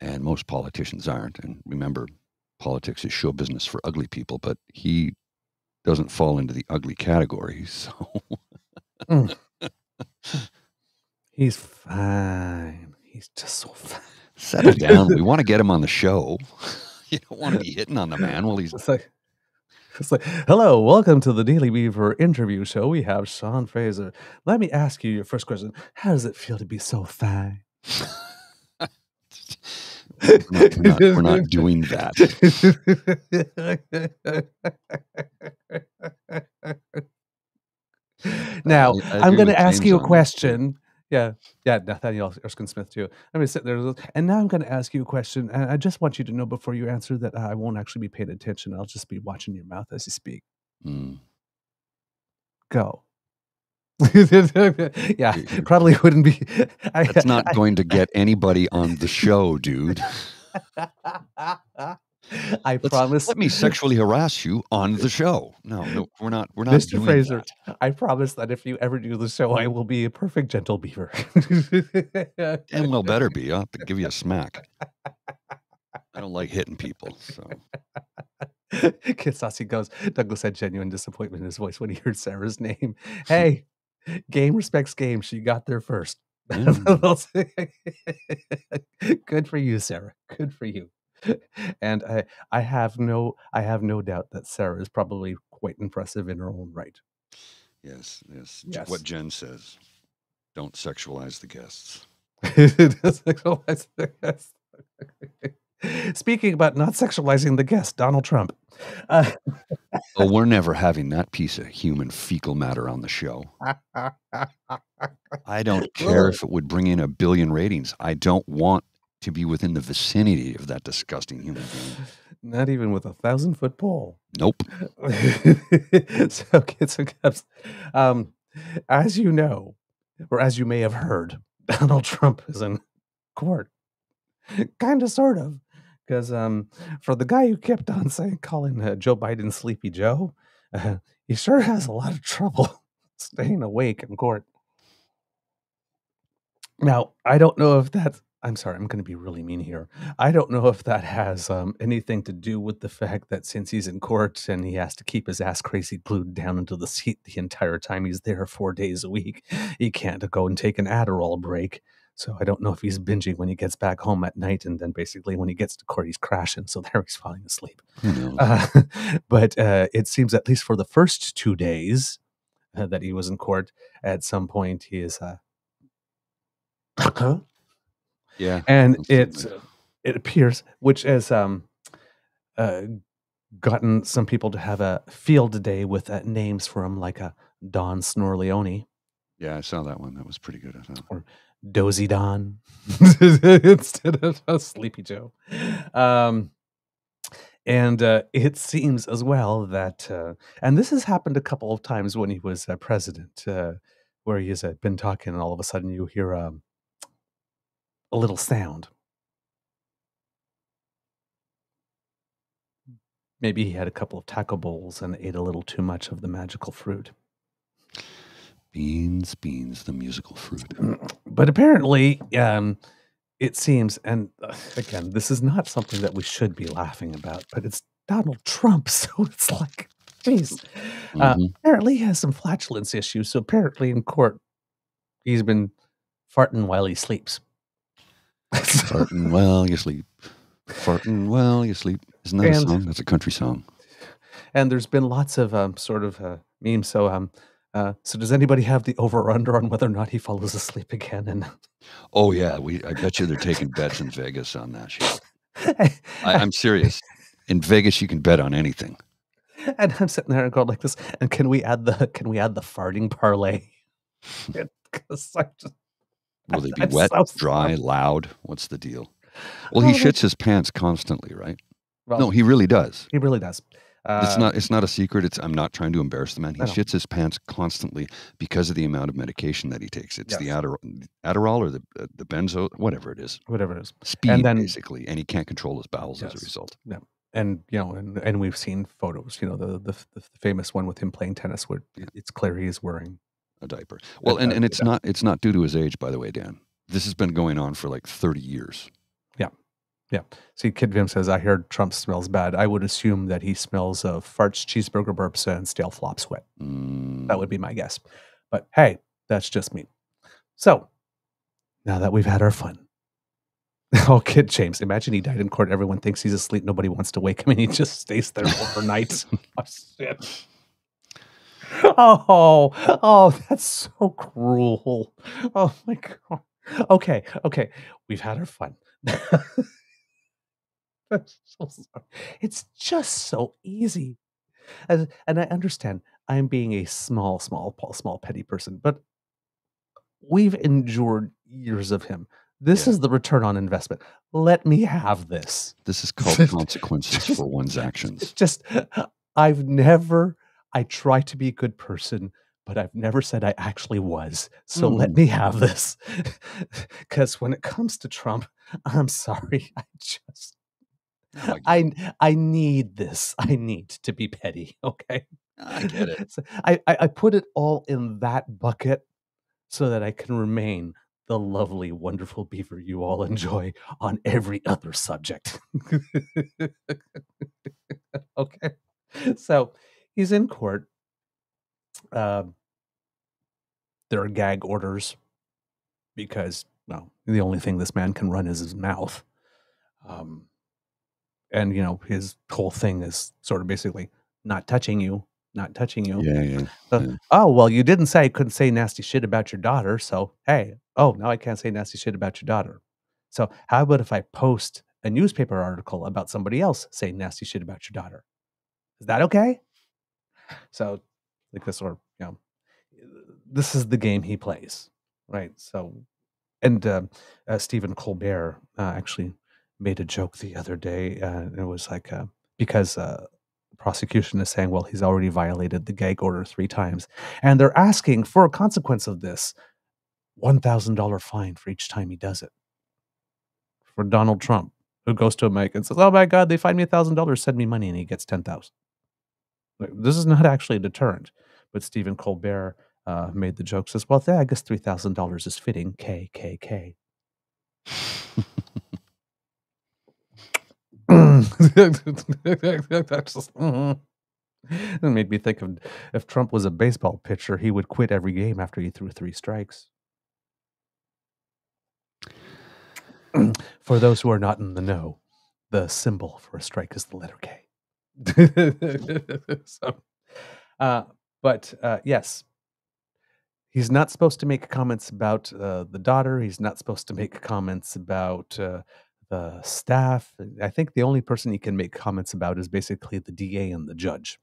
And most politicians aren't. And remember, politics is show business for ugly people, but he doesn't fall into the ugly category. So mm. he's fine. He's just so fine. Settle down. We want to get him on the show. You don't want to be hitting on the man while he's... It's like, it's like, hello, welcome to the Daily Beaver interview show. We have Sean Fraser. Let me ask you your first question. How does it feel to be so fine? We're not, we're, not, we're not doing that. Now, I, I I'm going to ask you a question. Yeah, yeah, Nathaniel Erskine Smith too. I'm going to sit there, and now I'm going to ask you a question, and I just want you to know before you answer that I won't actually be paying attention. I'll just be watching your mouth as you speak. Mm. Go. Yeah, probably wouldn't be. I, That's not I, going to get anybody on the show, dude. I Let's, promise. Let me sexually harass you on the show. No, no, we're not. We're not, Mister doing Fraser. That. I promise that if you ever do the show, I will be a perfect gentle beaver. And well, better be. I'll have to give you a smack. I don't like hitting people, so. Kisasi goes. Douglas had genuine disappointment in his voice when he heard Sarah's name. Hey. Game respects game. She got there first. Mm. Good for you, Sarah. Good for you. And I, I have no, I have no doubt that Sarah is probably quite impressive in her own right. Yes, yes. yes. What Jen says. Don't sexualize the guests. Don't sexualize the guests. Speaking about not sexualizing the guest, Donald Trump. Uh, oh, we're never having that piece of human fecal matter on the show. I don't care if it would bring in a billion ratings. I don't want to be within the vicinity of that disgusting human being. Not even with a thousand-foot pole. Nope. So, kids and cups, um, as you know, or as you may have heard, Donald Trump is in court. Kind of, sort of. Because um, for the guy who kept on saying, calling uh, Joe Biden Sleepy Joe, uh, he sure has a lot of trouble staying awake in court. Now, I don't know if that's, I'm sorry, I'm going to be really mean here. I don't know if that has um, anything to do with the fact that since he's in court and he has to keep his ass crazy glued down into the seat the entire time he's there four days a week, he can't go and take an Adderall break. So I don't know if he's binging when he gets back home at night, and then basically when he gets to court, he's crashing. So there he's falling asleep. Mm-hmm. uh, but uh, it seems at least for the first two days uh, that he was in court, at some point he is, uh, huh? yeah, and it it appears, which has um, uh, gotten some people to have a field day with uh, names for him, like a Don Snorleone. Yeah, I saw that one. That was pretty good. I thought. Or, Dozy Don instead of uh, Sleepy Joe. Um, and uh, it seems as well that, uh, and this has happened a couple of times when he was uh, president, uh, where he has uh, been talking and all of a sudden you hear um, a little sound. Maybe he had a couple of taco bowls and ate a little too much of the magical fruit. Beans, beans, the musical fruit. But apparently, um, it seems, and uh, again, this is not something that we should be laughing about, but it's Donald Trump, so it's like, geez. Uh, mm-hmm. Apparently he has some flatulence issues, so apparently in court, he's been farting while he sleeps. Farting while you sleep. Farting while you sleep. Isn't that and, a song? That's a country song. And there's been lots of um, sort of uh, memes, so... Um, Uh, so does anybody have the over-under on whether or not he falls asleep again? And oh yeah, we I bet you they're taking bets in Vegas on that shit. I, I'm serious. In Vegas, you can bet on anything. And I'm sitting there and going like this. And can we add the can we add the farting parlay? Because I just Will they be That's wet, so dry, loud? What's the deal? Well, he shits his pants constantly, right? Well, no, he really does. He really does. Uh, it's not. It's not a secret. It's. I'm not trying to embarrass the man. He shits his pants constantly because of the amount of medication that he takes. It's yes. the Adderall, Adderall or the uh, the benzo, whatever it is. Whatever it is. Speed, and then, basically, and he can't control his bowels yes. as a result. Yeah. And you know, and, and we've seen photos. You know, the the, the famous one with him playing tennis, where yeah. it's clear he is wearing a diaper. Well, a, and and it's yeah. not. It's not due to his age, by the way, Dan. This has been going on for like thirty years. Yeah. Yeah. See, Kid Vim says, I heard Trump smells bad. I would assume that he smells of farts, cheeseburger burps, and stale flop sweat. Mm. That would be my guess. But hey, that's just me. So, now that we've had our fun. Oh, Kid James, imagine he died in court. Everyone thinks he's asleep. Nobody wants to wake him, and he just stays there overnight. Oh, shit. Oh, oh, that's so cruel. Oh, my God. Okay, okay. We've had our fun. So it's just so easy, and, and I understand I'm being a small small small petty person, but we've endured years of him. This yeah. is the return on investment. Let me have this. This is called consequences just, for one's actions. Just I've never I try to be a good person, but I've never said I actually was, so mm. let me have this. Because when it comes to Trump, I'm sorry, I just I, I I need this. I need to be petty. Okay, I get it. So I, I I put it all in that bucket so that I can remain the lovely, wonderful beaver you all enjoy on every other subject. Okay, so he's in court. Uh, there are gag orders because well, the only thing this man can run is his mouth. Um. And, you know, his whole thing is sort of basically not touching you, not touching you. Yeah, yeah, so, yeah. Oh, well, you didn't say I couldn't say nasty shit about your daughter. So, hey, oh, now I can't say nasty shit about your daughter. So how about if I post a newspaper article about somebody else saying nasty shit about your daughter? Is that okay? So like this sort of, you know, this is the game he plays. Right. So and uh, uh, Stephen Colbert uh, actually made a joke the other day, uh, and it was like, uh, because uh, the prosecution is saying, well, he's already violated the gag order three times, and they're asking for a consequence of this, one thousand dollar fine for each time he does it. For Donald Trump, who goes to America and says, oh my God, they fined me one thousand dollars, send me money, and he gets ten thousand dollars. Like, this is not actually a deterrent, but Stephen Colbert uh, made the joke, says, well, yeah, I guess three thousand dollars is fitting, K, K, K. That's just, mm. It made me think of if Trump was a baseball pitcher, he would quit every game after he threw three strikes. For those who are not in the know, the symbol for a strike is the letter K. So, uh, but uh, yes, he's not supposed to make comments about uh, the daughter. He's not supposed to make comments about Uh, the staff. I think the only person he can make comments about is basically the D A and the judge,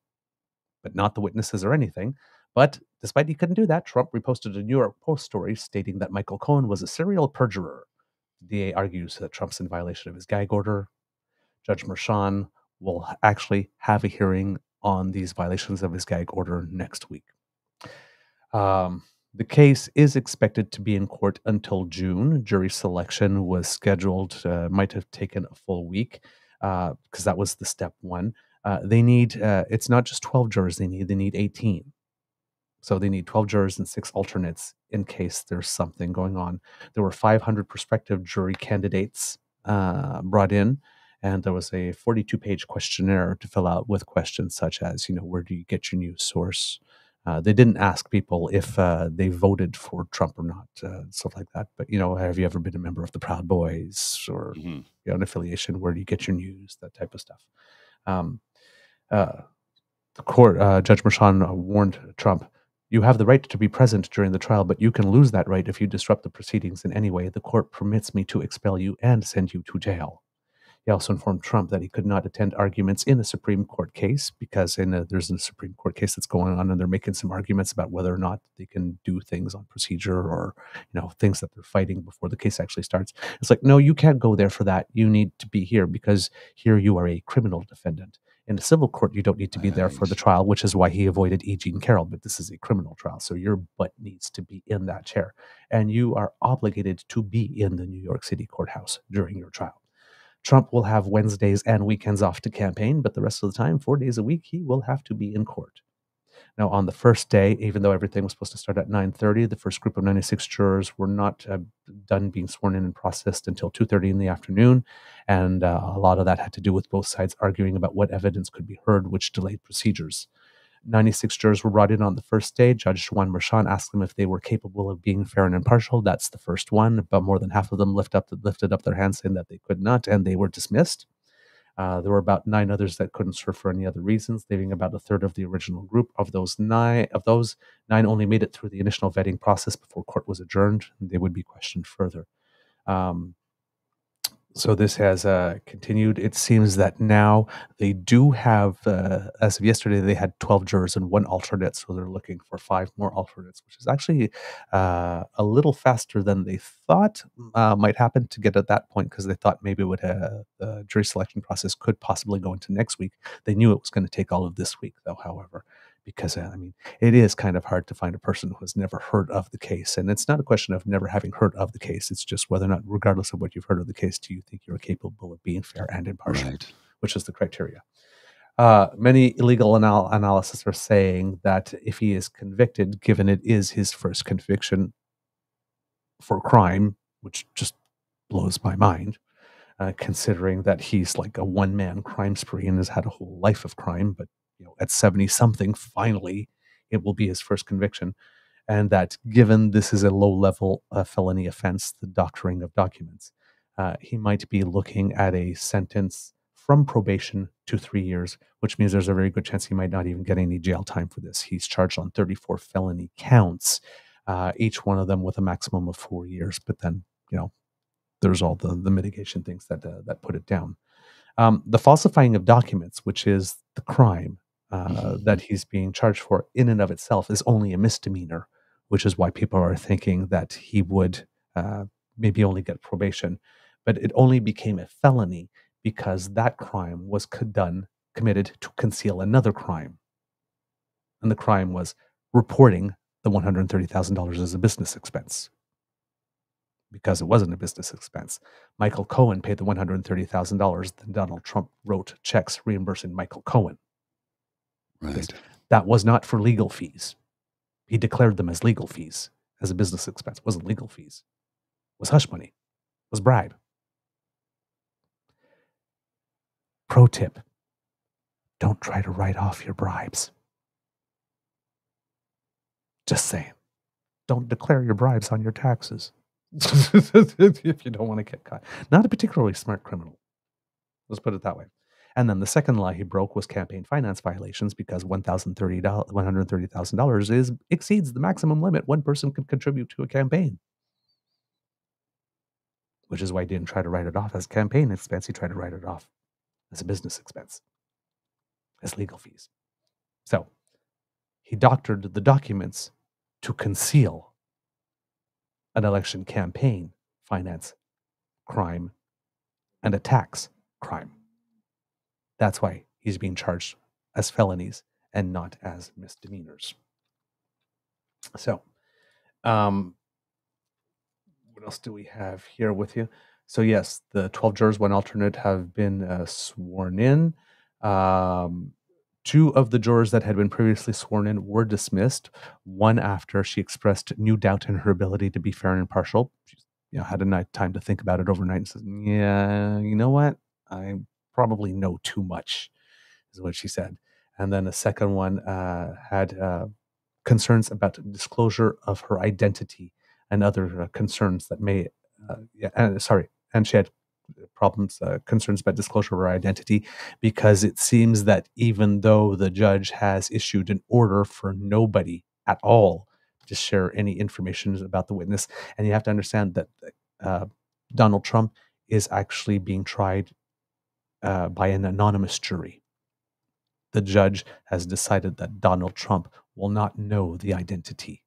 but not the witnesses or anything. But despite he couldn't do that, Trump reposted a New York Post story stating that Michael Cohen was a serial perjurer. The D A argues that Trump's in violation of his gag order. Judge Merchan will actually have a hearing on these violations of his gag order next week. Um, The case is expected to be in court until June. Jury selection was scheduled, uh, might have taken a full week because uh, that was the step one. Uh, they need, uh, it's not just twelve jurors they need, they need eighteen. So they need twelve jurors and six alternates in case there's something going on. There were five hundred prospective jury candidates uh, brought in, and there was a forty-two page questionnaire to fill out with questions such as, you know, where do you get your news source? Uh, they didn't ask people if uh, they voted for Trump or not, uh, stuff like that. But, you know, have you ever been a member of the Proud Boys or mm-hmm. you know, an affiliation? Where do you get your news? That type of stuff. Um, uh, the court, uh, Judge Merchan warned Trump, you have the right to be present during the trial, but you can lose that right if you disrupt the proceedings in any way. The court permits me to expel you and send you to jail. He also informed Trump that he could not attend arguments in a Supreme Court case because in a, there's a Supreme Court case that's going on and they're making some arguments about whether or not they can do things on procedure or, you know, things that they're fighting before the case actually starts. It's like, no, you can't go there for that. You need to be here because here you are a criminal defendant. In a civil court, you don't need to be there for the trial, which is why he avoided E. Jean Carroll. But this is a criminal trial, so your butt needs to be in that chair. And you are obligated to be in the New York City courthouse during your trial. Trump will have Wednesdays and weekends off to campaign, but the rest of the time, four days a week, he will have to be in court. Now, on the first day, even though everything was supposed to start at nine thirty, the first group of ninety-six jurors were not uh, done being sworn in and processed until two thirty in the afternoon. And uh, a lot of that had to do with both sides arguing about what evidence could be heard, which delayed procedures. ninety-six jurors were brought in on the first day. Judge Juan Merchan asked them if they were capable of being fair and impartial. That's the first one. About more than half of them lift up, lifted up their hands saying that they could not, and they were dismissed. Uh, there were about nine others that couldn't serve for any other reasons, leaving about a third of the original group. Of those nine, of those nine only made it through the initial vetting process before court was adjourned, and they would be questioned further. Um, so this has uh, continued. It seems that now they do have, uh, as of yesterday, they had twelve jurors and one alternate, so they're looking for five more alternates, which is actually uh, a little faster than they thought uh, might happen to get at that point, because they thought maybe it would, uh, the jury selection process could possibly go into next week. They knew it was going to take all of this week, though, however. Because, I mean, it is kind of hard to find a person who has never heard of the case. And it's not a question of never having heard of the case. It's just whether or not, regardless of what you've heard of the case, do you think you're capable of being fair and impartial, right, which is the criteria. Uh, many legal anal- analysis are saying that if he is convicted, given it is his first conviction for crime, which just blows my mind, uh, considering that he's like a one-man crime spree and has had a whole life of crime, but you know, at seventy something, finally, it will be his first conviction. And that given this is a low level uh, felony offense, the doctoring of documents, uh, he might be looking at a sentence from probation to three years, which means there's a very good chance he might not even get any jail time for this. He's charged on thirty-four felony counts, uh, each one of them with a maximum of four years. But then, you know, there's all the, the mitigation things that, uh, that put it down. Um, the falsifying of documents, which is the crime Uh, that he's being charged for in and of itself is only a misdemeanor, which is why people are thinking that he would uh, maybe only get probation. But it only became a felony because that crime was done, committed to conceal another crime. And the crime was reporting the one hundred thirty thousand dollars as a business expense. Because it wasn't a business expense. Michael Cohen paid the one hundred thirty thousand dollars. Then Donald Trump wrote checks reimbursing Michael Cohen. Right. That was not for legal fees. He declared them as legal fees, as a business expense. It wasn't legal fees. It was hush money. It was bribe. Pro tip, don't try to write off your bribes. Just saying. Don't declare your bribes on your taxes if you don't want to get caught. Not a particularly smart criminal. Let's put it that way. And then the second law he broke was campaign finance violations because one hundred thirty thousand dollars is exceeds the maximum limit one person can contribute to a campaign. Which is why he didn't try to write it off as campaign expense. He tried to write it off as a business expense, as legal fees. So he doctored the documents to conceal an election campaign finance crime and a tax crime. That's why he's being charged as felonies and not as misdemeanors. So, um, what else do we have here with you? So yes, the twelve jurors, one alternate, have been uh, sworn in. Um, two of the jurors that had been previously sworn in were dismissed. One after she expressed new doubt in her ability to be fair and impartial. She, you know, had a night time to think about it overnight and says, "Yeah, you know what? I." Probably know too much," is what she said. And then the second one uh, had uh, concerns about disclosure of her identity and other uh, concerns that may, uh, yeah, uh, sorry, and she had problems, uh, concerns about disclosure of her identity because it seems that even though the judge has issued an order for nobody at all to share any information about the witness, and you have to understand that uh, Donald Trump is actually being tried uh, by an anonymous jury. The judge has decided that Donald Trump will not know the identity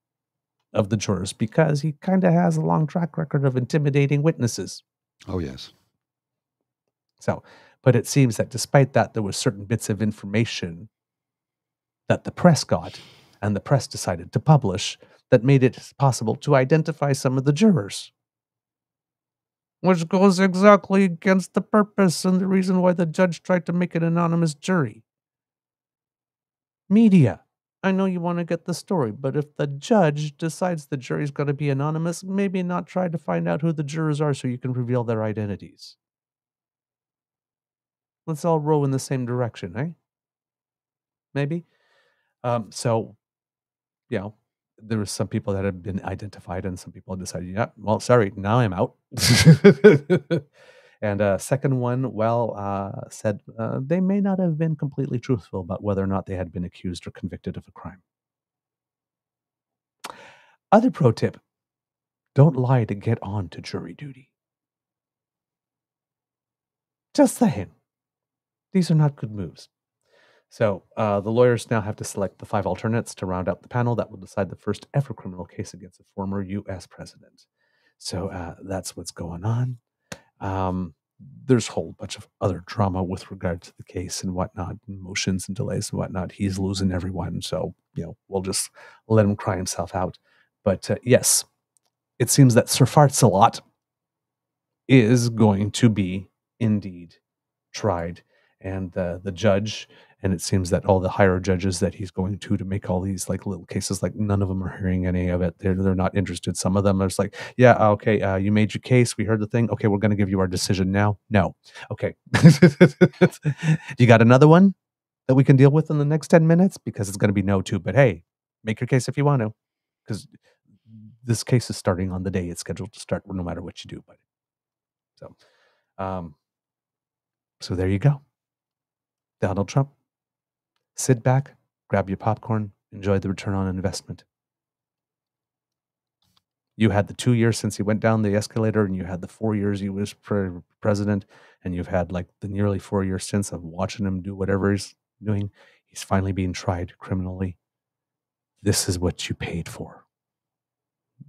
of the jurors because he kind of has a long track record of intimidating witnesses. Oh, yes. So, but it seems that despite that, there were certain bits of information that the press got and the press decided to publish that made it possible to identify some of the jurors, which goes exactly against the purpose and the reason why the judge tried to make an anonymous jury. Media, I know you want to get the story, but if the judge decides the jury's going to be anonymous, maybe not try to find out who the jurors are so you can reveal their identities. Let's all row in the same direction, eh? Maybe? Um, so, you know, there were some people that had been identified and some people decided, yeah, well, sorry, now I'm out. And uh, second one, well, uh, said uh, they may not have been completely truthful about whether or not they had been accused or convicted of a crime. Other pro tip, don't lie to get on to jury duty. Just saying. These are not good moves. So uh, the lawyers now have to select the five alternates to round out the panel that will decide the first ever criminal case against a former U S president. So uh, that's what's going on. Um, there's a whole bunch of other drama with regard to the case and whatnot, and motions and delays and whatnot. He's losing everyone. So, you know, we'll just let him cry himself out. But uh, yes, it seems that Sir Fartsalot is going to be indeed tried. And uh, the judge, and it seems that all the higher judges that he's going to to make all these like little cases, like none of them are hearing any of it. They're, they're not interested. Some of them are just like, yeah, okay, uh, you made your case. We heard the thing. Okay, we're going to give you our decision now. No. Okay. You got another one that we can deal with in the next ten minutes? Because it's going to be no too. But hey, make your case if you want to. Because this case is starting on the day it's scheduled to start no matter what you do. But so, um, so there you go. Donald Trump, sit back, grab your popcorn, enjoy the return on investment. You had the two years since he went down the escalator, and you had the four years he was pre- president, and you've had like the nearly four years since of watching him do whatever he's doing. He's finally being tried criminally. This is what you paid for.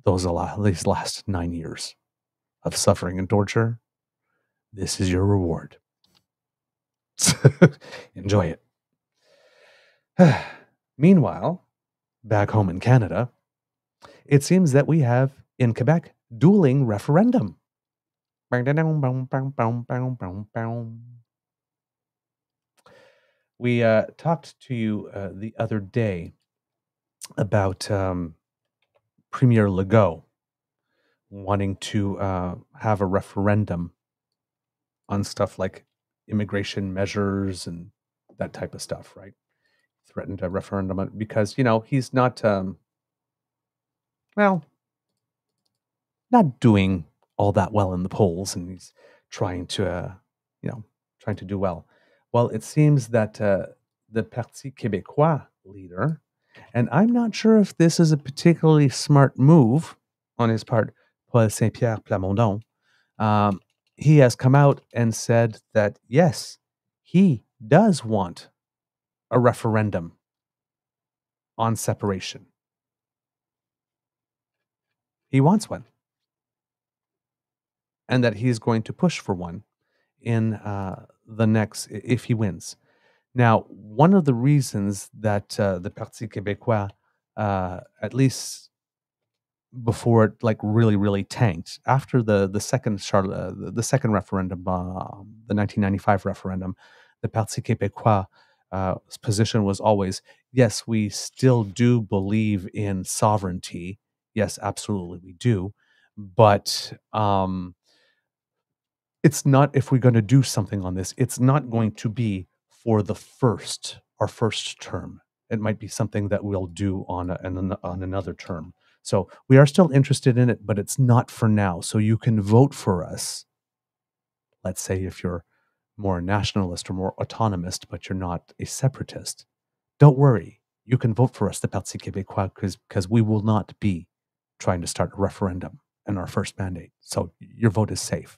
Those these last nine years of suffering and torture, this is your reward. Enjoy it. Meanwhile, back home in Canada, it seems that we have, in Quebec, dueling referendum. We uh, talked to you uh, the other day about um, Premier Legault wanting to uh, have a referendum on stuff like immigration measures and that type of stuff, right? Threatened a referendum because, you know, he's not, um, well, not doing all that well in the polls, and he's trying to, uh, you know, trying to do well. Well, it seems that uh, the Parti Québécois leader, and I'm not sure if this is a particularly smart move on his part, Paul Saint-Pierre Plamondon, um, he has come out and said that, yes, he does want a referendum on separation. He wants one. And that he's going to push for one in uh, the next, if he wins. Now, one of the reasons that uh, the Parti Québécois, uh, at least before it like really, really tanked after the the second Charlotte, the, the second referendum, uh, the nineteen ninety-five referendum, the Parti Québécois uh, position was always, yes, we still do believe in sovereignty. Yes, absolutely, we do. But um, it's not, if we're going to do something on this, it's not going to be for the first, our first term. It might be something that we'll do on a, on another term. So we are still interested in it, but it's not for now. So you can vote for us. Let's say if you're more nationalist or more autonomist, but you're not a separatist. Don't worry. You can vote for us, the Parti Québécois, because we will not be trying to start a referendum in our first mandate. So your vote is safe.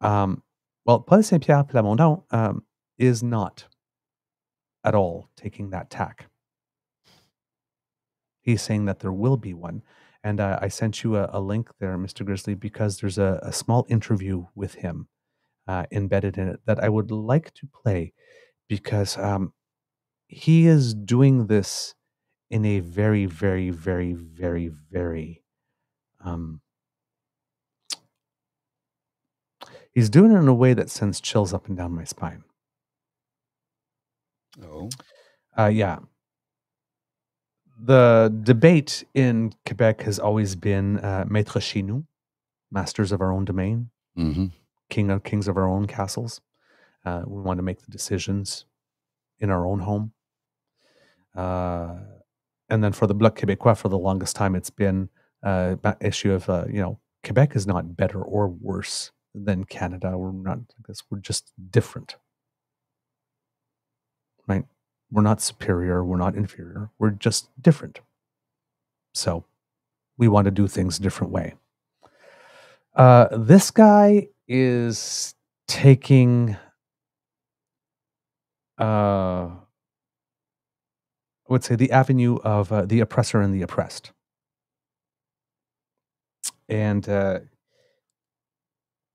Um, Well, Paul Saint-Pierre Plamondon um, is not at all taking that tack. He's saying that there will be one. And uh, I sent you a, a link there, Mister Grizzly, because there's a, a small interview with him uh, embedded in it that I would like to play, because um, he is doing this in a very, very, very, very, very... Um, he's doing it in a way that sends chills up and down my spine. Oh. Uh, yeah. The debate in Quebec has always been uh, maître chez nous, masters of our own domain, mm-hmm. king of kings of our own castles. Uh, we want to make the decisions in our own home. Uh, and then for the Bloc Québécois, for the longest time, it's been uh, an issue of, uh, you know, Quebec is not better or worse than Canada. We're not like this. We're just different. Right? We're not superior. We're not inferior. We're just different. So we want to do things a different way. Uh, this guy is taking, uh, I would say, the avenue of uh, the oppressor and the oppressed. And uh,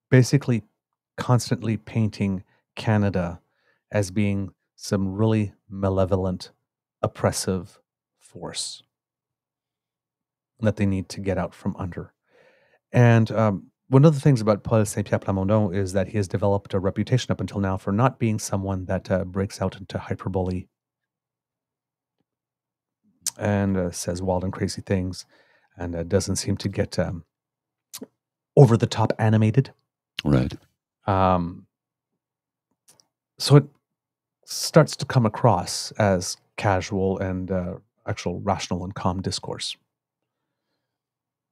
basically constantly painting Canada as being some really malevolent, oppressive force that they need to get out from under. And um, one of the things about Paul Saint-Pierre Plamondon is that he has developed a reputation up until now for not being someone that uh, breaks out into hyperbole and uh, says wild and crazy things, and uh, doesn't seem to get um, over-the-top animated. Right. Um, so it starts to come across as casual and uh, actual rational and calm discourse.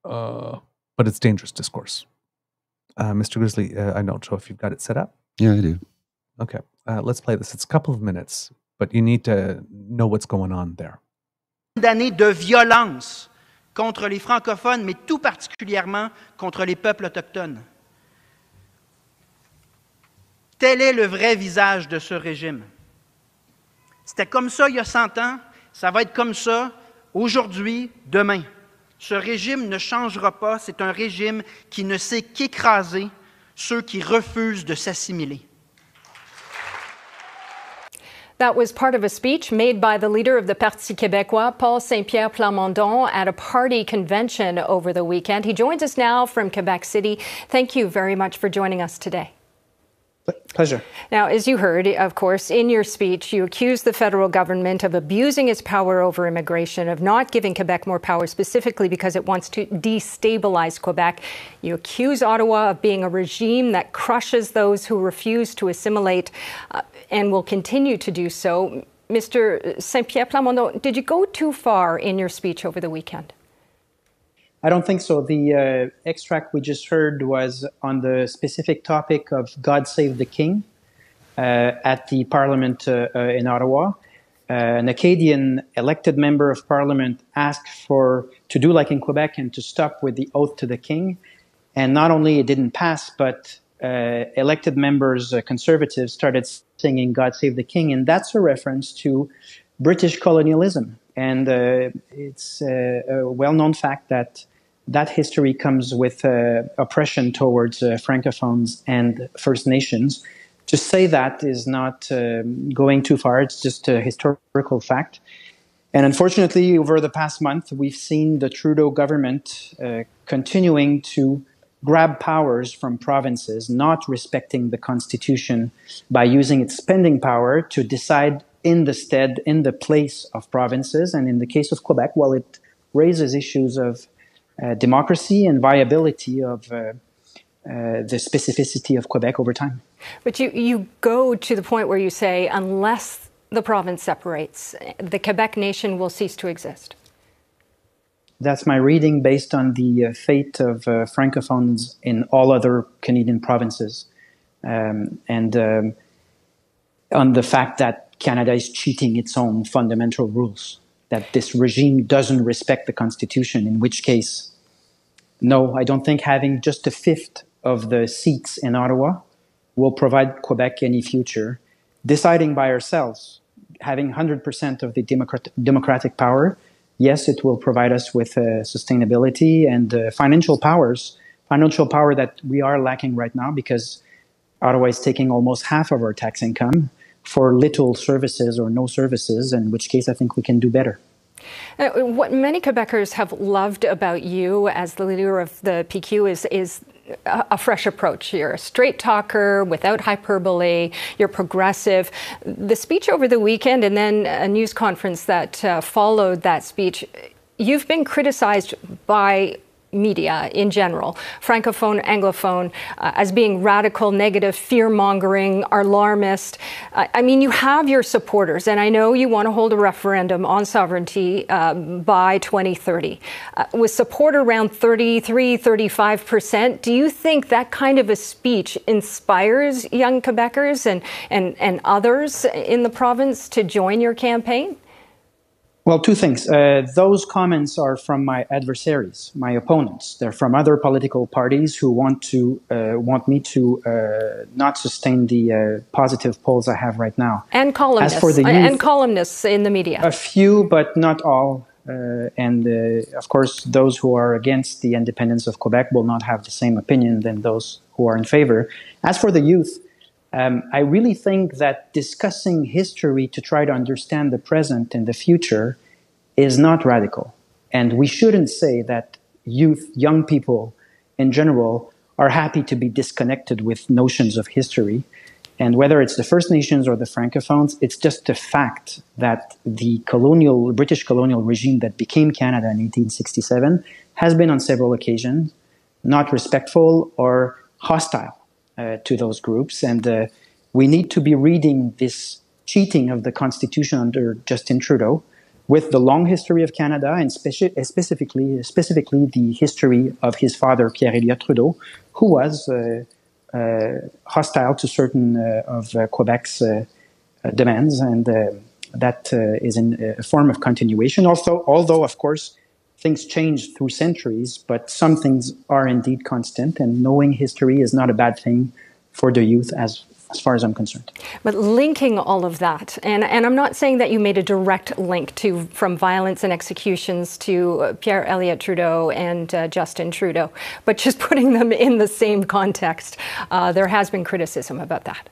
Uh, but it's dangerous discourse. Uh, Mister Grizzly, uh, I don't know if you've got it set up. Yeah, I do. Okay, uh, let's play this. It's a couple of minutes, but you need to know what's going on there. D'années de violence contre les francophones, mais tout particulièrement contre les peuples autochtones. Tel est le vrai visage de ce régime. C'était comme ça il y a cent ans, ça va être comme ça aujourd'hui, demain. Ce régime ne changera pas, c'est un régime qui ne sait qu'écraser ceux qui refusent de s'assimiler. That was part of a speech made by the leader of the Parti Québécois, Paul Saint-Pierre Plamondon, at a party convention over the weekend. He joins us now from Quebec City. Thank you very much for joining us today. Pleasure. Now, as you heard, of course, in your speech, you accused the federal government of abusing its power over immigration, of not giving Quebec more power specifically because it wants to destabilize Quebec. You accuse Ottawa of being a regime that crushes those who refuse to assimilate uh, and will continue to do so. Mister Saint-Pierre Plamondon, did you go too far in your speech over the weekend? I don't think so. The uh, extract we just heard was on the specific topic of God Save the King uh, at the Parliament uh, uh, in Ottawa. Uh, an Acadian elected member of Parliament asked for to do like in Quebec and to stop with the oath to the King. And not only it didn't pass, but uh, elected members, uh, conservatives, started singing God Save the King. And that's a reference to British colonialism. And uh, it's uh, a well-known fact that that history comes with uh, oppression towards uh, Francophones and First Nations. To say that is not uh, going too far. It's just a historical fact. And unfortunately, over the past month, we've seen the Trudeau government uh, continuing to grab powers from provinces, not respecting the Constitution by using its spending power to decide in the stead, in the place of provinces. And in the case of Quebec, well, it raises issues of uh, democracy and viability of uh, uh, the specificity of Quebec over time. But you, you go to the point where you say, unless the province separates, the Quebec nation will cease to exist. That's my reading based on the uh, fate of uh, Francophones in all other Canadian provinces. Um, and um, on the fact that Canada is cheating its own fundamental rules, that this regime doesn't respect the Constitution, in which case, no, I don't think having just a fifth of the seats in Ottawa will provide Quebec any future, deciding by ourselves, having one hundred percent of the democrat- democratic power, yes, it will provide us with uh, sustainability and uh, financial powers, financial power that we are lacking right now because Ottawa is taking almost half of our tax income for little services or no services, in which case I think we can do better. Uh, what many Quebecers have loved about you as the leader of the P Q is is a, a fresh approach. You're a straight talker without hyperbole. You're progressive. The speech over the weekend and then a news conference that uh, followed that speech, you've been criticized by media in general, Francophone, Anglophone, uh, as being radical, negative, fear-mongering, alarmist. Uh, I mean, you have your supporters, and I know you want to hold a referendum on sovereignty uh, by twenty thirty. Uh, with support around thirty-three, thirty-five percent, do you think that kind of a speech inspires young Quebecers and, and, and others in the province to join your campaign? Well, two things. Uh, those comments are from my adversaries, my opponents. They're from other political parties who want to uh, want me to uh, not sustain the uh, positive polls I have right now. And columnists. As for the youth, and columnists in the media. A few, but not all. Uh, and uh, of course, those who are against the independence of Quebec will not have the same opinion than those who are in favor. As for the youth, Um, I really think that discussing history to try to understand the present and the future is not radical. And we shouldn't say that youth, young people in general, are happy to be disconnected with notions of history. And whether it's the First Nations or the Francophones, it's just a fact that the colonial, British colonial regime that became Canada in eighteen sixty-seven has been on several occasions not respectful or hostile Uh, to those groups, and uh, we need to be reading this cheating of the Constitution under Justin Trudeau with the long history of Canada and speci- specifically specifically the history of his father, Pierre Trudeau, who was uh, uh, hostile to certain uh, of uh, Quebec's uh, uh, demands, and uh, that uh, is in a form of continuation. Also, although, of course, things change through centuries, but some things are indeed constant, and knowing history is not a bad thing for the youth as as far as I'm concerned. But linking all of that, and, and I'm not saying that you made a direct link to from violence and executions to Pierre Elliott Trudeau and uh, Justin Trudeau, but just putting them in the same context, uh, there has been criticism about that.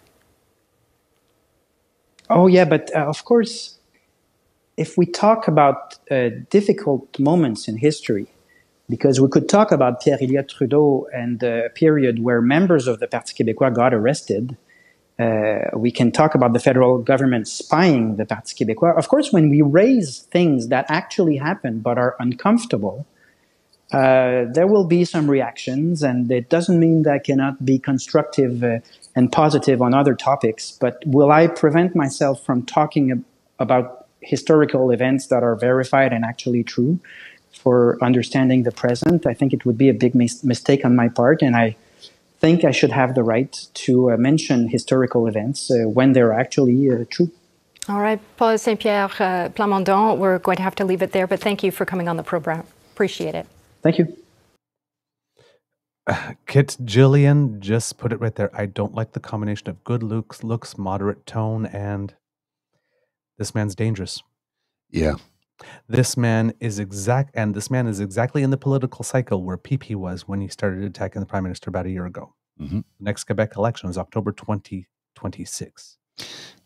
Oh, yeah, but uh, of course, if we talk about uh, difficult moments in history, because we could talk about Pierre Elliott Trudeau and the period where members of the Parti Québécois got arrested, uh, we can talk about the federal government spying the Parti Québécois. Of course, when we raise things that actually happen but are uncomfortable, uh, there will be some reactions, and it doesn't mean that I cannot be constructive uh, and positive on other topics, but will I prevent myself from talking ab- about historical events that are verified and actually true for understanding the present? I think it would be a big mis- mistake on my part, and I think I should have the right to uh, mention historical events uh, when they're actually uh, true. All right, Paul Saint-Pierre uh, Plamondon, we're going to have to leave it there, but thank you for coming on the program. Appreciate it. Thank you. Uh, Kit Gillian just put it right there. I don't like the combination of good looks, looks, moderate tone, and this man's dangerous. Yeah. This man is exact, and this man is exactly in the political cycle where P P was when he started attacking the Prime Minister about a year ago. Mm-hmm. The next Quebec election is October twenty twenty-six.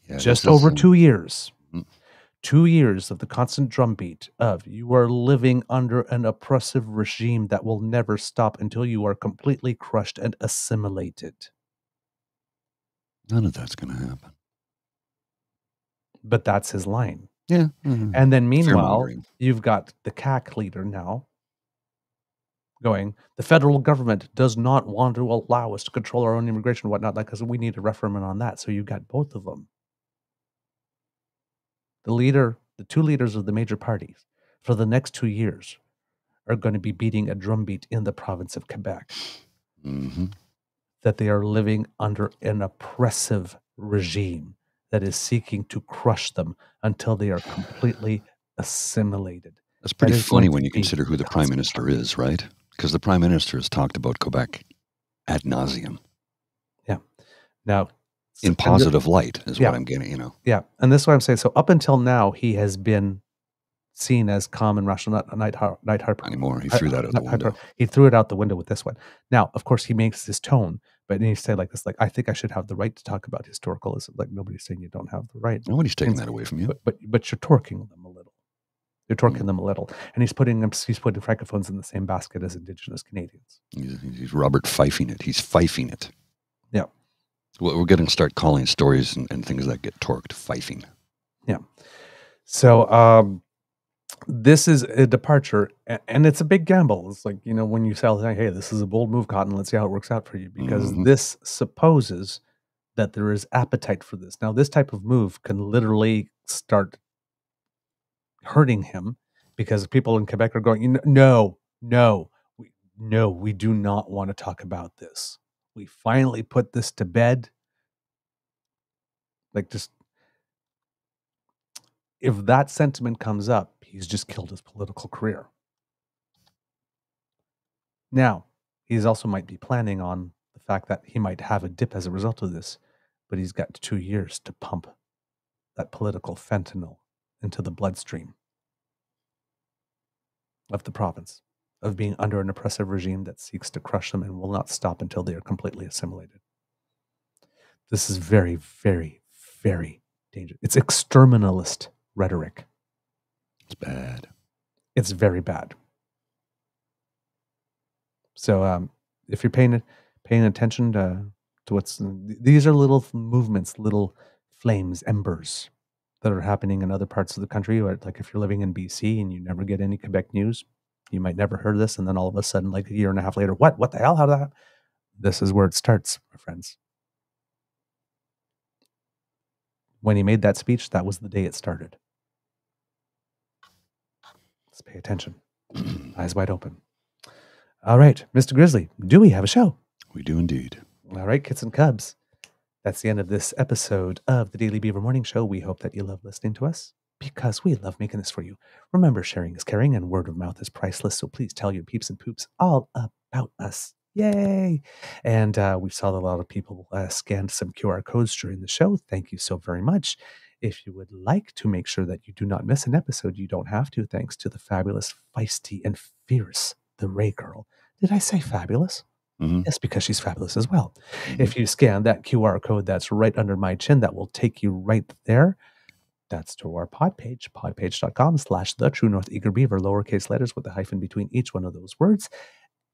Yeah, Just over some... two years. Mm-hmm. Two years of the constant drumbeat of you are living under an oppressive regime that will never stop until you are completely crushed and assimilated. None of that's going to happen. But that's his line. Yeah. Mm-hmm. And then meanwhile, you've got the C A C leader now going, the federal government does not want to allow us to control our own immigration and whatnot, because we need a referendum on that. So you've got both of them. The leader, the two leaders of the major parties for the next two years are going to be beating a drumbeat in the province of Quebec. Mm-hmm. That they are living under an oppressive regime that is seeking to crush them until they are completely assimilated. That's pretty that funny when you consider who the Prime Minister is, right? Because the Prime Minister has talked about Quebec ad nauseum. Yeah. Now, in positive light is yeah. what I'm getting, you know. Yeah, and this is what I'm saying. So up until now, he has been seen as calm and rational, not night night harper anymore. He threw that out the window. He threw it out the window with this one. Now, of course, he makes his tone, but then he said like this, like, I think I should have the right to talk about historicalism. Like, nobody's saying you don't have the right. Nobody's taking that away from you. But but, but you're torquing them a little. You're torquing mm. them a little, and he's putting them, he's putting francophones in the same basket as Indigenous Canadians. He's, he's Robert Fifing it. He's fifing it. Yeah. Well, we're going to start calling stories and, and things that get torqued fifing. Yeah. So um, this is a departure, and it's a big gamble. It's like, you know, when you sell, hey, this is a bold move, Cotton, let's see how it works out for you, because mm-hmm. this supposes that there is appetite for this. Now, this type of move can literally start hurting him, because people in Quebec are going, you know, no, no, we, no, we do not want to talk about this. We finally put this to bed. Like, just if that sentiment comes up, he's just killed his political career. Now, he's also might be planning on the fact that he might have a dip as a result of this, but he's got two years to pump that political fentanyl into the bloodstream of the province, of being under an oppressive regime that seeks to crush them and will not stop until they are completely assimilated. This is very, very, very dangerous. It's exterminalist rhetoric. It's bad. It's very bad. So um, if you're paying paying attention to, to what's... These are little movements, little flames, embers that are happening in other parts of the country. Like if you're living in B C and you never get any Quebec news, you might never heard this, and then all of a sudden, like a year and a half later, what? What the hell? How did that? This is where it starts, my friends. When he made that speech, that was the day it started. Let's pay attention. Eyes wide open. All right, Mister Grizzly, do we have a show? We do indeed. All right, kids and cubs. That's the end of this episode of the Daily Beaver Morning Show. We hope that you love listening to us, because we love making this for you. Remember, sharing is caring, and word of mouth is priceless, so please tell your peeps and poops all about us. Yay! And uh, we saw that a lot of people uh, scanned some Q R codes during the show. Thank you so very much. If you would like to make sure that you do not miss an episode, you don't have to, thanks to the fabulous, feisty, and fierce The Ray Girl. Did I say fabulous? Mm-hmm. Yes, because she's fabulous as well. Mm-hmm. If you scan that Q R code that's right under my chin, that will take you right there. That's to our pod page, podpage.com slash the True North Eager Beaver, lowercase letters with a hyphen between each one of those words.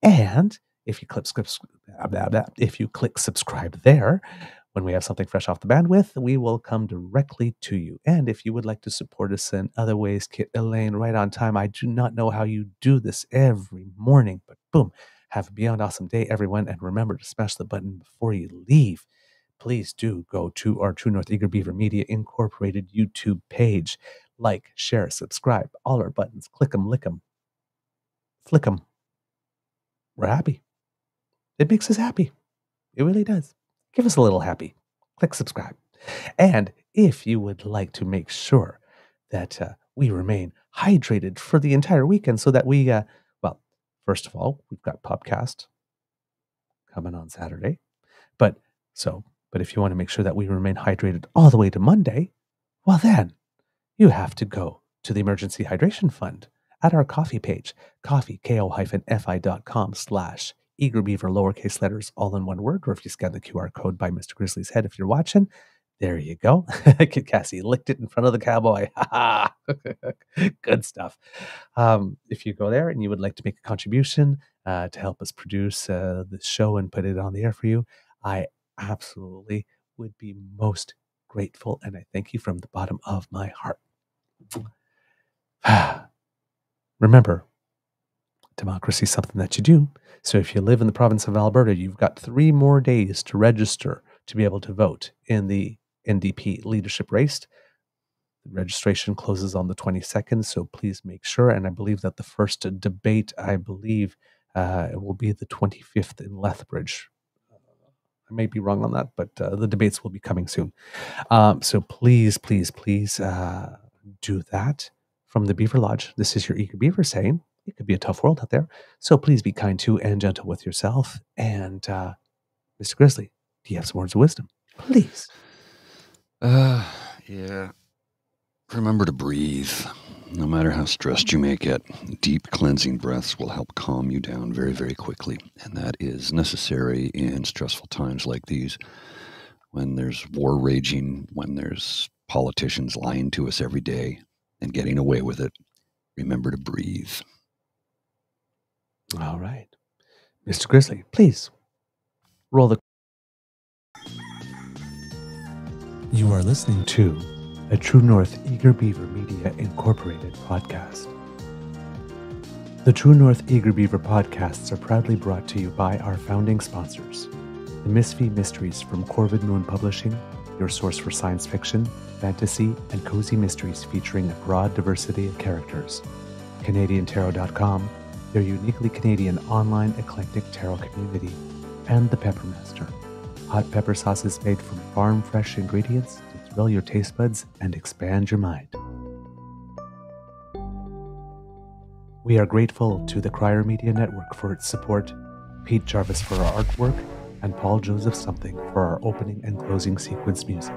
And if you click, if you click subscribe there, when we have something fresh off the bandwidth, we will come directly to you. And if you would like to support us in other ways, Kit Elaine, right on time. I do not know how you do this every morning, but boom, have a beyond awesome day, everyone. And remember to smash the button before you leave. Please do go to our True North Eager Beaver Media Incorporated YouTube page. Like, share, subscribe, all our buttons. Click them, lick them, flick them. We're happy. It makes us happy. It really does. Give us a little happy. Click subscribe. And if you would like to make sure that uh, we remain hydrated for the entire weekend, so that we, uh, well, first of all, we've got Pubcast coming on Saturday. But so... But if you want to make sure that we remain hydrated all the way to Monday, well then, you have to go to the Emergency Hydration Fund at our coffee page, coffee, ko-fi.com slash eager beaver, lowercase letters, all in one word. Or if you scan the Q R code by Mister Grizzly's head, if you're watching, there you go. Kid Cassie licked it in front of the cowboy. Ha ha. Good stuff. Um, if you go there and you would like to make a contribution uh, to help us produce uh, the show and put it on the air for you, I absolutely would be most grateful, and I thank you from the bottom of my heart. Remember, democracy is something that you do. So if you live in the province of Alberta, you've got three more days to register to be able to vote in the N D P leadership race. The registration closes on the twenty-second, so please make sure. And I believe that the first debate, I believe, uh, will be the twenty-fifth in Lethbridge. I may be wrong on that, but uh, the debates will be coming soon. Um, so please, please, please uh, do that. From the Beaver Lodge, this is your Eager Beaver saying, it could be a tough world out there. So please be kind to and gentle with yourself. And uh, Mister Grizzly, do you have some words of wisdom? Please. Uh, yeah. Remember to breathe. No matter how stressed you may get, deep cleansing breaths will help calm you down very, very quickly. And that is necessary in stressful times like these, when there's war raging, when there's politicians lying to us every day and getting away with it. Remember to breathe. All right. Mister Grizzly, please roll the... You are listening to a True North Eager Beaver Media Incorporated podcast. The True North Eager Beaver podcasts are proudly brought to you by our founding sponsors, the Misfit Mysteries from Corvid Moon Publishing, your source for science fiction, fantasy, and cozy mysteries featuring a broad diversity of characters, Canadian Tarot dot com, their uniquely Canadian online eclectic tarot community, and The Peppermaster, hot pepper sauces made from farm-fresh ingredients to thrill your taste buds and expand your mind. We are grateful to the Crier Media Network for its support, Pete Jarvis for our artwork, and Paul Joseph Something for our opening and closing sequence music.